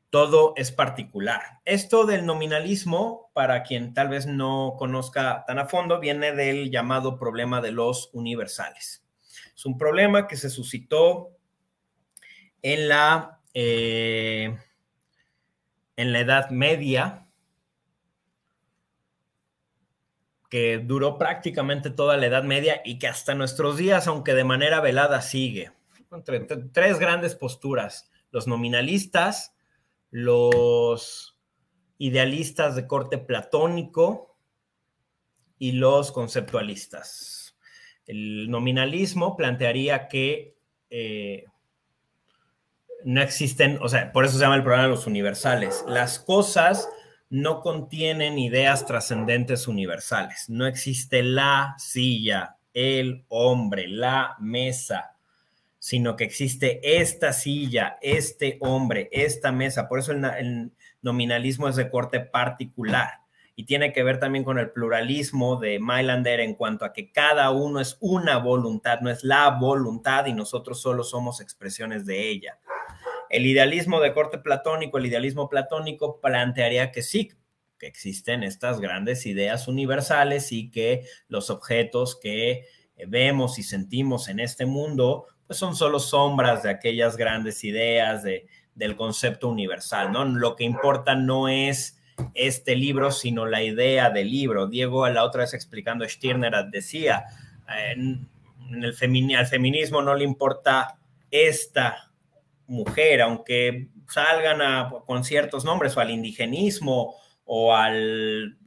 Todo es particular. Esto del nominalismo, para quien tal vez no conozca tan a fondo, viene del llamado problema de los universales. Es un problema que se suscitó en la Edad Media, que duró prácticamente toda la Edad Media y que hasta nuestros días, aunque de manera velada, sigue. Entre tres grandes posturas: los nominalistas, los idealistas de corte platónico y los conceptualistas. El nominalismo plantearía que no existen, o sea, por eso se llama el problema de los universales. Las cosas no contienen ideas trascendentes universales. No existe la silla, el hombre, la mesa, sino que existe esta silla, este hombre, esta mesa. Por eso el nominalismo es de corte particular y tiene que ver también con el pluralismo de Mainländer en cuanto a que cada uno es una voluntad, no es la voluntad y nosotros solo somos expresiones de ella. El idealismo de corte platónico, el idealismo platónico plantearía que sí, que existen estas grandes ideas universales y que los objetos que vemos y sentimos en este mundo pues son solo sombras de aquellas grandes ideas del concepto universal, ¿no? Lo que importa no es este libro, sino la idea del libro. Diego, la otra vez explicando a Stirner, decía, al feminismo no le importa esta mujer, aunque salgan con ciertos nombres, o al indigenismo, o al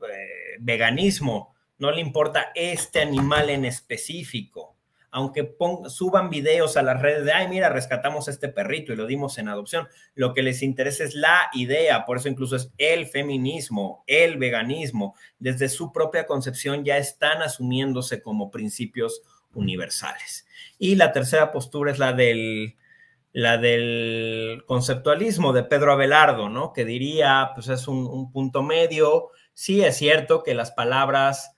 veganismo, no le importa este animal en específico. Aunque suban videos a las redes de, ay, mira, rescatamos este perrito y lo dimos en adopción. Lo que les interesa es la idea, por eso incluso es el feminismo, el veganismo. Desde su propia concepción ya están asumiéndose como principios universales. Y la tercera postura es la del conceptualismo de Pedro Abelardo, ¿no? Que diría, pues es un punto medio. Sí, es cierto que las palabras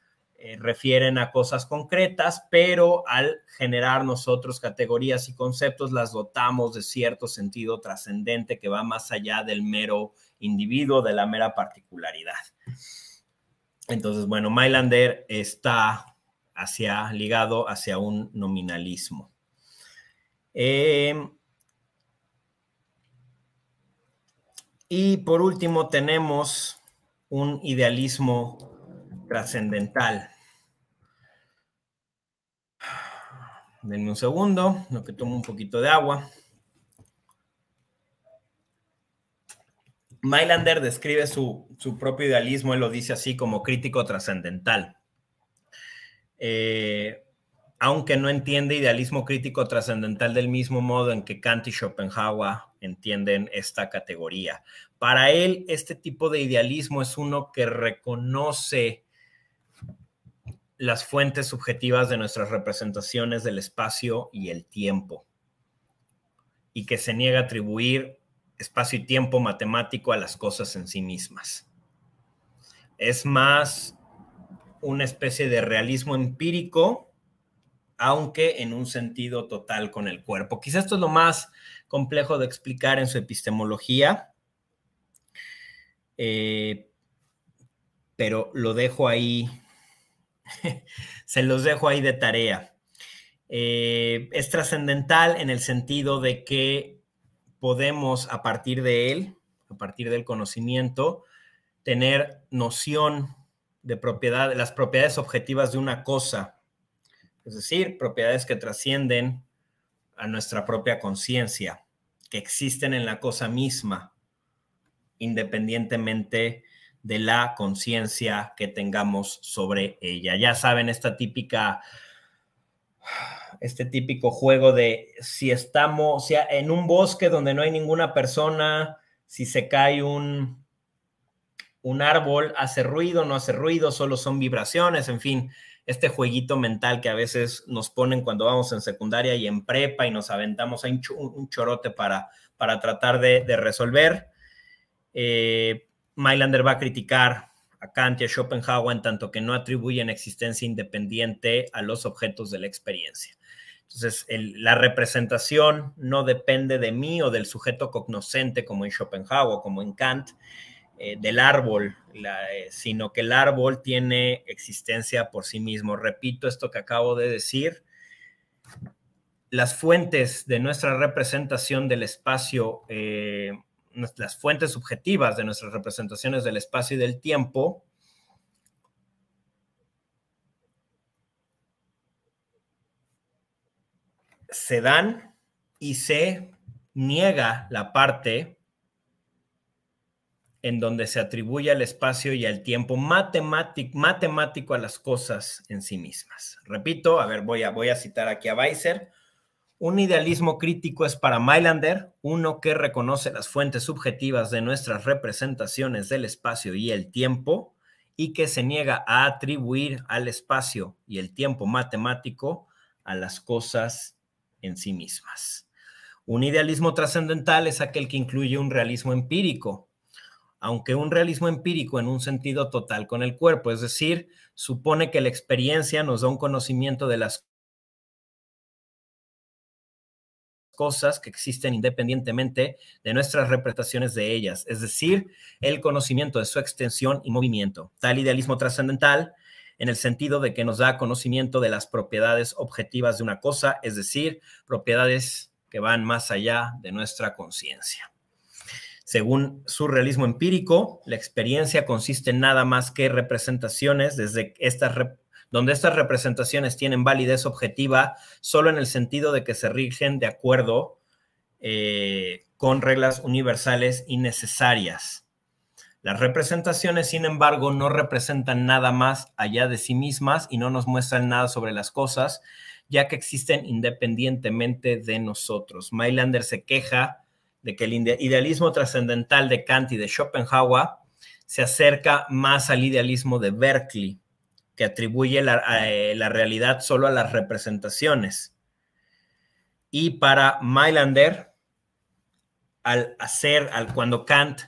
refieren a cosas concretas, pero al generar nosotros categorías y conceptos las dotamos de cierto sentido trascendente que va más allá del mero individuo, de la mera particularidad. Entonces, bueno, Mainländer está ligado hacia un nominalismo. Y por último tenemos un idealismo trascendental. Denme un segundo, lo que tomo un poquito de agua. Mainländer describe su propio idealismo, él lo dice así, como crítico trascendental. Aunque no entiende idealismo crítico trascendental del mismo modo en que Kant y Schopenhauer entienden esta categoría. Para él, este tipo de idealismo es uno que reconoce las fuentes subjetivas de nuestras representaciones del espacio y el tiempo, y que se niega a atribuir espacio y tiempo matemático a las cosas en sí mismas. Es más una especie de realismo empírico, aunque en un sentido total con el cuerpo. Quizá esto es lo más complejo de explicar en su epistemología, pero lo dejo ahí. Se los dejo ahí de tarea. Es trascendental en el sentido de que podemos, a partir de él, a partir del conocimiento, tener noción de las propiedades objetivas de una cosa, es decir, propiedades que trascienden a nuestra propia conciencia, que existen en la cosa misma, independientemente de la conciencia que tengamos sobre ella. Ya saben, este típico juego de si en un bosque donde no hay ninguna persona, si se cae un árbol, hace ruido, no hace ruido, solo son vibraciones, en fin, este jueguito mental que a veces nos ponen cuando vamos en secundaria y en prepa y nos aventamos ahí un chorote para tratar de resolver. Mainländer va a criticar a Kant y a Schopenhauer en tanto que no atribuyen existencia independiente a los objetos de la experiencia. Entonces, la representación no depende de mí o del sujeto cognoscente, como en Schopenhauer, como en Kant, del árbol, sino que el árbol tiene existencia por sí mismo. Repito esto que acabo de decir, las fuentes de nuestra representación del espacio, las fuentes subjetivas de nuestras representaciones del espacio y del tiempo, se dan y se niega la parte en donde se atribuye al espacio y al tiempo matemático a las cosas en sí mismas. Repito, a ver, voy a citar aquí a Beiser. Un idealismo crítico es para Mainländer uno que reconoce las fuentes subjetivas de nuestras representaciones del espacio y el tiempo y que se niega a atribuir al espacio y el tiempo matemático a las cosas en sí mismas. Un idealismo trascendental es aquel que incluye un realismo empírico, aunque un realismo empírico en un sentido total con el cuerpo, es decir, supone que la experiencia nos da un conocimiento de las cosas que existen independientemente de nuestras representaciones de ellas, es decir, el conocimiento de su extensión y movimiento. Tal idealismo trascendental, en el sentido de que nos da conocimiento de las propiedades objetivas de una cosa, es decir, propiedades que van más allá de nuestra conciencia. Según su realismo empírico, la experiencia consiste en nada más que representaciones, donde estas representaciones tienen validez objetiva solo en el sentido de que se rigen de acuerdo con reglas universales y necesarias. Las representaciones, sin embargo, no representan nada más allá de sí mismas y no nos muestran nada sobre las cosas, ya que existen independientemente de nosotros. Mainländer se queja de que el idealismo trascendental de Kant y de Schopenhauer se acerca más al idealismo de Berkeley, que atribuye la realidad solo a las representaciones. Y para Mainländer, cuando Kant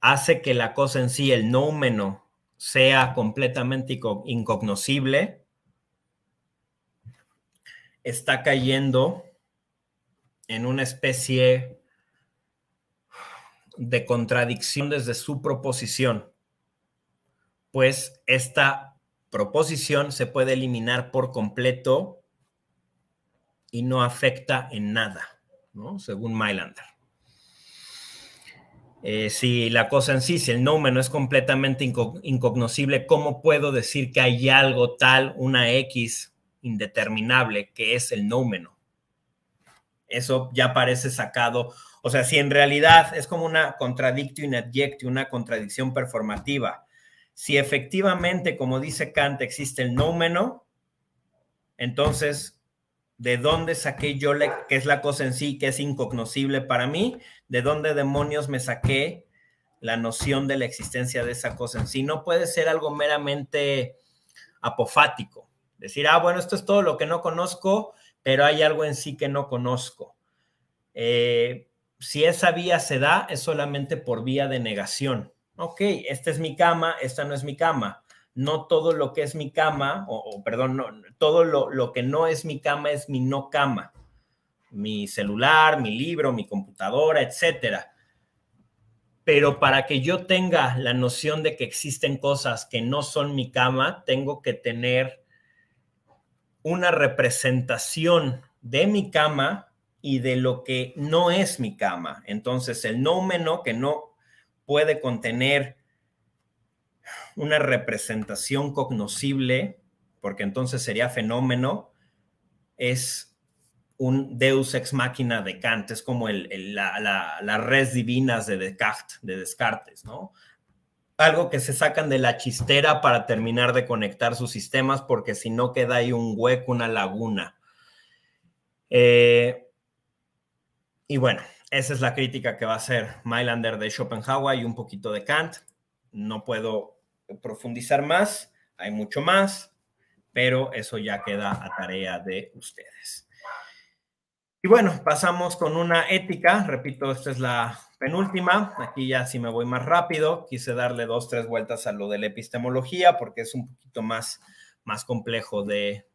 hace que la cosa en sí, el noumeno, sea completamente incognoscible, está cayendo en una especie de contradicción desde su proposición, pues esta proposición se puede eliminar por completo y no afecta en nada, ¿no? Según Mainländer. Si la cosa en sí, si el noumeno es completamente incognoscible, ¿cómo puedo decir que hay algo tal, una X indeterminable, que es el noumeno? Eso ya parece sacado. O sea, si en realidad es como una contradictio in adjectio, una contradicción performativa. Si efectivamente, como dice Kant, existe el noumeno, entonces, ¿de dónde saqué yo, que es la cosa en sí, que es incognoscible para mí? ¿De dónde demonios me saqué la noción de la existencia de esa cosa en sí? No puede ser algo meramente apofático. Decir, ah, bueno, esto es todo lo que no conozco, pero hay algo en sí que no conozco. Si esa vía se da, es solamente por vía de negación. Ok, esta es mi cama, esta no es mi cama. No todo lo que es mi cama, todo lo que no es mi cama es mi no cama. Mi celular, mi libro, mi computadora, etcétera. Pero para que yo tenga la noción de que existen cosas que no son mi cama, tengo que tener una representación de mi cama y de lo que no es mi cama. Entonces, el noumeno, que no puede contener una representación cognoscible, porque entonces sería fenómeno, es un deus ex machina de Kant, es como las res divinas de Descartes, ¿no? Algo que se sacan de la chistera para terminar de conectar sus sistemas, porque si no queda ahí un hueco, una laguna. Y bueno, esa es la crítica que va a hacer Mainländer de Schopenhauer y un poquito de Kant. No puedo profundizar más, hay mucho más, pero eso ya queda a tarea de ustedes. Y bueno, pasamos con una ética. Repito, esta es la penúltima. Aquí ya sí me voy más rápido. Quise darle 2, 3 vueltas a lo de la epistemología, porque es un poquito más complejo de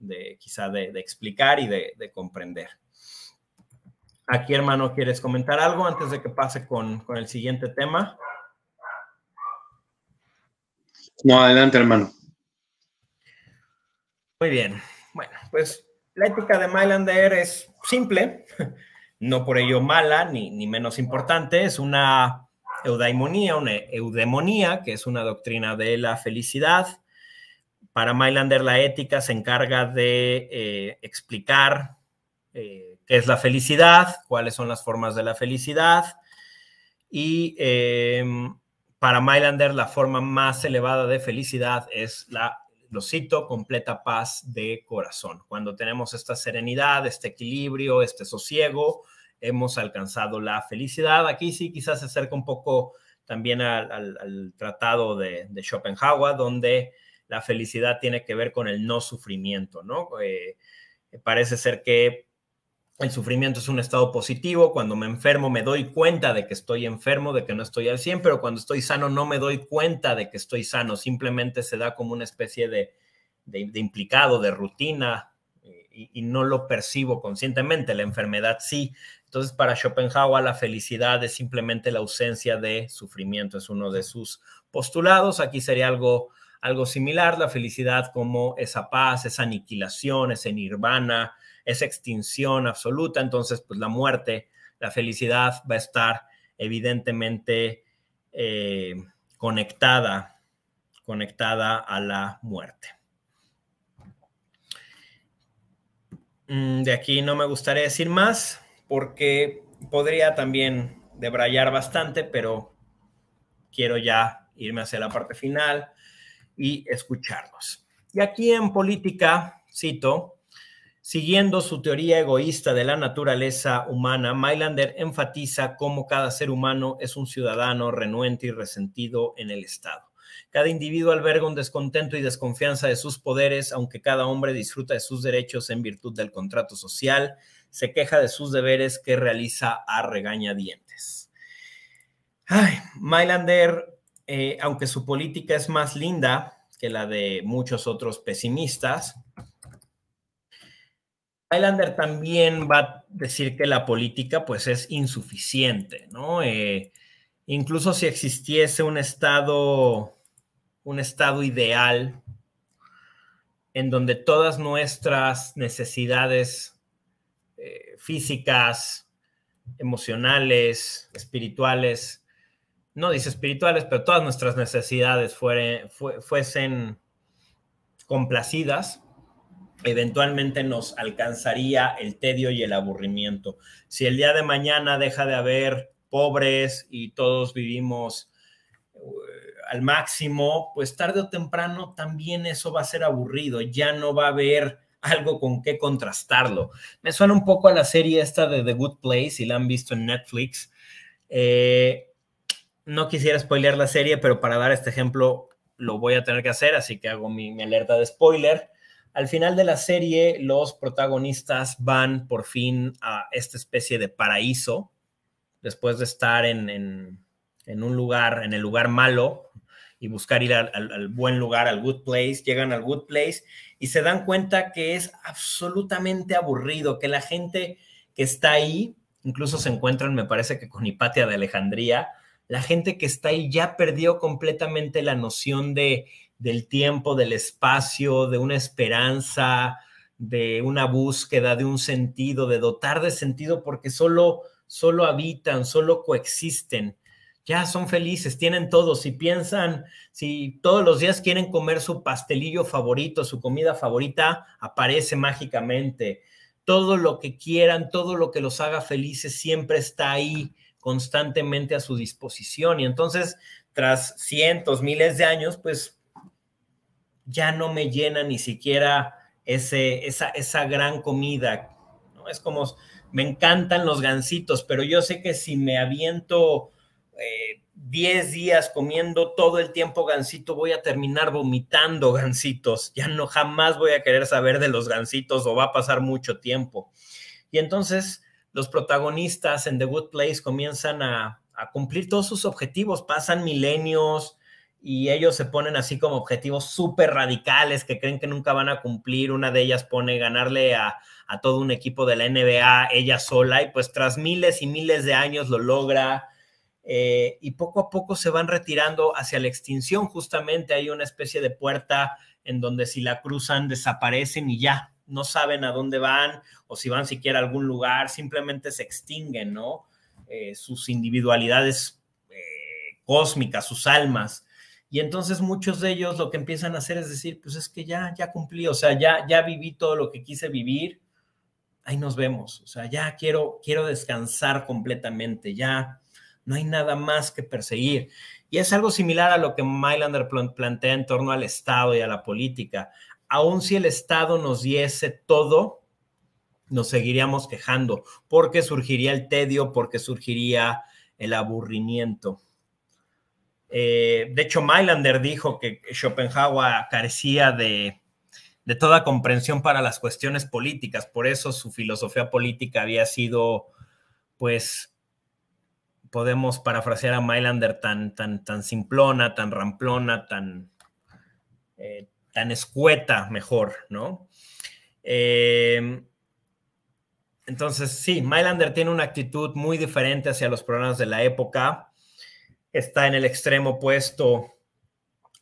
explicar y de comprender. Aquí, hermano, ¿quieres comentar algo antes de que pase con el siguiente tema? No, adelante, hermano. Muy bien. Bueno, pues la ética de Mainländer es simple, no por ello mala ni menos importante, es una eudaimonía, que es una doctrina de la felicidad. Para Mainländer, la ética se encarga de explicar qué es la felicidad, cuáles son las formas de la felicidad, y para Mainländer la forma más elevada de felicidad es la, lo cito, completa paz de corazón. Cuando tenemos esta serenidad, este equilibrio, este sosiego, hemos alcanzado la felicidad. Aquí sí quizás se acerca un poco también al tratado de Schopenhauer, donde la felicidad tiene que ver con el no sufrimiento, ¿no? Parece ser que el sufrimiento es un estado positivo. Cuando me enfermo me doy cuenta de que estoy enfermo, de que no estoy al 100, pero cuando estoy sano no me doy cuenta de que estoy sano. Simplemente se da como una especie de implicado, de rutina, y no lo percibo conscientemente. La enfermedad sí. Entonces, para Schopenhauer, la felicidad es simplemente la ausencia de sufrimiento. Es uno de sus postulados. Aquí sería algo similar, la felicidad como esa paz, esa aniquilación, ese nirvana, esa extinción absoluta. Entonces, pues la muerte, la felicidad va a estar evidentemente conectada a la muerte. De aquí no me gustaría decir más, porque podría también debrayar bastante, pero quiero ya irme hacia la parte final y escucharlos. Y aquí en Política, cito: siguiendo su teoría egoísta de la naturaleza humana, Mainländer enfatiza cómo cada ser humano es un ciudadano renuente y resentido en el Estado. Cada individuo alberga un descontento y desconfianza de sus poderes, aunque cada hombre disfruta de sus derechos en virtud del contrato social, se queja de sus deberes que realiza a regañadientes. Ay, Mainländer, aunque su política es más linda que la de muchos otros pesimistas, Mainländer también va a decir que la política, pues, es insuficiente, ¿no? Incluso si existiese un estado ideal en donde todas nuestras necesidades físicas, emocionales, espirituales, no dice espirituales, pero todas nuestras necesidades fuesen complacidas, eventualmente nos alcanzaría el tedio y el aburrimiento. Si el día de mañana deja de haber pobres y todos vivimos al máximo, pues tarde o temprano también eso va a ser aburrido, ya no va a haber algo con qué contrastarlo. Me suena un poco a la serie esta de The Good Place, si la han visto en Netflix. No quisiera spoilear la serie, pero para dar este ejemplo lo voy a tener que hacer, así que hago mi alerta de spoiler. Al final de la serie, los protagonistas van por fin a esta especie de paraíso, después de estar en un lugar, en el lugar malo, y buscar ir al buen lugar, al good place. Llegan al good place y se dan cuenta que es absolutamente aburrido, que la gente que está ahí, incluso se encuentran, me parece que con Hipatia de Alejandría, la gente que está ahí ya perdió completamente la noción del tiempo, del espacio, de una esperanza, de una búsqueda, de un sentido, de dotar de sentido, porque solo habitan, solo coexisten. Ya son felices, tienen todo. Si piensan, si todos los días quieren comer su pastelillo favorito, su comida favorita, aparece mágicamente. Todo lo que quieran, todo lo que los haga felices siempre está ahí, constantemente a su disposición. Y entonces, tras cientos, miles de años, pues ya no me llena ni siquiera esa gran comida, ¿no? Es como, me encantan los gansitos, pero yo sé que si me aviento 10 días comiendo todo el tiempo gansito, voy a terminar vomitando gansitos. Ya no, jamás voy a querer saber de los gansitos, o va a pasar mucho tiempo. Y entonces los protagonistas en The Good Place comienzan a cumplir todos sus objetivos. Pasan milenios y ellos se ponen así como objetivos súper radicales que creen que nunca van a cumplir. Una de ellas pone ganarle a todo un equipo de la NBA ella sola, y pues tras miles y miles de años lo logra, y poco a poco se van retirando hacia la extinción. Justamente hay una especie de puerta en donde si la cruzan desaparecen y ya, no saben a dónde van o si van siquiera a algún lugar, simplemente se extinguen, ¿no? Sus individualidades cósmicas, sus almas. Y entonces muchos de ellos lo que empiezan a hacer es decir, pues es que ya cumplí, o sea, ya viví todo lo que quise vivir, ahí nos vemos, o sea, ya quiero descansar completamente, ya no hay nada más que perseguir. Y es algo similar a lo que Mainländer plantea en torno al Estado y a la política. Aun si el Estado nos diese todo, nos seguiríamos quejando, porque surgiría el tedio, porque surgiría el aburrimiento. De hecho, Mainländer dijo que Schopenhauer carecía de toda comprensión para las cuestiones políticas, por eso su filosofía política había sido, pues, podemos parafrasear a Mainländer, tan simplona, tan ramplona, tan escueta, mejor, ¿no? Entonces, sí, Mainländer tiene una actitud muy diferente hacia los problemas de la época, está en el extremo opuesto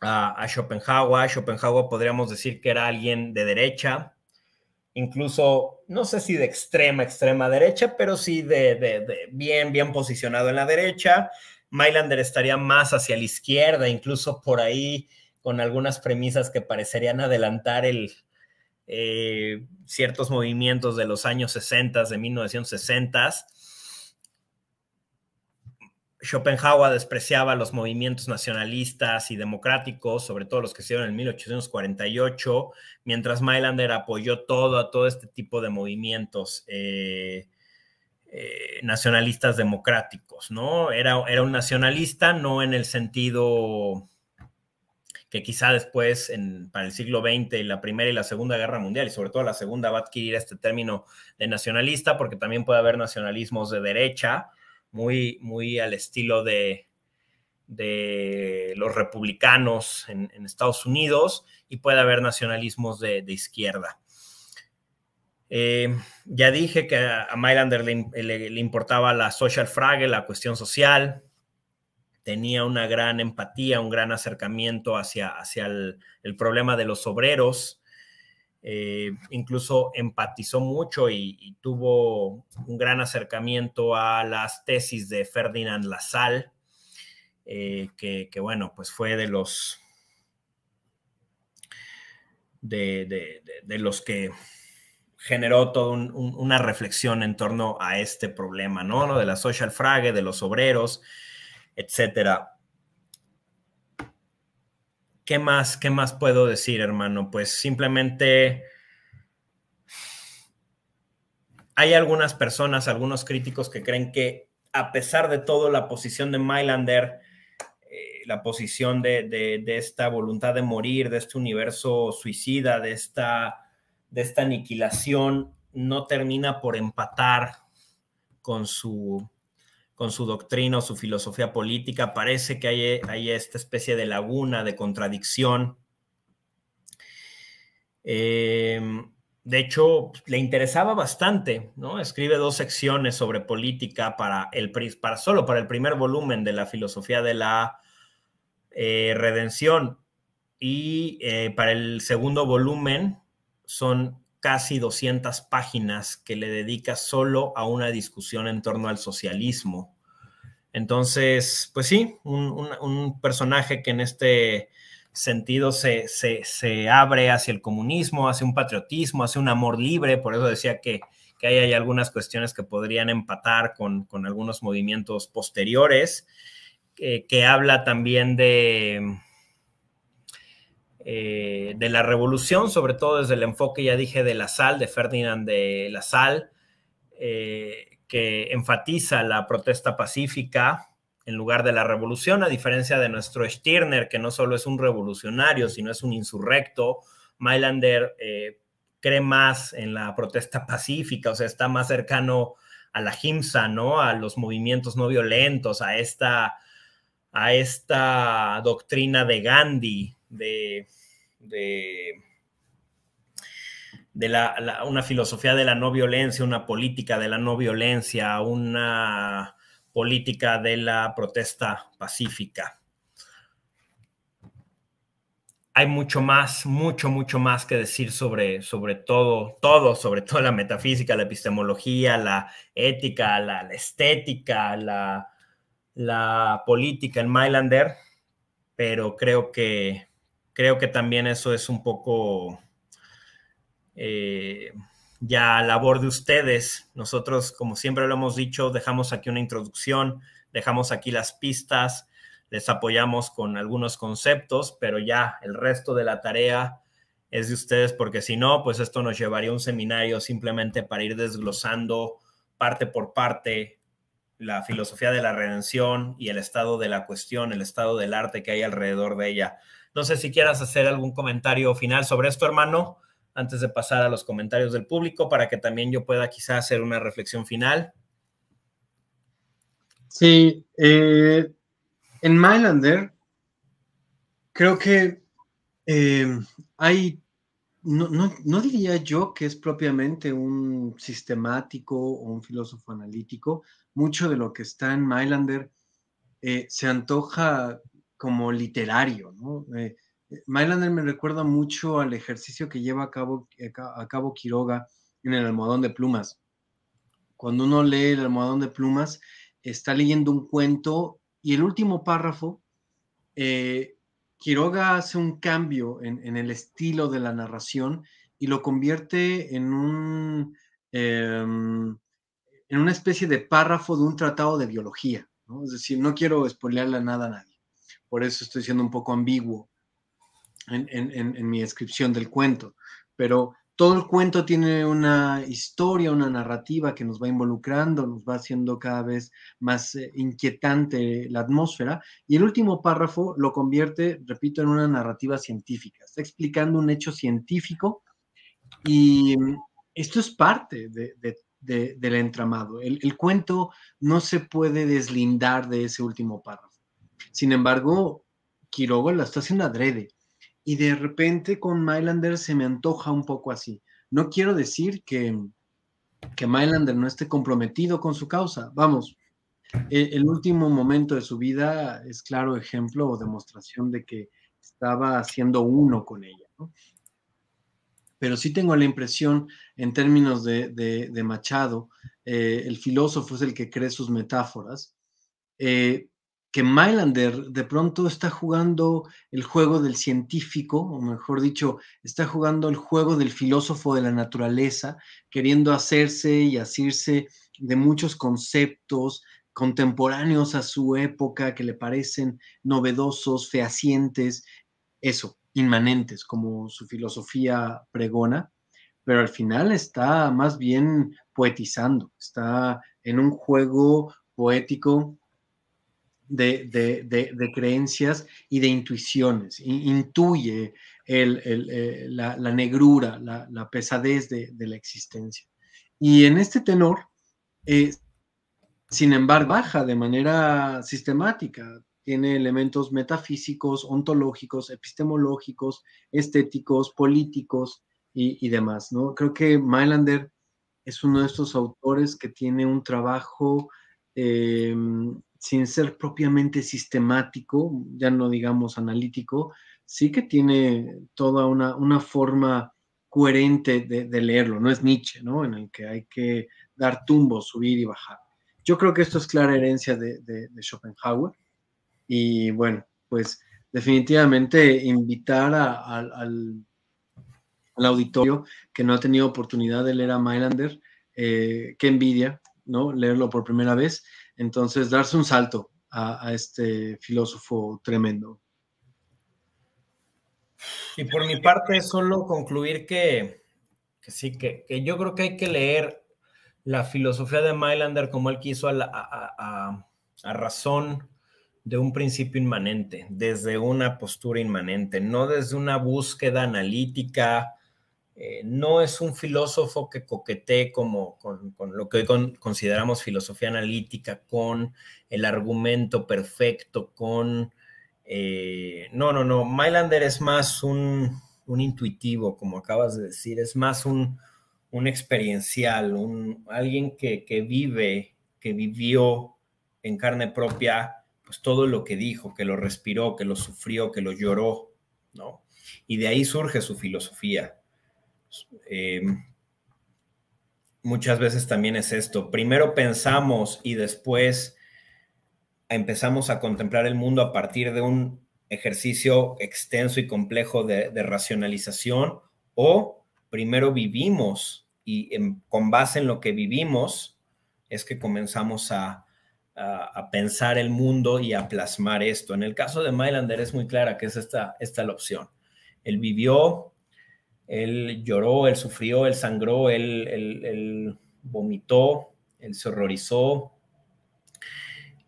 a Schopenhauer. Schopenhauer podríamos decir que era alguien de derecha, incluso, no sé si de extrema derecha, pero sí de bien posicionado en la derecha. Mainländer estaría más hacia la izquierda, incluso por ahí con algunas premisas que parecerían adelantar ciertos movimientos de los años 60, de 1960s. Schopenhauer despreciaba los movimientos nacionalistas y democráticos, sobre todo los que se dieron en 1848, mientras Mainländer apoyó todo este tipo de movimientos nacionalistas democráticos, ¿no? Era un nacionalista, no en el sentido que quizá después, para el siglo XX, y la Primera y la Segunda Guerra Mundial, y sobre todo la Segunda, va a adquirir este término de nacionalista, porque también puede haber nacionalismos de derecha, muy al estilo de los republicanos en Estados Unidos, y puede haber nacionalismos de izquierda. Ya dije que a Mainländer le importaba la Sozialfrage, la cuestión social, tenía una gran empatía, un gran acercamiento hacia el problema de los obreros. Incluso empatizó mucho y tuvo un gran acercamiento a las tesis de Ferdinand Lassalle, que bueno, pues fue de los que generó toda una reflexión en torno a este problema, ¿no? De la Sozialfrage, de los obreros, etcétera. ¿Qué más puedo decir, hermano? Pues simplemente hay algunas personas, algunos críticos que creen que a pesar de todo la posición de Mainländer, la posición de esta voluntad de morir, de este universo suicida, de esta aniquilación, no termina por empatar con su doctrina o su filosofía política. Parece que hay esta especie de laguna, de contradicción. De hecho, le interesaba bastante, ¿no? Escribe 2 secciones sobre política solo para el primer volumen de la filosofía de la redención, y para el segundo volumen son casi 200 páginas que le dedica solo a una discusión en torno al socialismo. Entonces, pues sí, un personaje que en este sentido se abre hacia el comunismo, hacia un patriotismo, hacia un amor libre. Por eso decía que hay algunas cuestiones que podrían empatar con algunos movimientos posteriores, que habla también de la revolución, sobre todo desde el enfoque, ya dije, de Lassalle, de Ferdinand de Lassalle, que enfatiza la protesta pacífica en lugar de la revolución, a diferencia de nuestro Stirner, que no solo es un revolucionario, sino es un insurrecto. Mainländer cree más en la protesta pacífica, o sea, está más cercano a la Himsa, ¿no? A los movimientos no violentos, a esta doctrina de Gandhi, de una filosofía de la no violencia, una política de la no violencia, una política de la protesta pacífica. hay mucho más que decir sobre todo la metafísica, la epistemología, la ética, la estética, la política en Mainländer, pero creo que también eso es un poco ya labor de ustedes. Nosotros, como siempre lo hemos dicho, dejamos aquí una introducción, dejamos aquí las pistas, les apoyamos con algunos conceptos, pero ya el resto de la tarea es de ustedes, porque si no, pues esto nos llevaría a un seminario simplemente para ir desglosando parte por parte la filosofía de la redención y el estado de la cuestión, el estado del arte que hay alrededor de ella. No sé si quieras hacer algún comentario final sobre esto, hermano, antes de pasar a los comentarios del público, para que también yo pueda quizá hacer una reflexión final. Sí, en Mainländer creo que hay, no diría yo que es propiamente un sistemático o un filósofo analítico. Mucho de lo que está en Mainländer se antoja como literario, ¿no? Mainländer me recuerda mucho al ejercicio que lleva a cabo Quiroga en El Almohadón de Plumas. Cuando uno lee El Almohadón de Plumas, está leyendo un cuento. Y el último párrafo, Quiroga hace un cambio en el estilo de la narración y lo convierte en una especie de párrafo de un tratado de biología, ¿no? Es decir, no quiero spoilearle nada a nadie, por eso estoy siendo un poco ambiguo en mi descripción del cuento, pero todo el cuento tiene una historia, una narrativa que nos va involucrando, nos va haciendo cada vez más inquietante la atmósfera. Y el último párrafo lo convierte, repito, en una narrativa científica. Está explicando un hecho científico y esto es parte del entramado. El cuento no se puede deslindar de ese último párrafo. Sin embargo, Quiroga lo está haciendo adrede. Y de repente con Mainländer se me antoja un poco así. No quiero decir que Mainländer no esté comprometido con su causa. Vamos, el último momento de su vida es claro ejemplo o demostración de que estaba haciendo uno con ella, ¿no? Pero sí tengo la impresión, en términos de Machado, el filósofo es el que cree sus metáforas, que Mainländer de pronto está jugando el juego del científico, o mejor dicho, está jugando el juego del filósofo de la naturaleza, queriendo hacerse y asirse de muchos conceptos contemporáneos a su época que le parecen novedosos, fehacientes, eso, inmanentes, como su filosofía pregona, pero al final está más bien poetizando, está en un juego poético de creencias y de intuiciones. Intuye la negrura, la pesadez de la existencia. Y en este tenor, sin embargo, baja de manera sistemática. Tiene elementos metafísicos, ontológicos, epistemológicos, estéticos, políticos y demás, ¿no? Creo que Mainländer es uno de estos autores que tiene un trabajo sin ser propiamente sistemático, ya no digamos analítico, sí que tiene toda una forma coherente de leerlo. No es Nietzsche, ¿no? En el que hay que dar tumbos, subir y bajar. Yo creo que esto es clara herencia de Schopenhauer. Y bueno, pues definitivamente invitar al auditorio que no ha tenido oportunidad de leer a Mainländer, qué envidia, ¿no? Leerlo por primera vez. Entonces, darse un salto a este filósofo tremendo. Y por mi parte, solo concluir que sí, que yo creo que hay que leer la filosofía de Mainländer como él quiso a razón de un principio inmanente, desde una postura inmanente, no desde una búsqueda analítica. No es un filósofo que coquetee con lo que hoy consideramos filosofía analítica, con el argumento perfecto, con... No. Mainländer es más un intuitivo, como acabas de decir. Es más un experiencial, alguien que vivió en carne propia pues todo lo que dijo, que lo respiró, que lo sufrió, que lo lloró, ¿no? y de ahí surge su filosofía. Muchas veces también es esto, primero pensamos y después empezamos a contemplar el mundo a partir de un ejercicio extenso y complejo de racionalización, o primero vivimos y con base en lo que vivimos es que comenzamos a pensar el mundo y a plasmar esto. En el caso de Mainländer es muy clara que es esta la opción. Él vivió, él lloró, él sufrió, él sangró, él vomitó, él se horrorizó,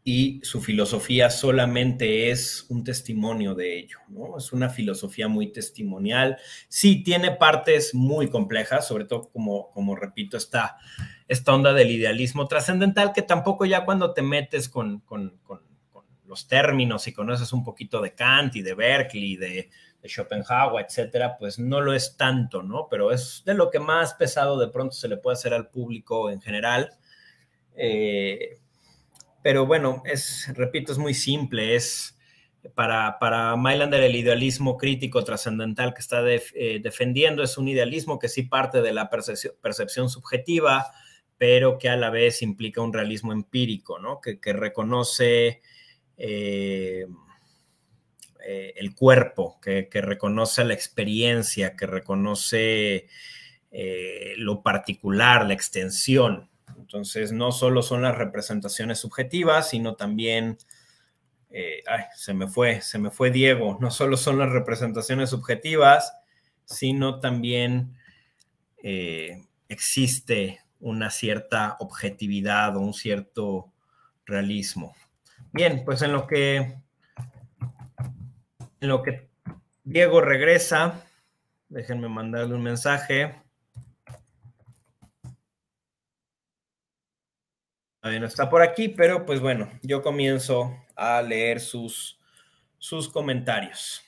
y su filosofía solamente es un testimonio de ello, ¿no? Es una filosofía muy testimonial. Sí, tiene partes muy complejas, sobre todo, como repito, esta onda del idealismo trascendental, que tampoco ya cuando te metes con los términos y conoces un poquito de Kant y de Berkeley, de Schopenhauer, etcétera, pues no lo es tanto, ¿no? Pero es de lo que más pesado de pronto se le puede hacer al público en general. Pero bueno, repito, es muy simple. Es para Mainländer el idealismo crítico trascendental que está defendiendo es un idealismo que sí parte de la percepción subjetiva, pero que a la vez implica un realismo empírico, ¿no? Que reconoce el cuerpo, que reconoce la experiencia, que reconoce lo particular, la extensión. Entonces, no solo son las representaciones subjetivas, sino también, se me fue Diego, no solo son las representaciones subjetivas, sino también existe una cierta objetividad o un cierto realismo. Bien, pues en lo que Diego regresa, déjenme mandarle un mensaje. No está por aquí, pero pues bueno, yo comienzo a leer sus comentarios.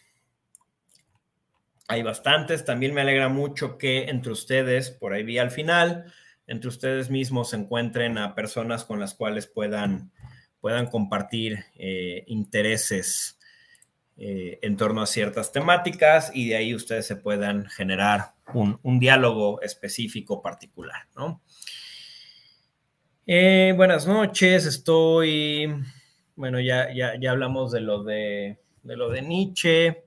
Hay bastantes. También me alegra mucho que entre ustedes, por ahí vi al final, entre ustedes mismos se encuentren a personas con las cuales puedan compartir intereses en torno a ciertas temáticas, y de ahí ustedes se puedan generar un diálogo específico particular, ¿no? Buenas noches, bueno, ya hablamos de lo de Nietzsche.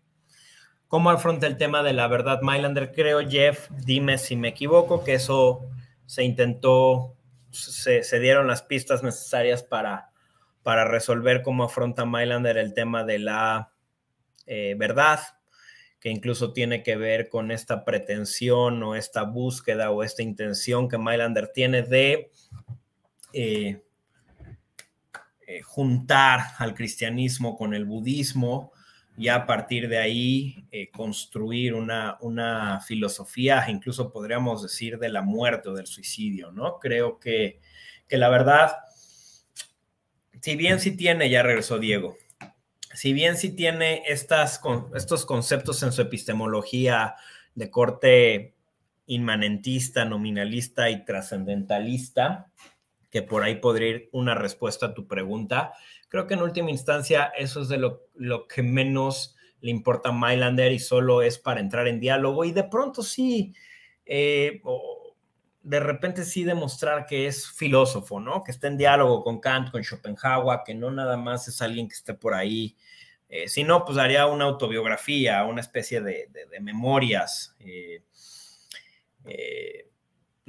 ¿Cómo afronta el tema de la verdad Mainländer? Creo, Jeff, dime si me equivoco, que eso se intentó, se dieron las pistas necesarias para resolver cómo afronta Mainländer el tema de la verdad, que incluso tiene que ver con esta pretensión o esta búsqueda o esta intención que Mainländer tiene de juntar al cristianismo con el budismo y a partir de ahí construir una filosofía, incluso podríamos decir de la muerte o del suicidio, ¿no? Creo que la verdad, si bien sí tiene, ya regresó Diego, si bien sí tiene estos conceptos en su epistemología de corte inmanentista, nominalista y trascendentalista, que por ahí podría ir una respuesta a tu pregunta. Creo que en última instancia eso es de lo que menos le importa a Mainländer y solo es para entrar en diálogo y de pronto sí, de repente sí demostrar que es filósofo, ¿no? Que está en diálogo con Kant, con Schopenhauer, que no nada más es alguien que esté por ahí. Si no, pues haría una autobiografía, una especie de memorias,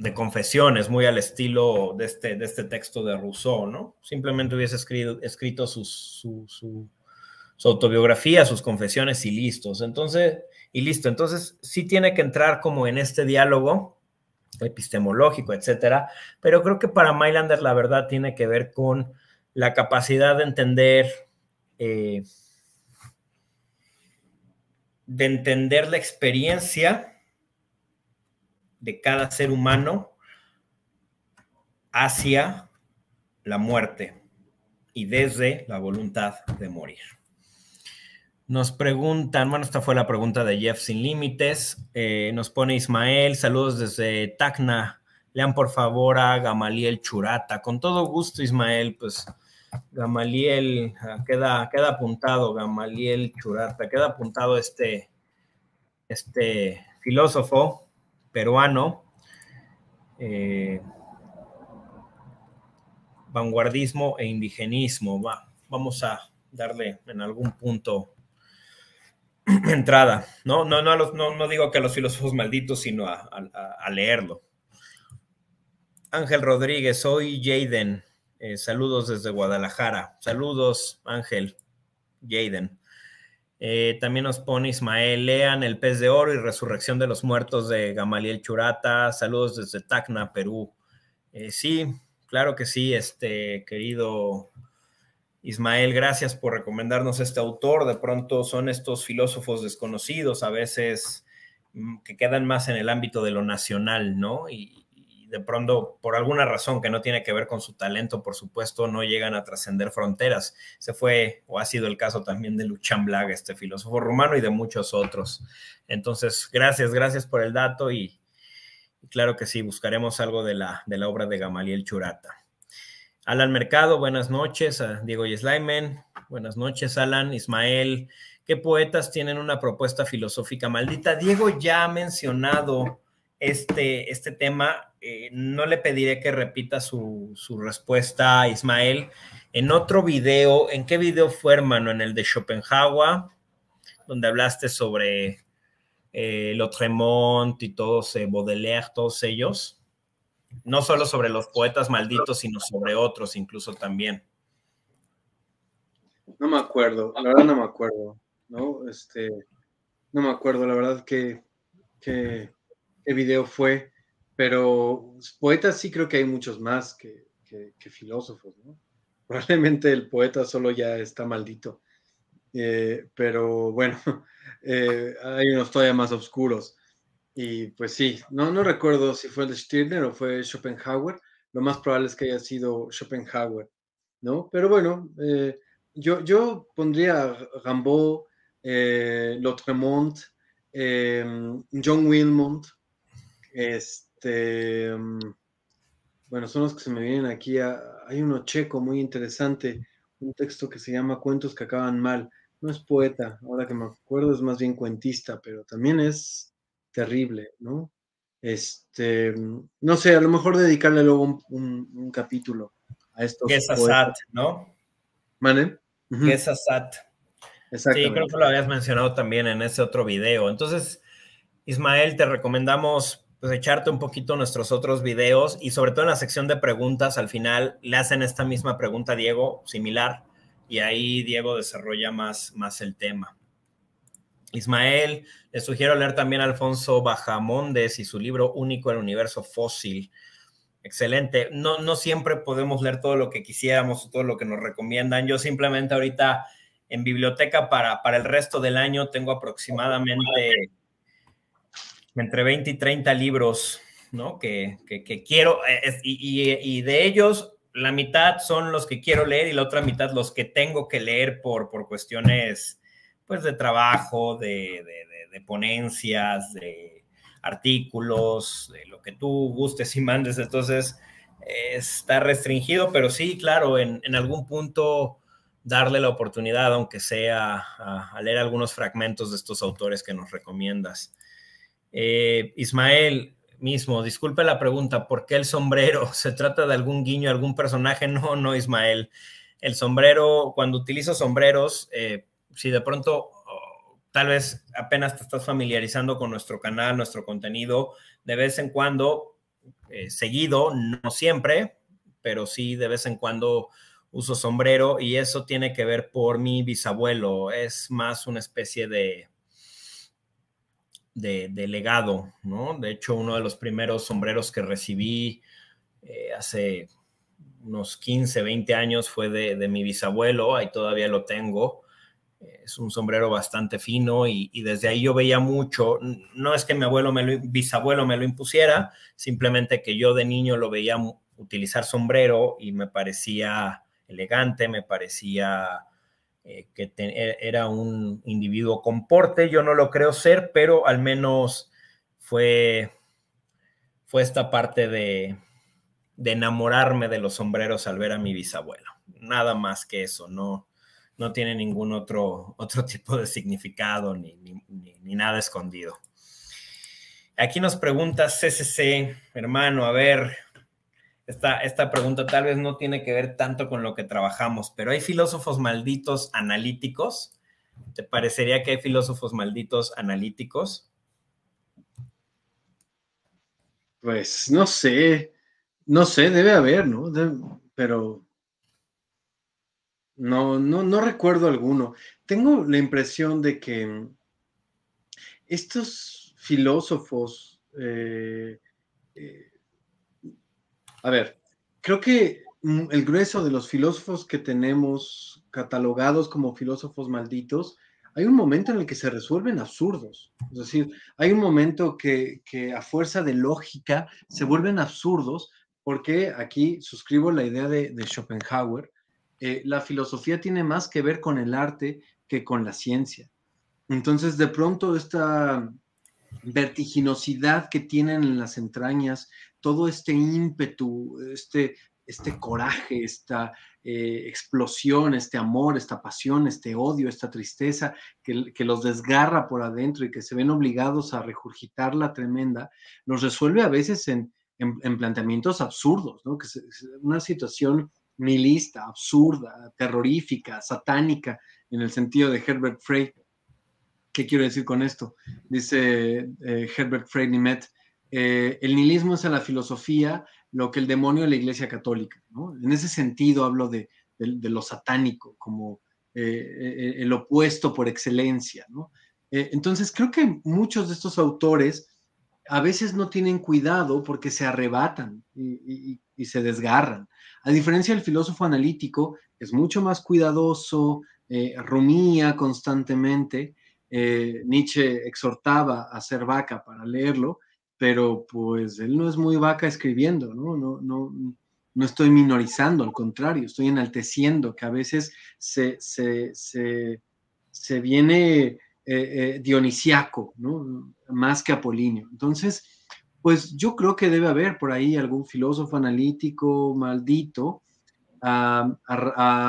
de confesiones, muy al estilo de este texto de Rousseau, ¿no? Simplemente hubiese escrito su autobiografía, sus confesiones y listos. Entonces, sí tiene que entrar como en este diálogo epistemológico, etcétera, pero creo que para Mainländer la verdad tiene que ver con la capacidad de entender la experiencia de cada ser humano hacia la muerte y desde la voluntad de morir. Nos preguntan, bueno, esta fue la pregunta de Jeff Sin Límites, nos pone Ismael, saludos desde Tacna, lean por favor a Gamaliel Churata. Con todo gusto, Ismael, pues Gamaliel, queda apuntado Gamaliel Churata, queda apuntado este filósofo peruano, vanguardismo e indigenismo. Vamos a darle en algún punto entrada. No digo que a los filósofos malditos, sino a leerlo. Ángel Rodríguez, soy Jaden. Saludos desde Guadalajara. Saludos, Ángel, Jaden. También nos pone Ismael, lean El Pez de Oro y Resurrección de los Muertos de Gamaliel Churata. Saludos desde Tacna, Perú. Sí, claro que sí, querido Ismael, gracias por recomendarnos este autor. De pronto son estos filósofos desconocidos, a veces que quedan más en el ámbito de lo nacional, ¿no? Y de pronto, por alguna razón que no tiene que ver con su talento, por supuesto, no llegan a trascender fronteras. Se fue, o ha sido el caso también de Lucian Blaga, este filósofo rumano, y de muchos otros. Entonces, gracias por el dato y claro que sí, buscaremos algo de la obra de Gamaliel Churata. Alan Mercado, buenas noches. A Diego Yeslaimen, buenas noches, Alan. Ismael, ¿qué poetas tienen una propuesta filosófica maldita? Diego ya ha mencionado este tema. No le pediré que repita su respuesta, Ismael. En otro video, ¿en qué video fue, hermano? En el de Schopenhauer, donde hablaste sobre... L'Outremont y todos, Baudelaire, todos ellos, no solo sobre los poetas malditos, sino sobre otros incluso también. No me acuerdo, la verdad no me acuerdo, ¿no? No me acuerdo, la verdad, qué video fue, pero poetas sí creo que hay muchos más que filósofos, ¿no? Probablemente el poeta solo ya está maldito. Pero bueno, hay unos todavía más oscuros y pues sí, no recuerdo si fue el de Stirner o fue Schopenhauer. Lo más probable es que haya sido Schopenhauer, ¿no? Pero bueno, yo pondría Rimbaud, L'Outremont, John Wilmot, bueno, son los que se me vienen aquí. Hay uno checo muy interesante, un texto que se llama Cuentos que acaban mal. No es poeta, ahora que me acuerdo, es más bien cuentista, pero también es terrible, ¿no? No sé, a lo mejor dedicarle luego un capítulo a esto. Que es Asat, ¿no? ¿Vale? Uh-huh. Que es Asat. Sí, creo que lo habías mencionado también en ese otro video. Entonces, Ismael, te recomendamos pues echarte un poquito nuestros otros videos y sobre todo en la sección de preguntas, al final le hacen esta misma pregunta a Diego, similar, y ahí Diego desarrolla más el tema. Ismael, les sugiero leer también a Alfonso Bajamondes y su libro Único el Universo Fósil. Excelente. No siempre podemos leer todo lo que quisiéramos o todo lo que nos recomiendan. Yo simplemente ahorita en biblioteca para el resto del año tengo aproximadamente entre 20 y 30 libros, ¿no? Que quiero, y de ellos... La mitad son los que quiero leer y la otra mitad los que tengo que leer por cuestiones, pues, de trabajo, de ponencias, de artículos, de lo que tú gustes y mandes. Entonces, está restringido, pero sí, claro, en algún punto darle la oportunidad, aunque sea a leer algunos fragmentos de estos autores que nos recomiendas. Ismael... mismo, disculpe la pregunta, ¿por qué el sombrero? ¿Se trata de algún guiño, algún personaje? No, Ismael. El sombrero, cuando utilizo sombreros, si de pronto tal vez apenas te estás familiarizando con nuestro canal, nuestro contenido, de vez en cuando, seguido, no siempre, pero sí de vez en cuando uso sombrero y eso tiene que ver por mi bisabuelo. Es más una especie de legado, ¿no? De hecho, uno de los primeros sombreros que recibí hace unos 15, 20 años fue de mi bisabuelo, ahí todavía lo tengo. Es un sombrero bastante fino y desde ahí yo veía mucho. No es que mi bisabuelo me lo impusiera, simplemente que yo de niño lo veía utilizar sombrero y me parecía elegante, me parecía... era un individuo con porte. Yo no lo creo ser, pero al menos fue esta parte de enamorarme de los sombreros al ver a mi bisabuelo. Nada más que eso, no, no tiene ningún otro tipo de significado ni nada escondido. Aquí nos pregunta CCC, hermano, a ver, esta pregunta tal vez no tiene que ver tanto con lo que trabajamos, pero ¿hay filósofos malditos analíticos? ¿Te parecería que hay filósofos malditos analíticos? Pues no sé, debe haber, ¿no? Pero no recuerdo alguno. Tengo la impresión de que estos filósofos, a ver, creo que el grueso de los filósofos que tenemos catalogados como filósofos malditos, hay un momento en el que se resuelven absurdos. Es decir, hay un momento que a fuerza de lógica se vuelven absurdos, porque aquí suscribo la idea de Schopenhauer, la filosofía tiene más que ver con el arte que con la ciencia. Entonces, de pronto, esta vertiginosidad que tienen en las entrañas, todo este ímpetu, este coraje, esta explosión, este amor, esta pasión, este odio, esta tristeza que los desgarra por adentro y que se ven obligados a regurgitarla tremenda, los resuelve a veces en planteamientos absurdos, ¿no? Que es una situación nihilista, absurda, terrorífica, satánica, en el sentido de Herbert Frey. ¿Qué quiero decir con esto? Dice Herbert Frey Nimet, el nihilismo es a la filosofía lo que el demonio es la Iglesia Católica, ¿no? En ese sentido hablo de lo satánico, como el opuesto por excelencia, ¿no? Entonces creo que muchos de estos autores a veces no tienen cuidado porque se arrebatan y se desgarran. A diferencia del filósofo analítico, es mucho más cuidadoso, rumía constantemente. Nietzsche exhortaba a ser vaca para leerlo, pero pues él no es muy vaca escribiendo, ¿no? No estoy minorizando, al contrario, estoy enalteciendo que a veces se viene dionisiaco, ¿no? Más que apolíneo. Entonces, pues yo creo que debe haber por ahí algún filósofo analítico maldito. A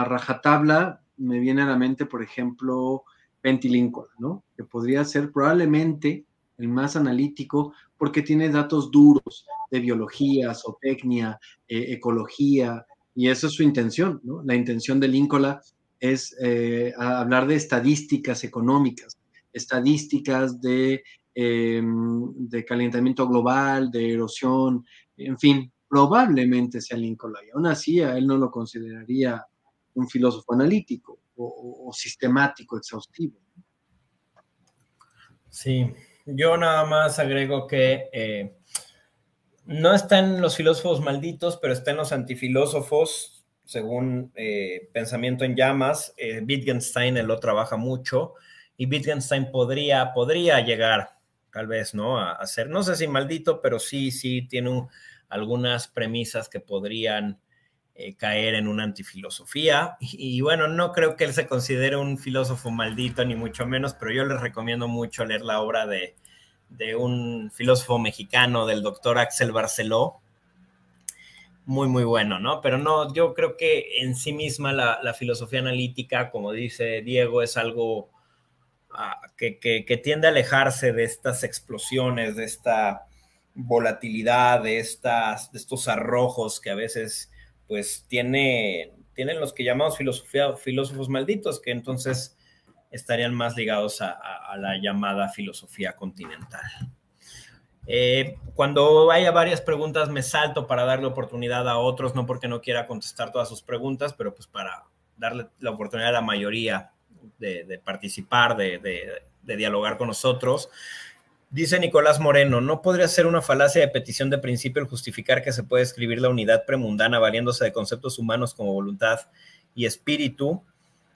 rajatabla me viene a la mente, por ejemplo, Pentti Linkola, ¿no? Que podría ser probablemente el más analítico, porque tiene datos duros de biología, zootecnia, ecología, y eso es su intención, ¿no? La intención de Linkola es hablar de estadísticas económicas, estadísticas de calentamiento global, de erosión, en fin, probablemente sea Linkola, y aún así a él no lo consideraría un filósofo analítico o sistemático, exhaustivo. Sí. Yo nada más agrego que no están los filósofos malditos, pero están los antifilósofos, según Pensamiento en Llamas. Wittgenstein, él lo trabaja mucho, y Wittgenstein podría llegar, tal vez, ¿no? A ser, no sé si maldito, pero sí tiene algunas premisas que podrían caer en una antifilosofía. Y bueno, no creo que él se considere un filósofo maldito, ni mucho menos, pero yo les recomiendo mucho leer la obra de un filósofo mexicano, del doctor Axel Barceló. Muy bueno, ¿no? Pero no, yo creo que en sí misma la filosofía analítica, como dice Diego, es algo que tiende a alejarse de estas explosiones, de esta volatilidad, de estos arrojos que a veces pues tienen los que llamamos filósofos malditos, que entonces estarían más ligados a la llamada filosofía continental. Cuando haya varias preguntas me salto para darle oportunidad a otros, no porque no quiera contestar todas sus preguntas, pero pues para darle la oportunidad a la mayoría de participar, de dialogar con nosotros. Dice Nicolás Moreno, ¿no podría ser una falacia de petición de principio el justificar que se puede escribir la unidad premundana valiéndose de conceptos humanos como voluntad y espíritu?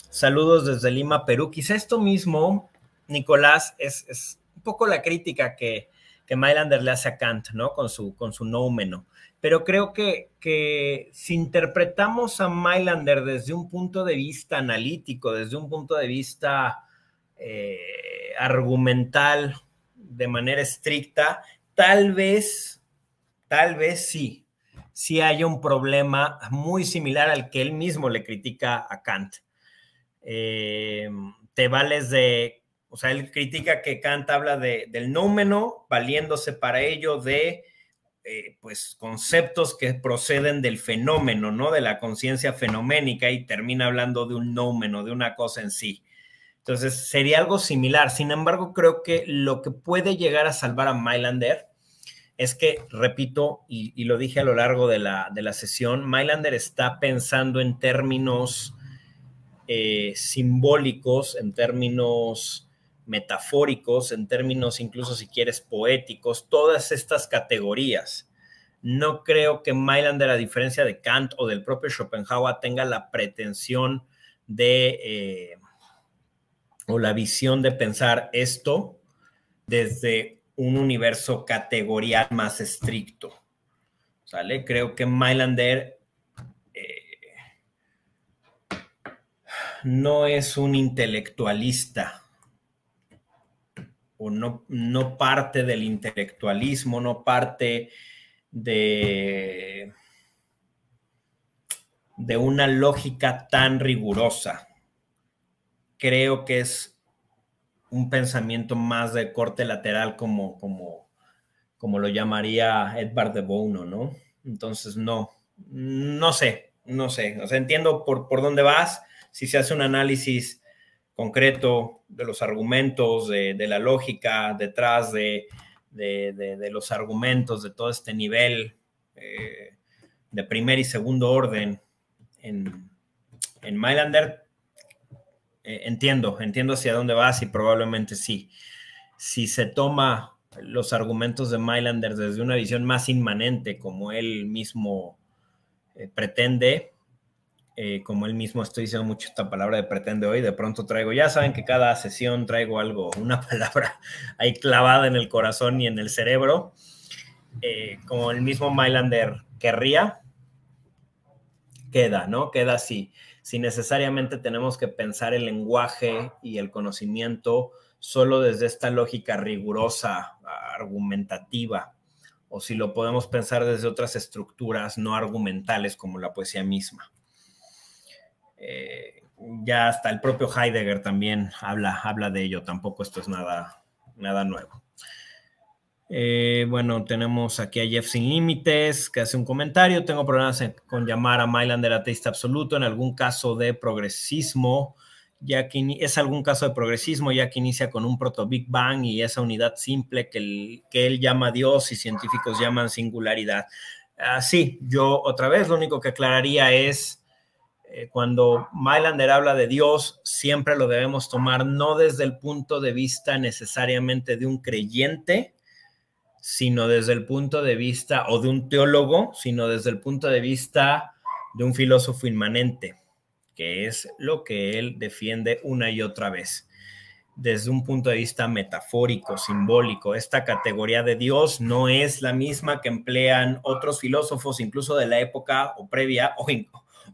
Saludos desde Lima, Perú. Quizá esto mismo, Nicolás, es un poco la crítica que Mainländer le hace a Kant, ¿no? Con su noumeno. Pero creo que si interpretamos a Mainländer desde un punto de vista analítico, desde un punto de vista argumental, de manera estricta, tal vez sí haya un problema muy similar al que él mismo le critica a Kant. te vales de... O sea, él critica que Kant habla del noumeno, valiéndose para ello de pues conceptos que proceden del fenómeno, ¿no? De la conciencia fenoménica, y termina hablando de un noumeno, de una cosa en sí. Entonces, sería algo similar. Sin embargo, creo que lo que puede llegar a salvar a Mainländer es que, repito, y lo dije a lo largo de la sesión, Mainländer está pensando en términos simbólicos, en términos metafóricos, en términos incluso, si quieres, poéticos, todas estas categorías. No creo que Mainländer, a diferencia de Kant o del propio Schopenhauer, tenga la pretensión de, o la visión de pensar esto desde un universo categorial más estricto, ¿sale? Creo que Mainländer no es un intelectualista, o no parte del intelectualismo, no parte de una lógica tan rigurosa. Creo que es un pensamiento más de corte lateral, como lo llamaría Edvard de Bono, ¿no? Entonces, no sé. O sea, entiendo por dónde vas, si se hace un análisis concreto de los argumentos, de la lógica detrás de los argumentos, de todo este nivel de primer y segundo orden en Mainländer. Entiendo hacia dónde vas, y probablemente sí. Si se toma los argumentos de Mainländer desde una visión más inmanente, como él mismo pretende... como él mismo, estoy diciendo mucho esta palabra de pretende hoy, de pronto traigo, ya saben que cada sesión traigo algo, una palabra ahí clavada en el corazón y en el cerebro, como el mismo Mainländer querría, queda, ¿no? Queda así. Si necesariamente tenemos que pensar el lenguaje y el conocimiento solo desde esta lógica rigurosa, argumentativa, o si lo podemos pensar desde otras estructuras no argumentales como la poesía misma. Ya hasta el propio Heidegger también habla de ello. Tampoco esto es nada nuevo. Bueno, tenemos aquí a Jeff Sin Límites, que hace un comentario: tengo problemas con llamar a Mainländer ateísta absoluto en algún caso de progresismo, ya que es algún caso de progresismo, ya que inicia con un proto Big Bang y esa unidad simple que él llama Dios y científicos llaman singularidad. Sí, yo otra vez lo único que aclararía es: cuando Mainländer habla de Dios, siempre lo debemos tomar no desde el punto de vista necesariamente de un creyente, sino desde el punto de vista, o de un teólogo, sino desde el punto de vista de un filósofo inmanente, que es lo que él defiende una y otra vez, desde un punto de vista metafórico, simbólico. Esta categoría de Dios no es la misma que emplean otros filósofos, incluso de la época o previa,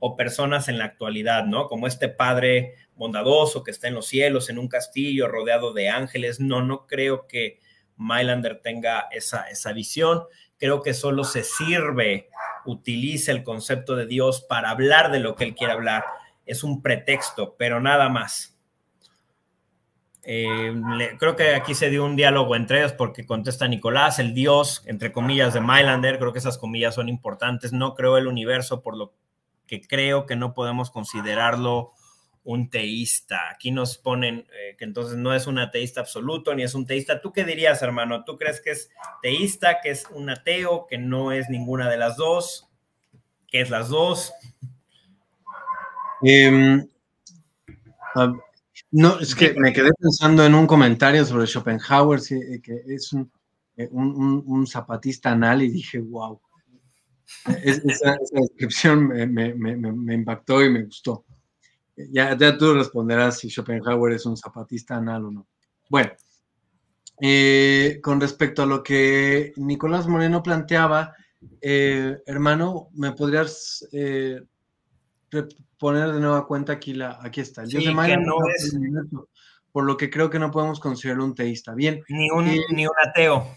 o personas en la actualidad, ¿no? Como este padre bondadoso que está en los cielos, en un castillo, rodeado de ángeles. No creo que Mainländer tenga esa visión. Creo que solo se sirve, utiliza el concepto de Dios para hablar de lo que él quiere hablar. Es un pretexto, pero nada más. Creo que aquí se dio un diálogo entre ellos, porque contesta Nicolás: el Dios, entre comillas, de Mainländer. Creo que esas comillas son importantes. No creo el universo, por lo que creo que no podemos considerarlo un teísta. Aquí nos ponen que entonces no es un ateísta absoluto, ni es un teísta. ¿Tú qué dirías, hermano? ¿Tú crees que es teísta, que es un ateo, que no es ninguna de las dos, que es las dos? No, es que me quedé pensando en un comentario sobre Schopenhauer, que es un zapatista anal, y dije, wow. Esa descripción me impactó y me gustó. Ya tú responderás si Schopenhauer es un zapatista anal o no. Bueno, con respecto a lo que Nicolás Moreno planteaba, hermano, ¿me podrías poner de nueva cuenta aquí aquí está? Sí, que no es... Por lo que creo que no podemos considerarlo un teísta. Bien. Ni un ateo.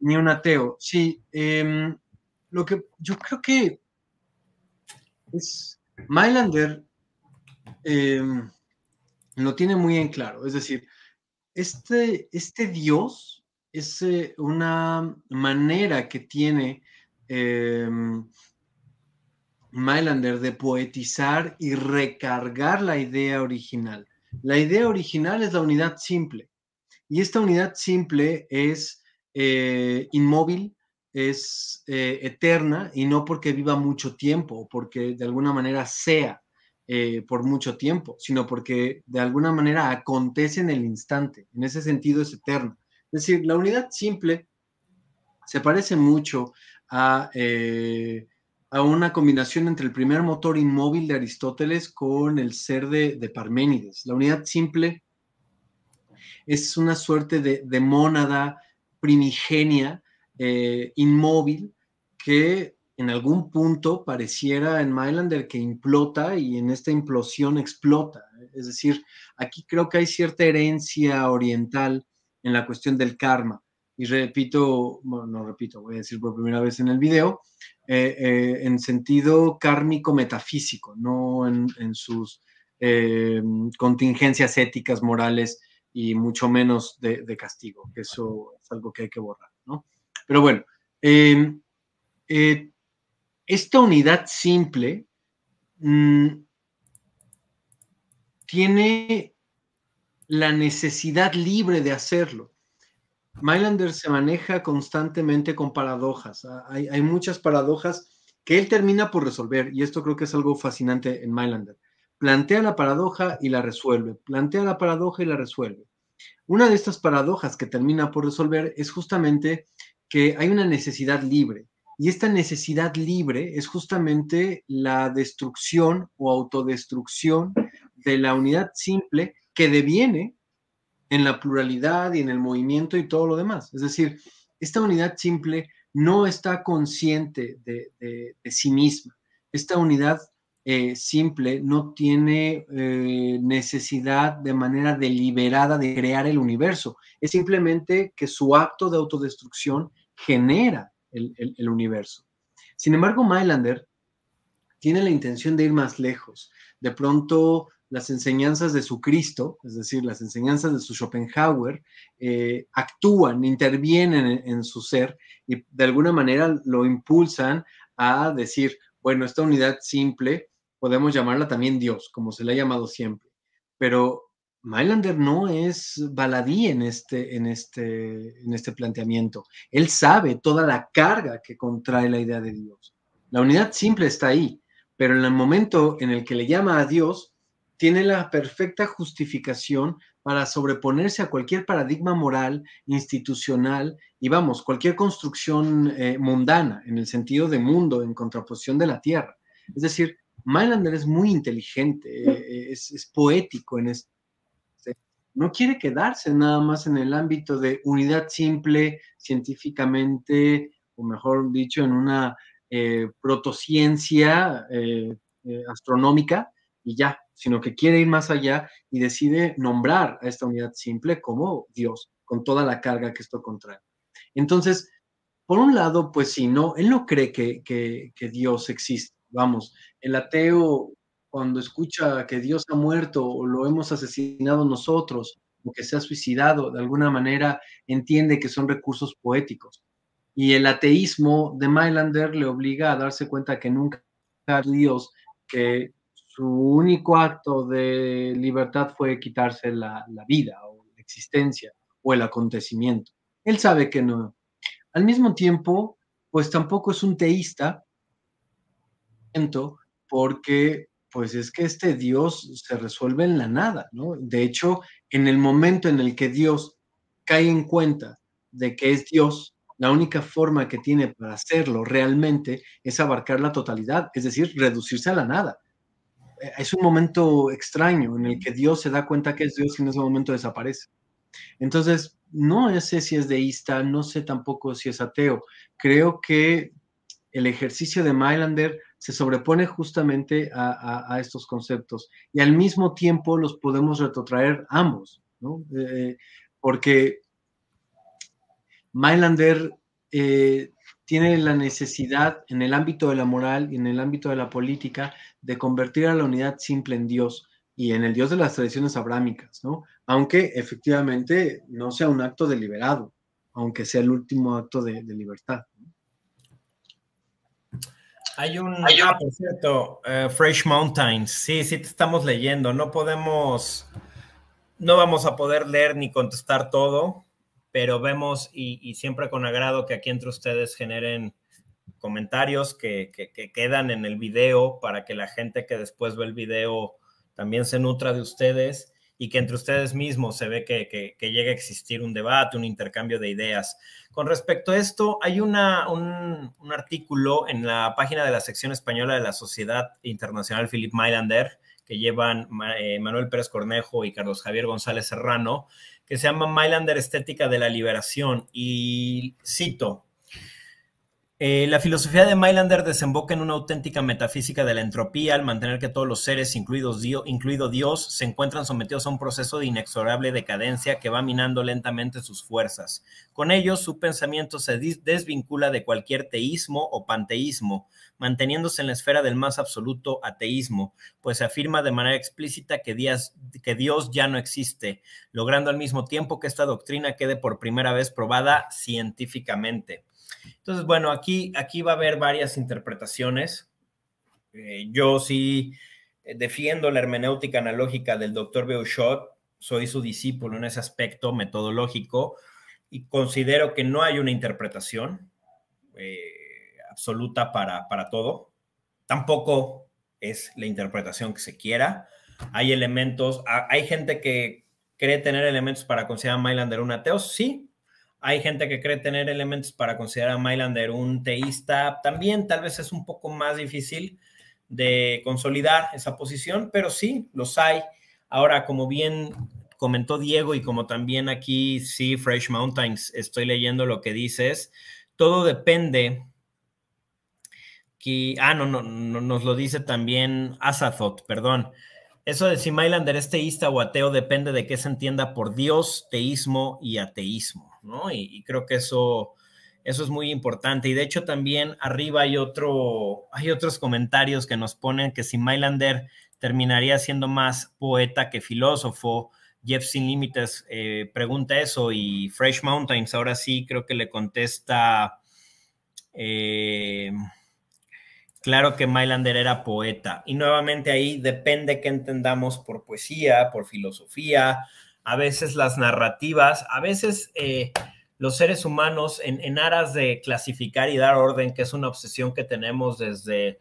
Ni un ateo, sí. Lo que yo creo que es Mainländer, lo tiene muy en claro. Es decir, este Dios es una manera que tiene Mainländer de poetizar y recargar la idea original. La idea original es la unidad simple, y esta unidad simple es inmóvil, es eterna, y no porque viva mucho tiempo o porque de alguna manera sea por mucho tiempo, sino porque de alguna manera acontece en el instante. En ese sentido es eterna. Es decir, la unidad simple se parece mucho a una combinación entre el primer motor inmóvil de Aristóteles con el ser de Parménides. La unidad simple es una suerte de mónada primigenia, inmóvil, que en algún punto pareciera en Mainländer que implota, y en esta implosión explota. Es decir, aquí creo que hay cierta herencia oriental en la cuestión del karma. Y repito, bueno, no repito, voy a decir por primera vez en el video, en sentido kármico-metafísico, no en sus contingencias éticas, morales, y mucho menos de castigo, que eso es algo que hay que borrar, ¿no? Pero bueno, esta unidad simple tiene la necesidad libre de hacerlo. Mainländer se maneja constantemente con paradojas. Hay muchas paradojas que él termina por resolver, y esto creo que es algo fascinante en Mainländer. Plantea la paradoja y la resuelve. Plantea la paradoja y la resuelve. Una de estas paradojas que termina por resolver es justamente que hay una necesidad libre, y esta necesidad libre es justamente la destrucción o autodestrucción de la unidad simple, que deviene en la pluralidad y en el movimiento y todo lo demás. Es decir, esta unidad simple no está consciente de sí misma. Esta unidad simple no tiene necesidad de manera deliberada de crear el universo. Es simplemente que su acto de autodestrucción genera el universo. Sin embargo, Mainländer tiene la intención de ir más lejos. De pronto, las enseñanzas de su Cristo, es decir, las enseñanzas de su Schopenhauer, actúan, intervienen en su ser, y de alguna manera lo impulsan a decir, bueno, esta unidad simple podemos llamarla también Dios, como se le ha llamado siempre. Pero Mainländer no es baladí en este planteamiento. Él sabe toda la carga que contrae la idea de Dios. La unidad simple está ahí, pero en el momento en el que le llama a Dios, tiene la perfecta justificación para sobreponerse a cualquier paradigma moral, institucional, y vamos, cualquier construcción mundana, en el sentido de mundo, en contraposición de la tierra. Es decir, Mainländer es muy inteligente, es poético en esto. No quiere quedarse nada más en el ámbito de unidad simple, científicamente, o mejor dicho, en una protociencia astronómica, y ya, sino que quiere ir más allá y decide nombrar a esta unidad simple como Dios, con toda la carga que esto contrae. Entonces, por un lado, pues sí, no, él no cree que Dios existe. Vamos, el ateo, cuando escucha que Dios ha muerto o lo hemos asesinado nosotros o que se ha suicidado, de alguna manera entiende que son recursos poéticos. Y el ateísmo de Mainländer le obliga a darse cuenta que nunca Dios, que su único acto de libertad fue quitarse la vida o la existencia o el acontecimiento. Él sabe que no. Al mismo tiempo, pues tampoco es un teísta, porque pues es que este Dios se resuelve en la nada, ¿no? De hecho, en el momento en el que Dios cae en cuenta de que es Dios, la única forma que tiene para hacerlo realmente es abarcar la totalidad, es decir, reducirse a la nada. Es un momento extraño en el que Dios se da cuenta que es Dios y en ese momento desaparece. Entonces, no sé si es deísta, no sé tampoco si es ateo. Creo que el ejercicio de Mainländer se sobrepone justamente a estos conceptos, y al mismo tiempo los podemos retrotraer ambos, ¿no? Porque Mainländer tiene la necesidad en el ámbito de la moral y en el ámbito de la política de convertir a la unidad simple en Dios, y en el Dios de las tradiciones abrámicas, ¿no? Aunque efectivamente no sea un acto deliberado, aunque sea el último acto de libertad. Hay un por cierto, Fresh Mountains, sí te estamos leyendo, no vamos a poder leer ni contestar todo, pero vemos y siempre con agrado que aquí entre ustedes generen comentarios que quedan en el video para que la gente que después ve el video también se nutra de ustedes y que entre ustedes mismos se ve que llegue a existir un debate, un intercambio de ideas. Con respecto a esto, hay un artículo en la página de la sección española de la Sociedad Internacional Philipp Mainländer que llevan Manuel Pérez Cornejo y Carlos Javier González Serrano, que se llama Mainländer Estética de la Liberación, y cito: la filosofía de Mainländer desemboca en una auténtica metafísica de la entropía al mantener que todos los seres, incluido Dios, se encuentran sometidos a un proceso de inexorable decadencia que va minando lentamente sus fuerzas. Con ello, su pensamiento se desvincula de cualquier teísmo o panteísmo, manteniéndose en la esfera del más absoluto ateísmo, pues se afirma de manera explícita que Dios ya no existe, logrando al mismo tiempo que esta doctrina quede por primera vez probada científicamente. Entonces, bueno, aquí va a haber varias interpretaciones. Yo sí defiendo la hermenéutica analógica del doctor Beuchot, soy su discípulo en ese aspecto metodológico y considero que no hay una interpretación absoluta para todo. Tampoco es la interpretación que se quiera. Hay elementos, hay gente que cree tener elementos para considerar a Mainländer un ateo, sí. Hay gente que cree tener elementos para considerar a Mainländer un teísta. También tal vez es un poco más difícil de consolidar esa posición, pero sí, los hay. Ahora, como bien comentó Diego y como también aquí, sí, Fresh Mountains, estoy leyendo lo que dices. Todo depende. No, nos lo dice también Azathoth, perdón. Eso de si Mainländer es teísta o ateo depende de qué se entienda por Dios, teísmo y ateísmo, ¿no? Y creo que eso es muy importante. Y de hecho también arriba hay otros comentarios que nos ponen que si Mainländer terminaría siendo más poeta que filósofo. Jeff Sin Límites pregunta eso y Fresh Mountains ahora sí creo que le contesta... Claro que Mainländer era poeta y nuevamente ahí depende qué entendamos por poesía, por filosofía, a veces las narrativas, a veces los seres humanos en aras de clasificar y dar orden, que es una obsesión que tenemos desde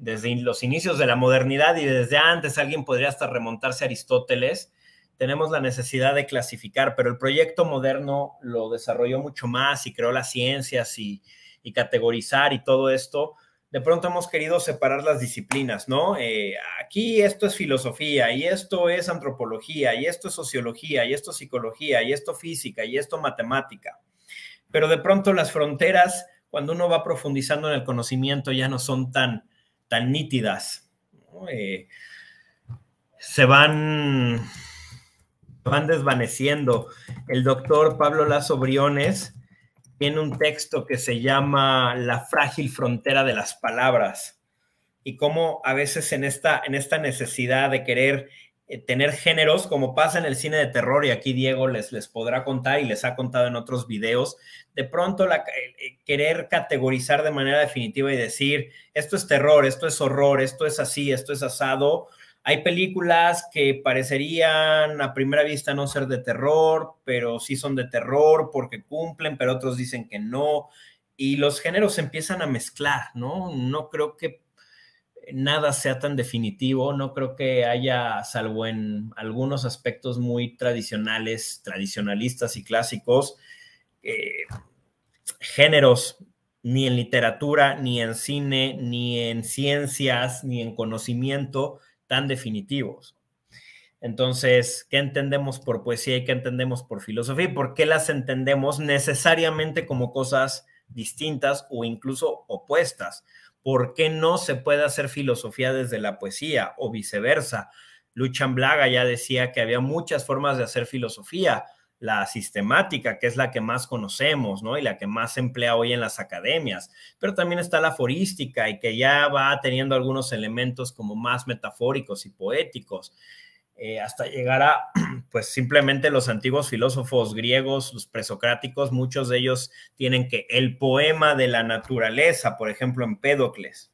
los inicios de la modernidad y desde antes, alguien podría hasta remontarse a Aristóteles, tenemos la necesidad de clasificar, pero el proyecto moderno lo desarrolló mucho más y creó las ciencias y categorizar y todo esto. De pronto hemos querido separar las disciplinas, ¿no? Aquí esto es filosofía, y esto es antropología, y esto es sociología, y esto es psicología, y esto física, y esto matemática. Pero de pronto las fronteras, cuando uno va profundizando en el conocimiento, ya no son tan nítidas, ¿no? Se van desvaneciendo. El doctor Pablo Lazo Briones tiene un texto que se llama La frágil frontera de las palabras y cómo a veces en esta necesidad de querer tener géneros, como pasa en el cine de terror, y aquí Diego les podrá contar y les ha contado en otros videos, de pronto querer categorizar de manera definitiva y decir esto es terror, esto es horror, esto es así, esto es asado. Hay películas que parecerían a primera vista no ser de terror, pero sí son de terror porque cumplen, pero otros dicen que no. Y los géneros se empiezan a mezclar, ¿no? No creo que nada sea tan definitivo, no creo que haya, salvo en algunos aspectos muy tradicionalistas y clásicos, géneros ni en literatura, ni en cine, ni en ciencias, ni en conocimiento tan definitivos. Entonces, ¿qué entendemos por poesía y qué entendemos por filosofía? ¿Y por qué las entendemos necesariamente como cosas distintas o incluso opuestas? ¿Por qué no se puede hacer filosofía desde la poesía o viceversa? Luchan Blaga ya decía que había muchas formas de hacer filosofía, la sistemática, que es la que más conocemos, ¿no? Y la que más se emplea hoy en las academias, pero también está la aforística y que ya va teniendo algunos elementos como más metafóricos y poéticos. hasta llegar a, pues, simplemente los antiguos filósofos griegos, los presocráticos. Muchos de ellos tienen que el poema de la naturaleza, por ejemplo, Empédocles,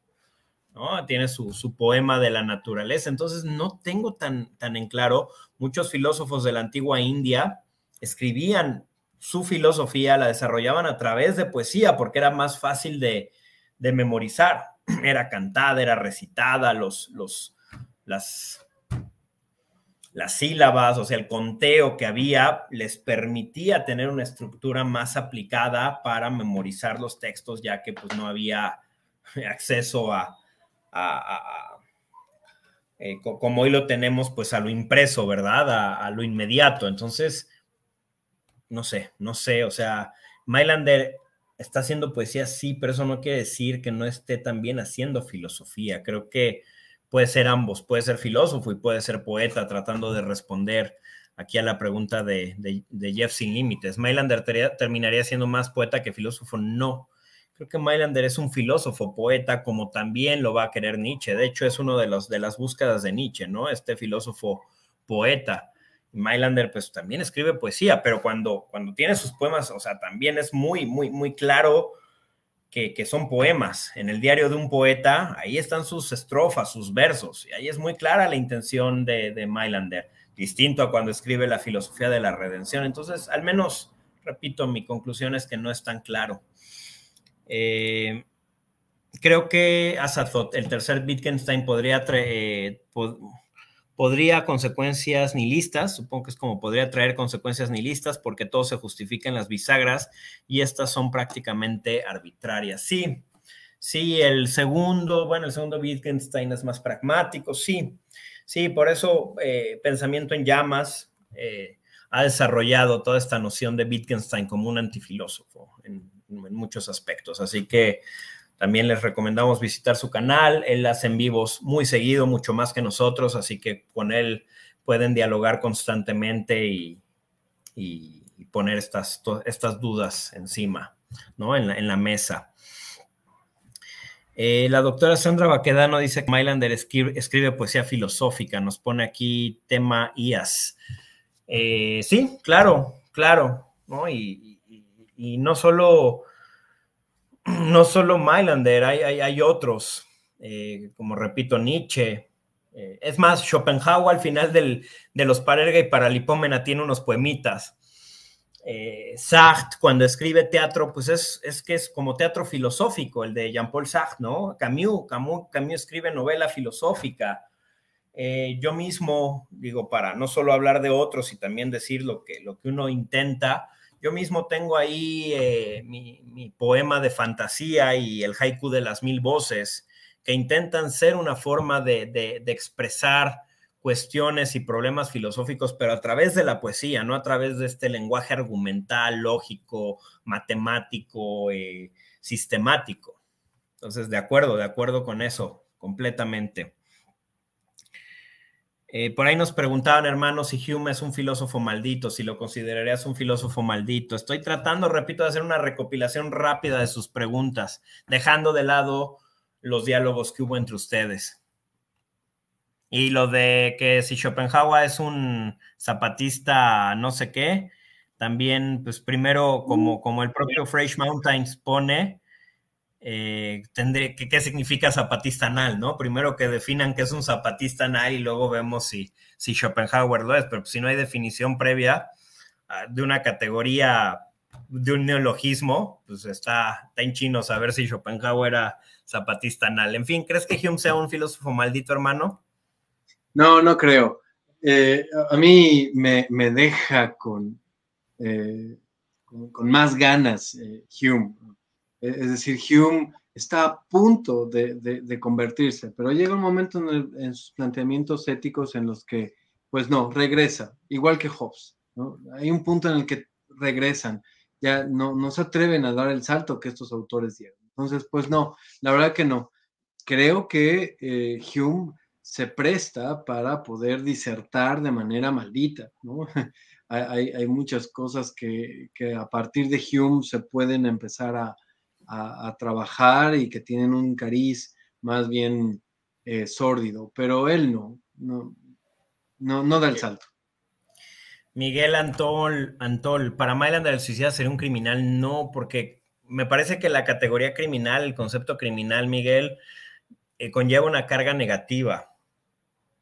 ¿no? Tiene su poema de la naturaleza. Entonces, no tengo tan en claro. Muchos filósofos de la antigua India escribían su filosofía, la desarrollaban a través de poesía, porque era más fácil de memorizar. Era cantada, era recitada, las sílabas, o sea, el conteo que había les permitía tener una estructura más aplicada para memorizar los textos, ya que pues no había acceso a como hoy lo tenemos, pues a lo impreso, ¿verdad? A lo inmediato. Entonces, no sé, o sea, Mainländer está haciendo poesía, sí, pero eso no quiere decir que no esté también haciendo filosofía. Creo que puede ser ambos, puede ser filósofo y puede ser poeta, tratando de responder aquí a la pregunta de Jeff Sin Límites. ¿Mainländer terminaría siendo más poeta que filósofo? No, creo que Mainländer es un filósofo poeta, como también lo va a querer Nietzsche. De hecho, es uno de las búsquedas de Nietzsche, ¿no? Este filósofo poeta. Mainländer, pues, también escribe poesía, pero cuando tiene sus poemas, o sea, también es muy claro que son poemas. En el diario de un poeta, ahí están sus estrofas, sus versos, y ahí es muy clara la intención de Mainländer, distinto a cuando escribe la filosofía de la redención. Entonces, al menos, repito, mi conclusión es que no es tan claro. Creo que Azathoth, el tercer Wittgenstein, podría consecuencias nihilistas, supongo que es como podría traer consecuencias nihilistas, porque todo se justifica en las bisagras y estas son prácticamente arbitrarias. Sí, el segundo Wittgenstein es más pragmático, sí, por eso Pensamiento en Llamas ha desarrollado toda esta noción de Wittgenstein como un antifilósofo en muchos aspectos, así que también les recomendamos visitar su canal. Él hace en vivos muy seguido, mucho más que nosotros, así que con él pueden dialogar constantemente y poner estas dudas encima, ¿no? En la mesa. La doctora Sandra Baquedano dice que Mainländer escribe poesía filosófica. Nos pone aquí tema IAS. Sí, claro, ¿no? Y no solo... Mainländer, hay otros, como repito, Nietzsche. Es más, Schopenhauer al final de los Parerga y Paralipómena tiene unos poemitas. Sartre, cuando escribe teatro, pues es como teatro filosófico, el de Jean-Paul Sartre, ¿no? Camus escribe novela filosófica. Yo mismo, digo, para no solo hablar de otros y también decir lo que uno intenta, yo mismo tengo ahí mi poema de fantasía y el haiku de las 1000 voces, que intentan ser una forma de expresar cuestiones y problemas filosóficos, pero a través de la poesía, no a través de este lenguaje argumental, lógico, matemático, sistemático. Entonces, de acuerdo con eso, completamente. Por ahí nos preguntaban, hermanos, si Hume es un filósofo maldito, si lo considerarías un filósofo maldito. Estoy tratando, repito, de hacer una recopilación rápida de sus preguntas, dejando de lado los diálogos que hubo entre ustedes. Y lo de que si Schopenhauer es un zapatista no sé qué, también, pues primero, como el propio Fresh Mountains pone... ¿qué significa zapatista anal, ¿no? Primero que definan qué es un zapatista anal y luego vemos si Schopenhauer lo es, pero si no hay definición previa de una categoría, de un neologismo, pues está en chino saber si Schopenhauer era zapatista anal. En fin, ¿crees que Hume sea un filósofo maldito, hermano? No creo. A mí me deja con más ganas Hume. Es decir, Hume está a punto de convertirse, pero llega un momento en sus planteamientos éticos en los que, pues no, regresa, igual que Hobbes, ¿no? Hay un punto en el que regresan, ya no se atreven a dar el salto que estos autores dieron. Entonces, pues no, la verdad que no. Creo que Hume se presta para poder disertar de manera maldita, ¿no? hay muchas cosas que a partir de Hume se pueden empezar a trabajar y que tienen un cariz más bien sórdido, pero él no. No da el salto. Miguel Antol, para Mainländer el suicida sería un criminal, no, porque me parece que la categoría criminal, el concepto criminal, Miguel, conlleva una carga negativa,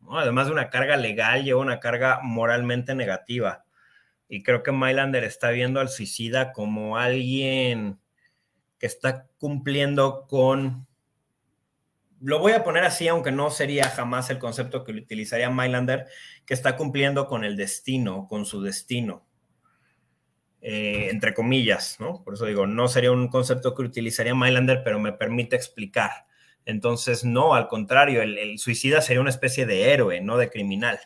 ¿no? Además de una carga legal, lleva una carga moralmente negativa. Y creo que Mainländer está viendo al suicida como alguien que está cumpliendo con... Lo voy a poner así, aunque no sería jamás el concepto que utilizaría Mainländer, que está cumpliendo con el destino, con su destino, entre comillas, ¿no? Por eso digo, no sería un concepto que utilizaría Mainländer, pero me permite explicar. Entonces, no, al contrario, el suicida sería una especie de héroe, no de criminal.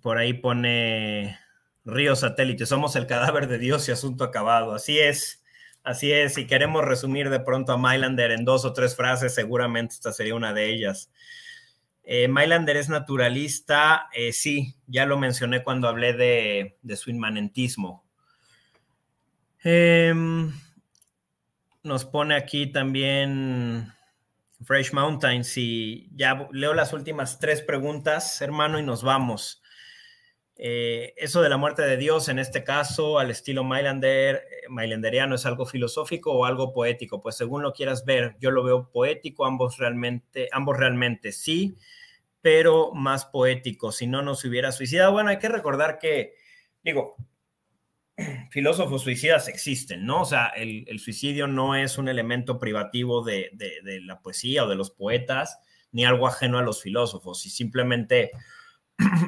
Por ahí pone Río Satélite, somos el cadáver de Dios y asunto acabado. Así es. Así es, si queremos resumir de pronto a Mainländer en 2 o 3 frases, seguramente esta sería una de ellas. Mainländer es naturalista, sí, ya lo mencioné cuando hablé de su inmanentismo. Nos pone aquí también Fresh Mountain, sí, ya leo las últimas 3 preguntas, hermano, y nos vamos. Eso de la muerte de Dios, en este caso, al estilo mainländeriano, ¿es algo filosófico o algo poético? Pues según lo quieras ver, yo lo veo poético, ambos realmente sí, pero más poético, si no nos hubiera suicidado. Bueno, hay que recordar que, digo, filósofos suicidas existen, ¿no? O sea, el suicidio no es un elemento privativo de la poesía o de los poetas, ni algo ajeno a los filósofos, y simplemente...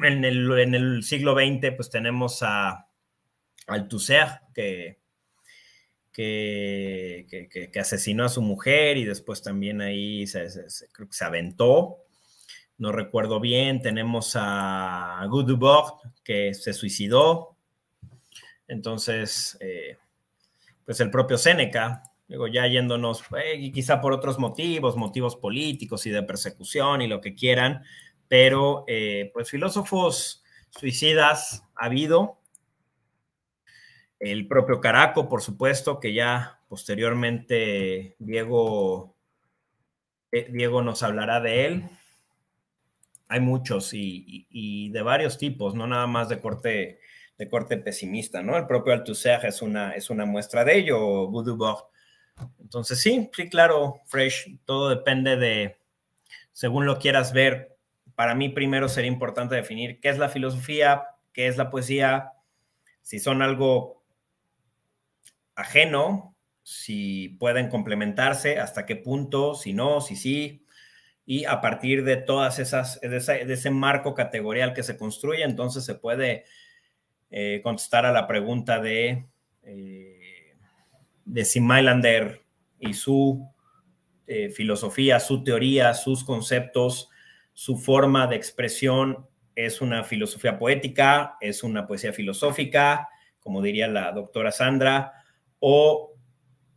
En el siglo XX, pues tenemos a Althusser, que asesinó a su mujer y después también ahí creo que se aventó, no recuerdo bien. Tenemos a Göteborg, que se suicidó. Entonces, pues el propio Séneca, digo, ya yéndonos, quizá por otros motivos políticos y de persecución y lo que quieran, pero pues filósofos suicidas ha habido, el propio Caraco, por supuesto, que ya posteriormente Diego nos hablará de él. Hay muchos y de varios tipos, no nada más de corte pesimista, ¿no? El propio Althusser es una muestra de ello, Göteborg. Entonces sí, claro, Fresh, todo depende de, según lo quieras ver. Para mí primero sería importante definir qué es la filosofía, qué es la poesía, si son algo ajeno, si pueden complementarse, hasta qué punto, si no, si sí, y a partir de todas esas, de ese marco categorial que se construye, entonces se puede contestar a la pregunta de si Mainländer y su filosofía, su teoría, sus conceptos, su forma de expresión es una filosofía poética, es una poesía filosófica, como diría la doctora Sandra, o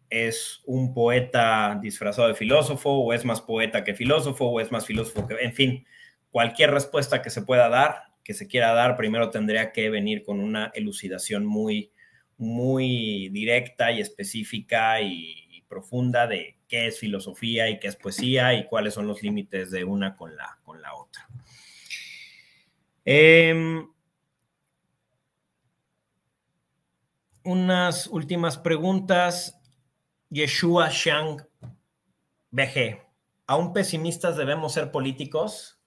es un poeta disfrazado de filósofo, o es más poeta que filósofo, o es más filósofo que... En fin, cualquier respuesta que se pueda dar, que se quiera dar, primero tendría que venir con una elucidación muy, muy directa y específica y profunda de qué es filosofía y qué es poesía y cuáles son los límites de una con la otra. Unas últimas preguntas. Yeshua Shang BG. ¿Aún pesimistas debemos ser políticos?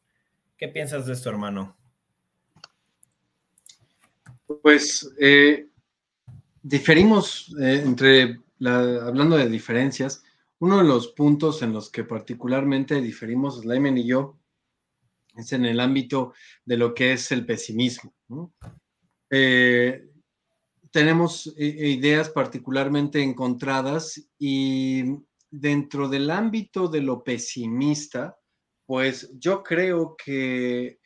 ¿Qué piensas de esto, hermano? Pues diferimos hablando de diferencias. Uno de los puntos en los que particularmente diferimos Sleiman y yo es en el ámbito de lo que es el pesimismo, ¿no? Tenemos ideas particularmente encontradas y dentro del ámbito de lo pesimista, pues yo creo que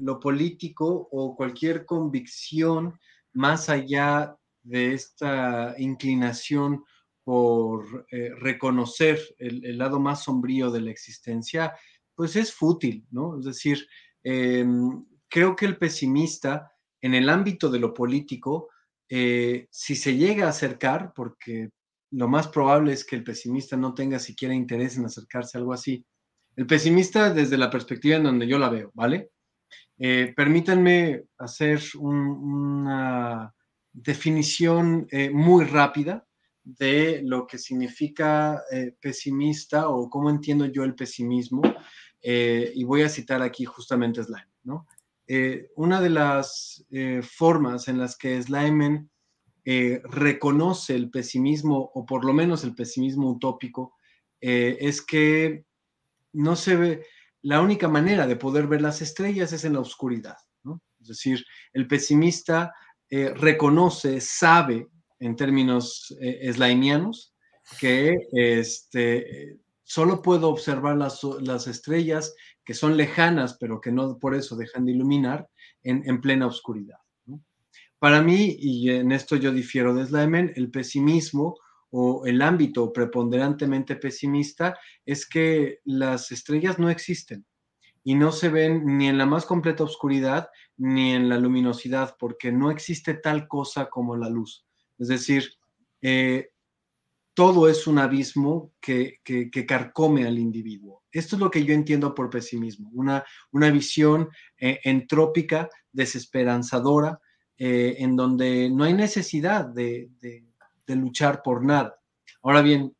lo político o cualquier convicción más allá de esta inclinación por reconocer el lado más sombrío de la existencia, pues es fútil, ¿no? Es decir, creo que el pesimista en el ámbito de lo político, si se llega a acercar, porque lo más probable es que el pesimista no tenga siquiera interés en acercarse a algo así, El pesimista desde la perspectiva en donde yo la veo, ¿vale? Permítanme hacer una definición muy rápida de lo que significa pesimista o cómo entiendo yo el pesimismo. Y voy a citar aquí justamente Slyman, ¿no? Una de las formas en las que Slyman reconoce el pesimismo, o por lo menos el pesimismo utópico, es que no se ve, la única manera de poder ver las estrellas es en la oscuridad, ¿no? Es decir, el pesimista reconoce, sabe, en términos slimianos, que solo puedo observar las estrellas que son lejanas, pero que no por eso dejan de iluminar en plena oscuridad, ¿no? Para mí, y en esto yo difiero de Slyman, el pesimismo o el ámbito preponderantemente pesimista es que las estrellas no existen y no se ven ni en la más completa oscuridad ni en la luminosidad, porque no existe tal cosa como la luz. Es decir, todo es un abismo que carcome al individuo. Esto es lo que yo entiendo por pesimismo, una visión entrópica, desesperanzadora, en donde no hay necesidad de luchar por nada. Ahora bien,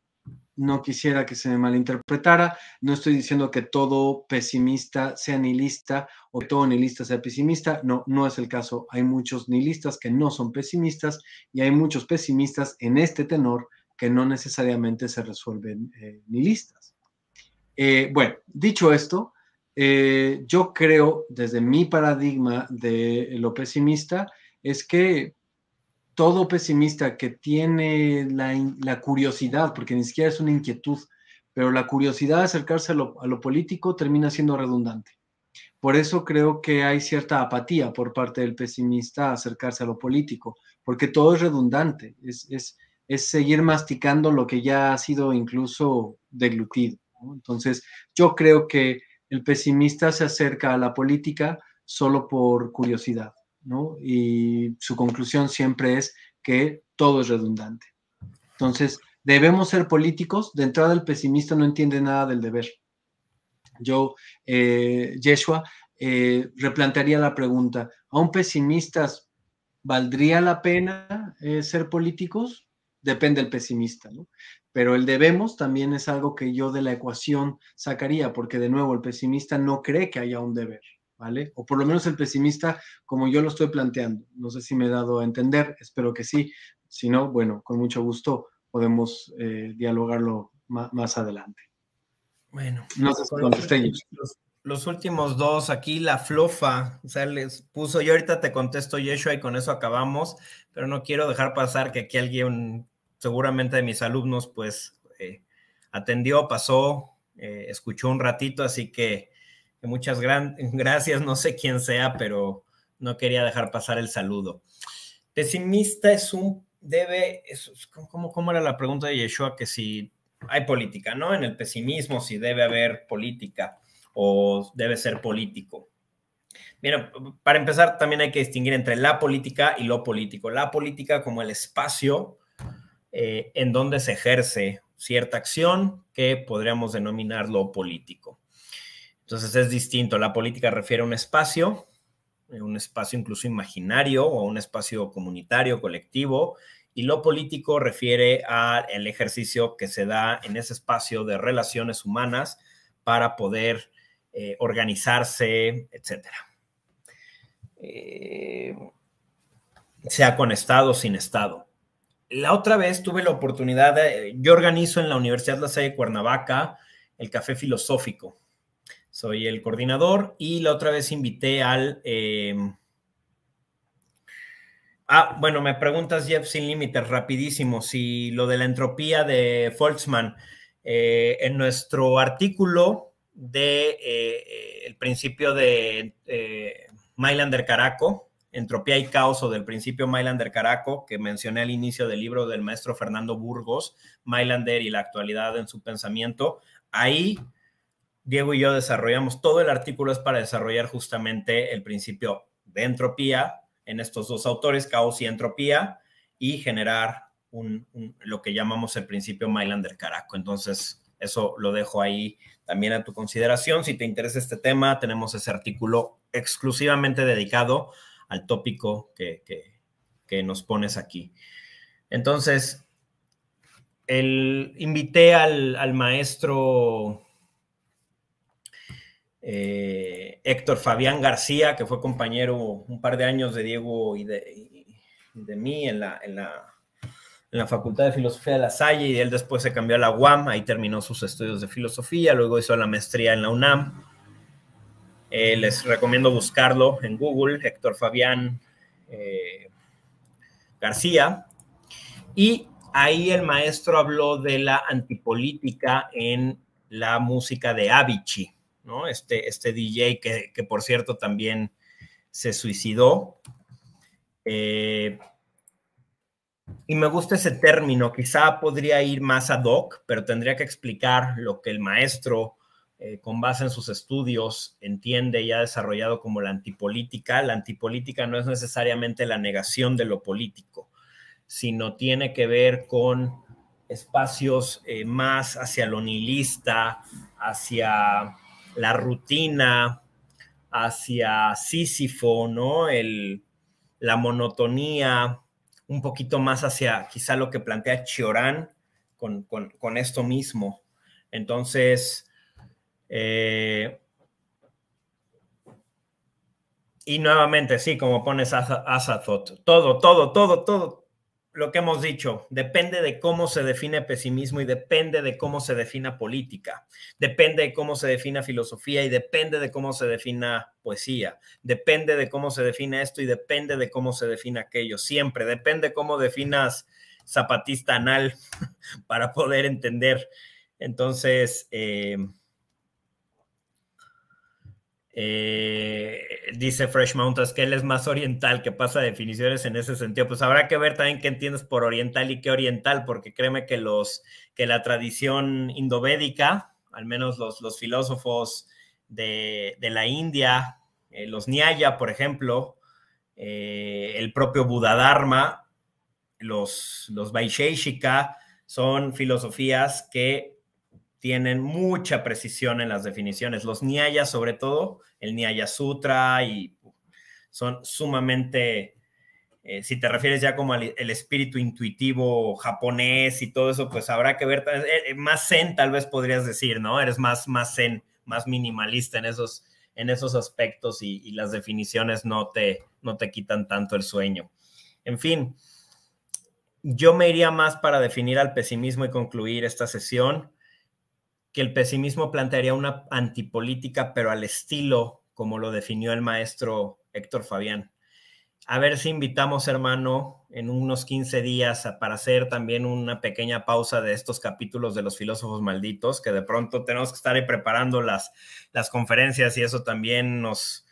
no quisiera que se me malinterpretara, no estoy diciendo que todo pesimista sea nihilista o que todo nihilista sea pesimista, no, no es el caso. Hay muchos nihilistas que no son pesimistas y hay muchos pesimistas en este tenor que no necesariamente se resuelven nihilistas. Bueno, dicho esto, yo creo, desde mi paradigma de lo pesimista, es que todo pesimista que tiene la curiosidad, porque ni siquiera es una inquietud, pero la curiosidad de acercarse a lo político termina siendo redundante. Por eso creo que hay cierta apatía por parte del pesimista a acercarse a lo político, porque todo es redundante, es seguir masticando lo que ya ha sido incluso deglutido, ¿no? Entonces, yo creo que el pesimista se acerca a la política solo por curiosidad, ¿no? Y su conclusión siempre es que todo es redundante. Entonces, debemos ser políticos. De entrada, el pesimista no entiende nada del deber. Yo, Yeshua, replantearía la pregunta, ¿a un pesimista valdría la pena ser políticos? Depende del pesimista, ¿no? Pero el debemos también es algo que yo de la ecuación sacaría, porque de nuevo el pesimista no cree que haya un deber, ¿vale? O por lo menos el pesimista, como yo lo estoy planteando. No sé si me he dado a entender, espero que sí. Si no, bueno, con mucho gusto podemos dialogarlo más adelante. Bueno. No sé si contesté. Los últimos dos, aquí la flofa, o sea, les puso, yo ahorita te contesto, Yeshua, y con eso acabamos, pero no quiero dejar pasar que aquí alguien, seguramente de mis alumnos, pues, atendió, pasó, escuchó un ratito, así que muchas gracias, no sé quién sea, pero no quería dejar pasar el saludo. Pesimista es ¿cómo era la pregunta de Yeshua? Que si hay política, ¿no? En el pesimismo, si debe haber política o debe ser político. Mira, para empezar también hay que distinguir entre la política y lo político. La política como el espacio en donde se ejerce cierta acción que podríamos denominar lo político. Entonces es distinto. La política refiere a un espacio incluso imaginario o un espacio comunitario, colectivo, y lo político refiere al ejercicio que se da en ese espacio de relaciones humanas para poder organizarse, etcétera. Sea con Estado o sin Estado. La otra vez tuve la oportunidad, yo organizo en la Universidad La Salle de Cuernavaca el Café Filosófico. Soy el coordinador y la otra vez invité al... bueno, me preguntas, Jeff, sin límites, rapidísimo, si lo de la entropía de Boltzmann. En nuestro artículo de el principio de Mainländer Caraco, Entropía y Caos, o del principio Mainländer Caraco, que mencioné al inicio del libro del maestro Fernando Burgos, Mainländer y la actualidad en su pensamiento, ahí... Diego y yo desarrollamos, todo el artículo es para desarrollar justamente el principio de entropía en estos dos autores, caos y entropía, y generar lo que llamamos el principio Mainländer Caraco. Entonces, Eso lo dejo ahí también a tu consideración. Si te interesa este tema, tenemos ese artículo exclusivamente dedicado al tópico que nos pones aquí. Entonces, invité al maestro Héctor Fabián García, que fue compañero un par de años de Diego y de mí en la Facultad de Filosofía de La Salle, y él después se cambió a la UAM, ahí terminó sus estudios de filosofía, luego hizo la maestría en la UNAM. Les recomiendo buscarlo en Google, Héctor Fabián García, y ahí el maestro habló de la antipolítica en la música de Avicii, ¿no? Este DJ que por cierto también se suicidó. Y me gusta ese término, quizá podría ir más ad hoc, pero tendría que explicar lo que el maestro, con base en sus estudios, entiende y ha desarrollado como la antipolítica. La antipolítica no es necesariamente la negación de lo político, sino tiene que ver con espacios más hacia lo nihilista, hacia la rutina, hacia Sísifo, ¿no? La monotonía, un poquito más hacia quizá lo que plantea Cioran con esto mismo. Entonces, y nuevamente, sí, como pones Azathoth, todo lo que hemos dicho, depende de cómo se define pesimismo y depende de cómo se defina política, depende de cómo se defina filosofía y depende de cómo se defina poesía, depende de cómo se define esto y depende de cómo se define aquello, siempre, depende cómo definas zapatista anal para poder entender. Entonces, dice Fresh Mountains que él es más oriental, que pasa definiciones en ese sentido. Pues habrá que ver también qué entiendes por oriental y qué oriental, porque créeme que la tradición indovédica, al menos los filósofos de la India, los Nyaya, por ejemplo, el propio Buddha-dharma, los Vaisheshika, son filosofías que tienen mucha precisión en las definiciones. Los Nyaya, sobre todo, el Nyaya Sutra, y son sumamente, si te refieres ya como al espíritu intuitivo japonés y todo eso, pues habrá que ver, más zen tal vez podrías decir, ¿no? Eres más zen, más minimalista en esos aspectos, y las definiciones no te quitan tanto el sueño. En fin, yo me iría más para definir al pesimismo y concluir esta sesión, que el pesimismo plantearía una antipolítica, pero al estilo como lo definió el maestro Héctor Fabián. A ver si invitamos, hermano, en unos 15 días para hacer también una pequeña pausa de estos capítulos de Los Filósofos Malditos, que de pronto tenemos que estar ahí preparando las conferencias, y eso también nos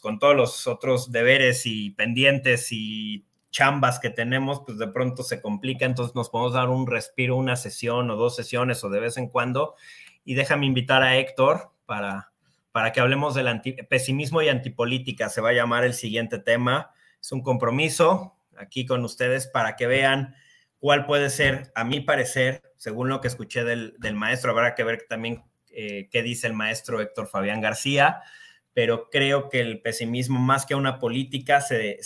con todos los otros deberes y pendientes y chambas que tenemos, pues de pronto se complica. Entonces nos podemos dar un respiro, una sesión o dos sesiones o de vez en cuando, y déjame invitar a Héctor para que hablemos del pesimismo y antipolítica. Se va a llamar el siguiente tema. Es un compromiso aquí con ustedes para que vean cuál puede ser, a mi parecer, según lo que escuché del maestro. Habrá que ver también qué dice el maestro Héctor Fabián García, pero creo que el pesimismo, más que a una política, se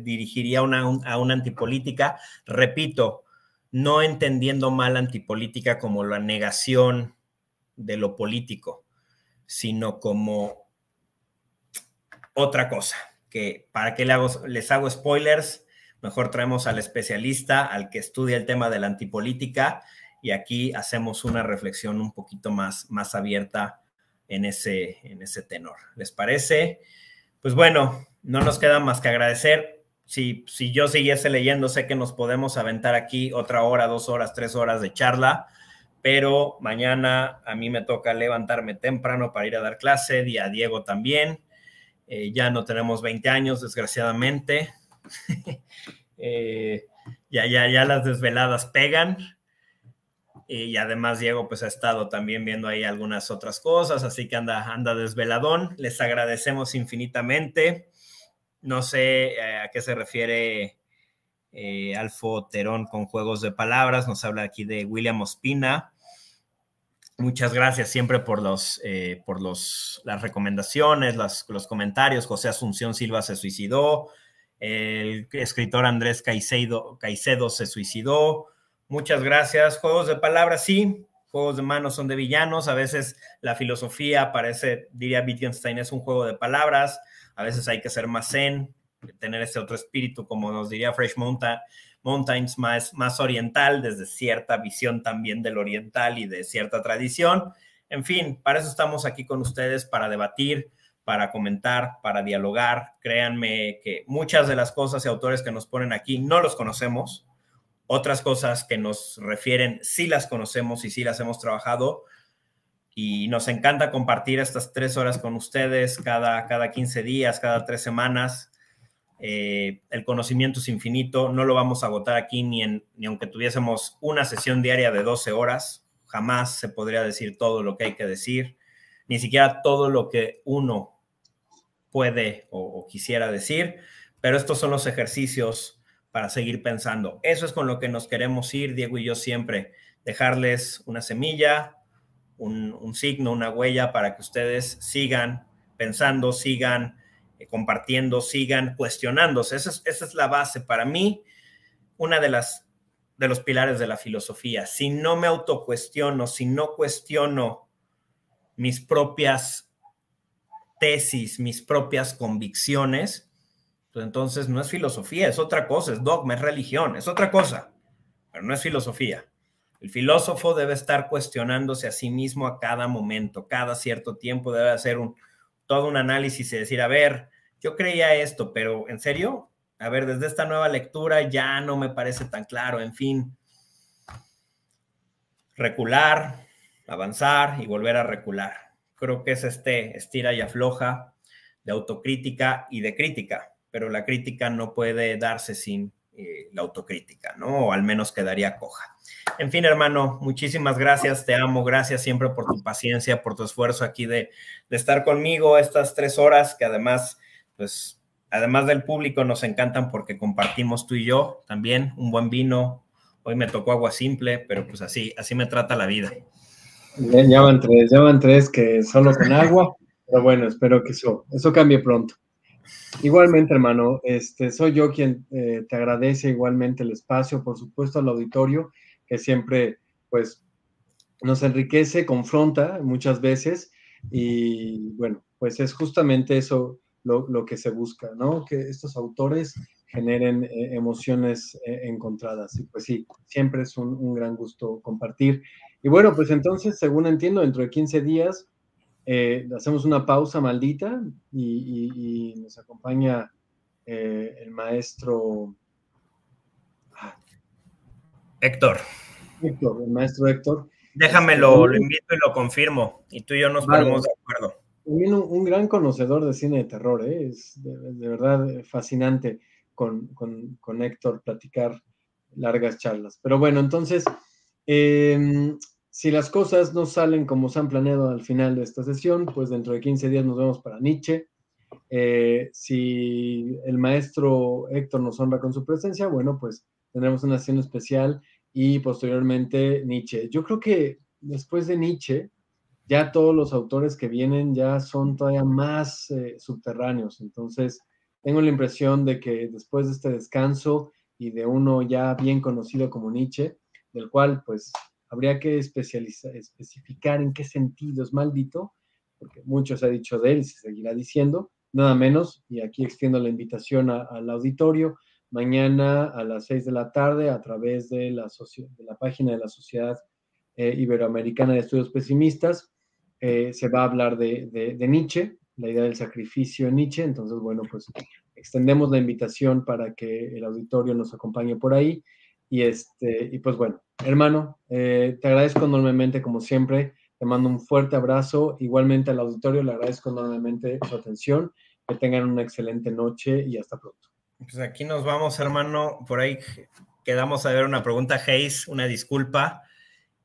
dirigiría a una antipolítica. Repito, no entendiendo mal antipolítica como la negación de lo político, sino como otra cosa. Que ¿para qué les hago spoilers? Mejor traemos al especialista, al que estudia el tema de la antipolítica, y aquí hacemos una reflexión un poquito más abierta en ese tenor. ¿Les parece? Pues bueno, no nos queda más que agradecer. Si yo siguiese leyendo, sé que nos podemos aventar aquí otra hora, 2 horas, 3 horas de charla, pero mañana a mí me toca levantarme temprano para ir a dar clase, y a Diego también. Ya no tenemos 20 años, desgraciadamente. Ya las desveladas pegan. Y además Diego pues ha estado también viendo ahí algunas otras cosas, así que anda desveladón. Les agradecemos infinitamente. No sé a qué se refiere Alfo Terón con Juegos de Palabras, nos habla aquí de William Ospina. Muchas gracias siempre por las recomendaciones, los comentarios. José Asunción Silva se suicidó. El escritor Andrés Caicedo se suicidó. Muchas gracias. Juegos de palabras, sí. Juegos de manos son de villanos. A veces la filosofía parece, diría Wittgenstein, es un juego de palabras. A veces hay que ser más zen, tener ese otro espíritu, como nos diría Fresh Mountains, más oriental, desde cierta visión también del oriental y de cierta tradición. En fin, para eso estamos aquí con ustedes, para debatir, para comentar, para dialogar. Créanme que muchas de las cosas y autores que nos ponen aquí no los conocemos. Otras cosas que nos refieren sí las conocemos y sí las hemos trabajado. Y nos encanta compartir estas 3 horas con ustedes cada 15 días, cada 3 semanas. El conocimiento es infinito, no lo vamos a agotar aquí ni aunque tuviésemos una sesión diaria de 12 horas, jamás se podría decir todo lo que hay que decir, ni siquiera todo lo que uno puede o quisiera decir, pero estos son los ejercicios para seguir pensando. Eso es con lo que nos queremos ir, Diego y yo siempre, dejarles una semilla, un signo, una huella para que ustedes sigan pensando, sigan compartiendo, sigan cuestionándose. Esa es la base para mí, una de los pilares de la filosofía. Si no me autocuestiono, si no cuestiono mis propias tesis, mis propias convicciones, pues entonces no es filosofía, es otra cosa, es dogma, es religión, es otra cosa, pero no es filosofía. El filósofo debe estar cuestionándose a sí mismo a cada momento, cada cierto tiempo debe hacer todo un análisis y decir, a ver, yo creía esto, pero ¿en serio? A ver, desde esta nueva lectura ya no me parece tan claro, en fin. Recular, avanzar y volver a recular. Creo que es estira y afloja de autocrítica y de crítica, pero la crítica no puede darse sin la autocrítica, ¿no? O al menos quedaría coja. En fin, hermano, muchísimas gracias, te amo, gracias siempre por tu paciencia, por tu esfuerzo aquí de estar conmigo estas 3 horas que además, pues, además del público nos encantan porque compartimos tú y yo también un buen vino. Hoy me tocó agua simple, pero pues así me trata la vida. Bien, ya van tres que solo con agua, pero bueno, espero que eso cambie pronto. Igualmente, hermano, soy yo quien te agradece igualmente el espacio, por supuesto al auditorio, que siempre pues nos enriquece, confronta muchas veces y bueno, pues es justamente eso lo que se busca, ¿no? Que estos autores generen emociones encontradas y pues sí, siempre es un gran gusto compartir. Y bueno, pues entonces, según entiendo, dentro de 15 días hacemos una pausa maldita y nos acompaña el maestro Héctor, el maestro Héctor. Déjamelo, lo invito y lo confirmo, y tú y yo nos ponemos de acuerdo. También un gran conocedor de cine de terror, es de verdad fascinante con Héctor platicar largas charlas. Pero bueno, entonces, si las cosas no salen como se han planeado al final de esta sesión, pues dentro de 15 días nos vemos para Nietzsche. Si el maestro Héctor nos honra con su presencia, bueno, pues tendremos una sesión especial y posteriormente Nietzsche. Yo creo que después de Nietzsche, ya todos los autores que vienen ya son todavía más subterráneos. Entonces, tengo la impresión de que después de este descanso y de uno ya bien conocido como Nietzsche, del cual pues habría que especificar en qué sentido es maldito, porque mucho se ha dicho de él y se seguirá diciendo, nada menos, y aquí extiendo la invitación al auditorio, mañana a las 6 de la tarde a través de la página de la Sociedad Iberoamericana de Estudios Pesimistas se va a hablar de Nietzsche, la idea del sacrificio en Nietzsche. Entonces, bueno, pues extendemos la invitación para que el auditorio nos acompañe por ahí y pues bueno, hermano, te agradezco enormemente como siempre, te mando un fuerte abrazo, igualmente al auditorio le agradezco enormemente su atención, que tengan una excelente noche y hasta pronto. Pues aquí nos vamos, hermano, por ahí quedamos a ver una pregunta, Hayes, una disculpa,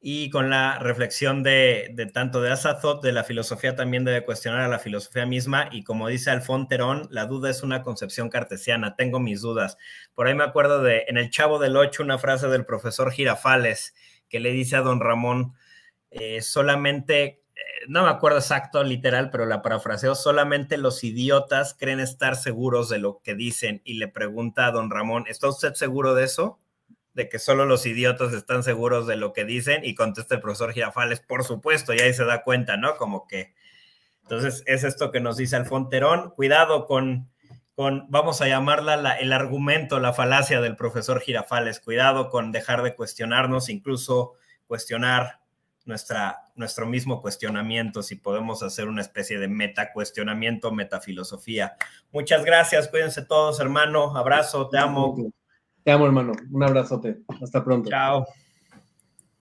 y con la reflexión de tanto de Azazot, de la filosofía también debe cuestionar a la filosofía misma, y como dice Alfon Terón, la duda es una concepción cartesiana, tengo mis dudas. Por ahí me acuerdo de, en El Chavo del Ocho, una frase del profesor Girafales, que le dice a don Ramón, solamente, no me acuerdo exacto, literal, pero la parafraseo, solamente los idiotas creen estar seguros de lo que dicen, y le pregunta a don Ramón, ¿está usted seguro de eso? De que solo los idiotas están seguros de lo que dicen, y contesta el profesor Girafales, por supuesto, y ahí se da cuenta, ¿no? Como que, entonces, es esto que nos dice Alfon Terón, cuidado con vamos a llamarla el argumento, la falacia del profesor Girafales, cuidado con dejar de cuestionarnos, incluso cuestionar nuestro mismo cuestionamiento, si podemos hacer una especie de metacuestionamiento, metafilosofía. Muchas gracias, cuídense todos, hermano, abrazo, te amo. Te amo, hermano. Un abrazote. Hasta pronto. Chao.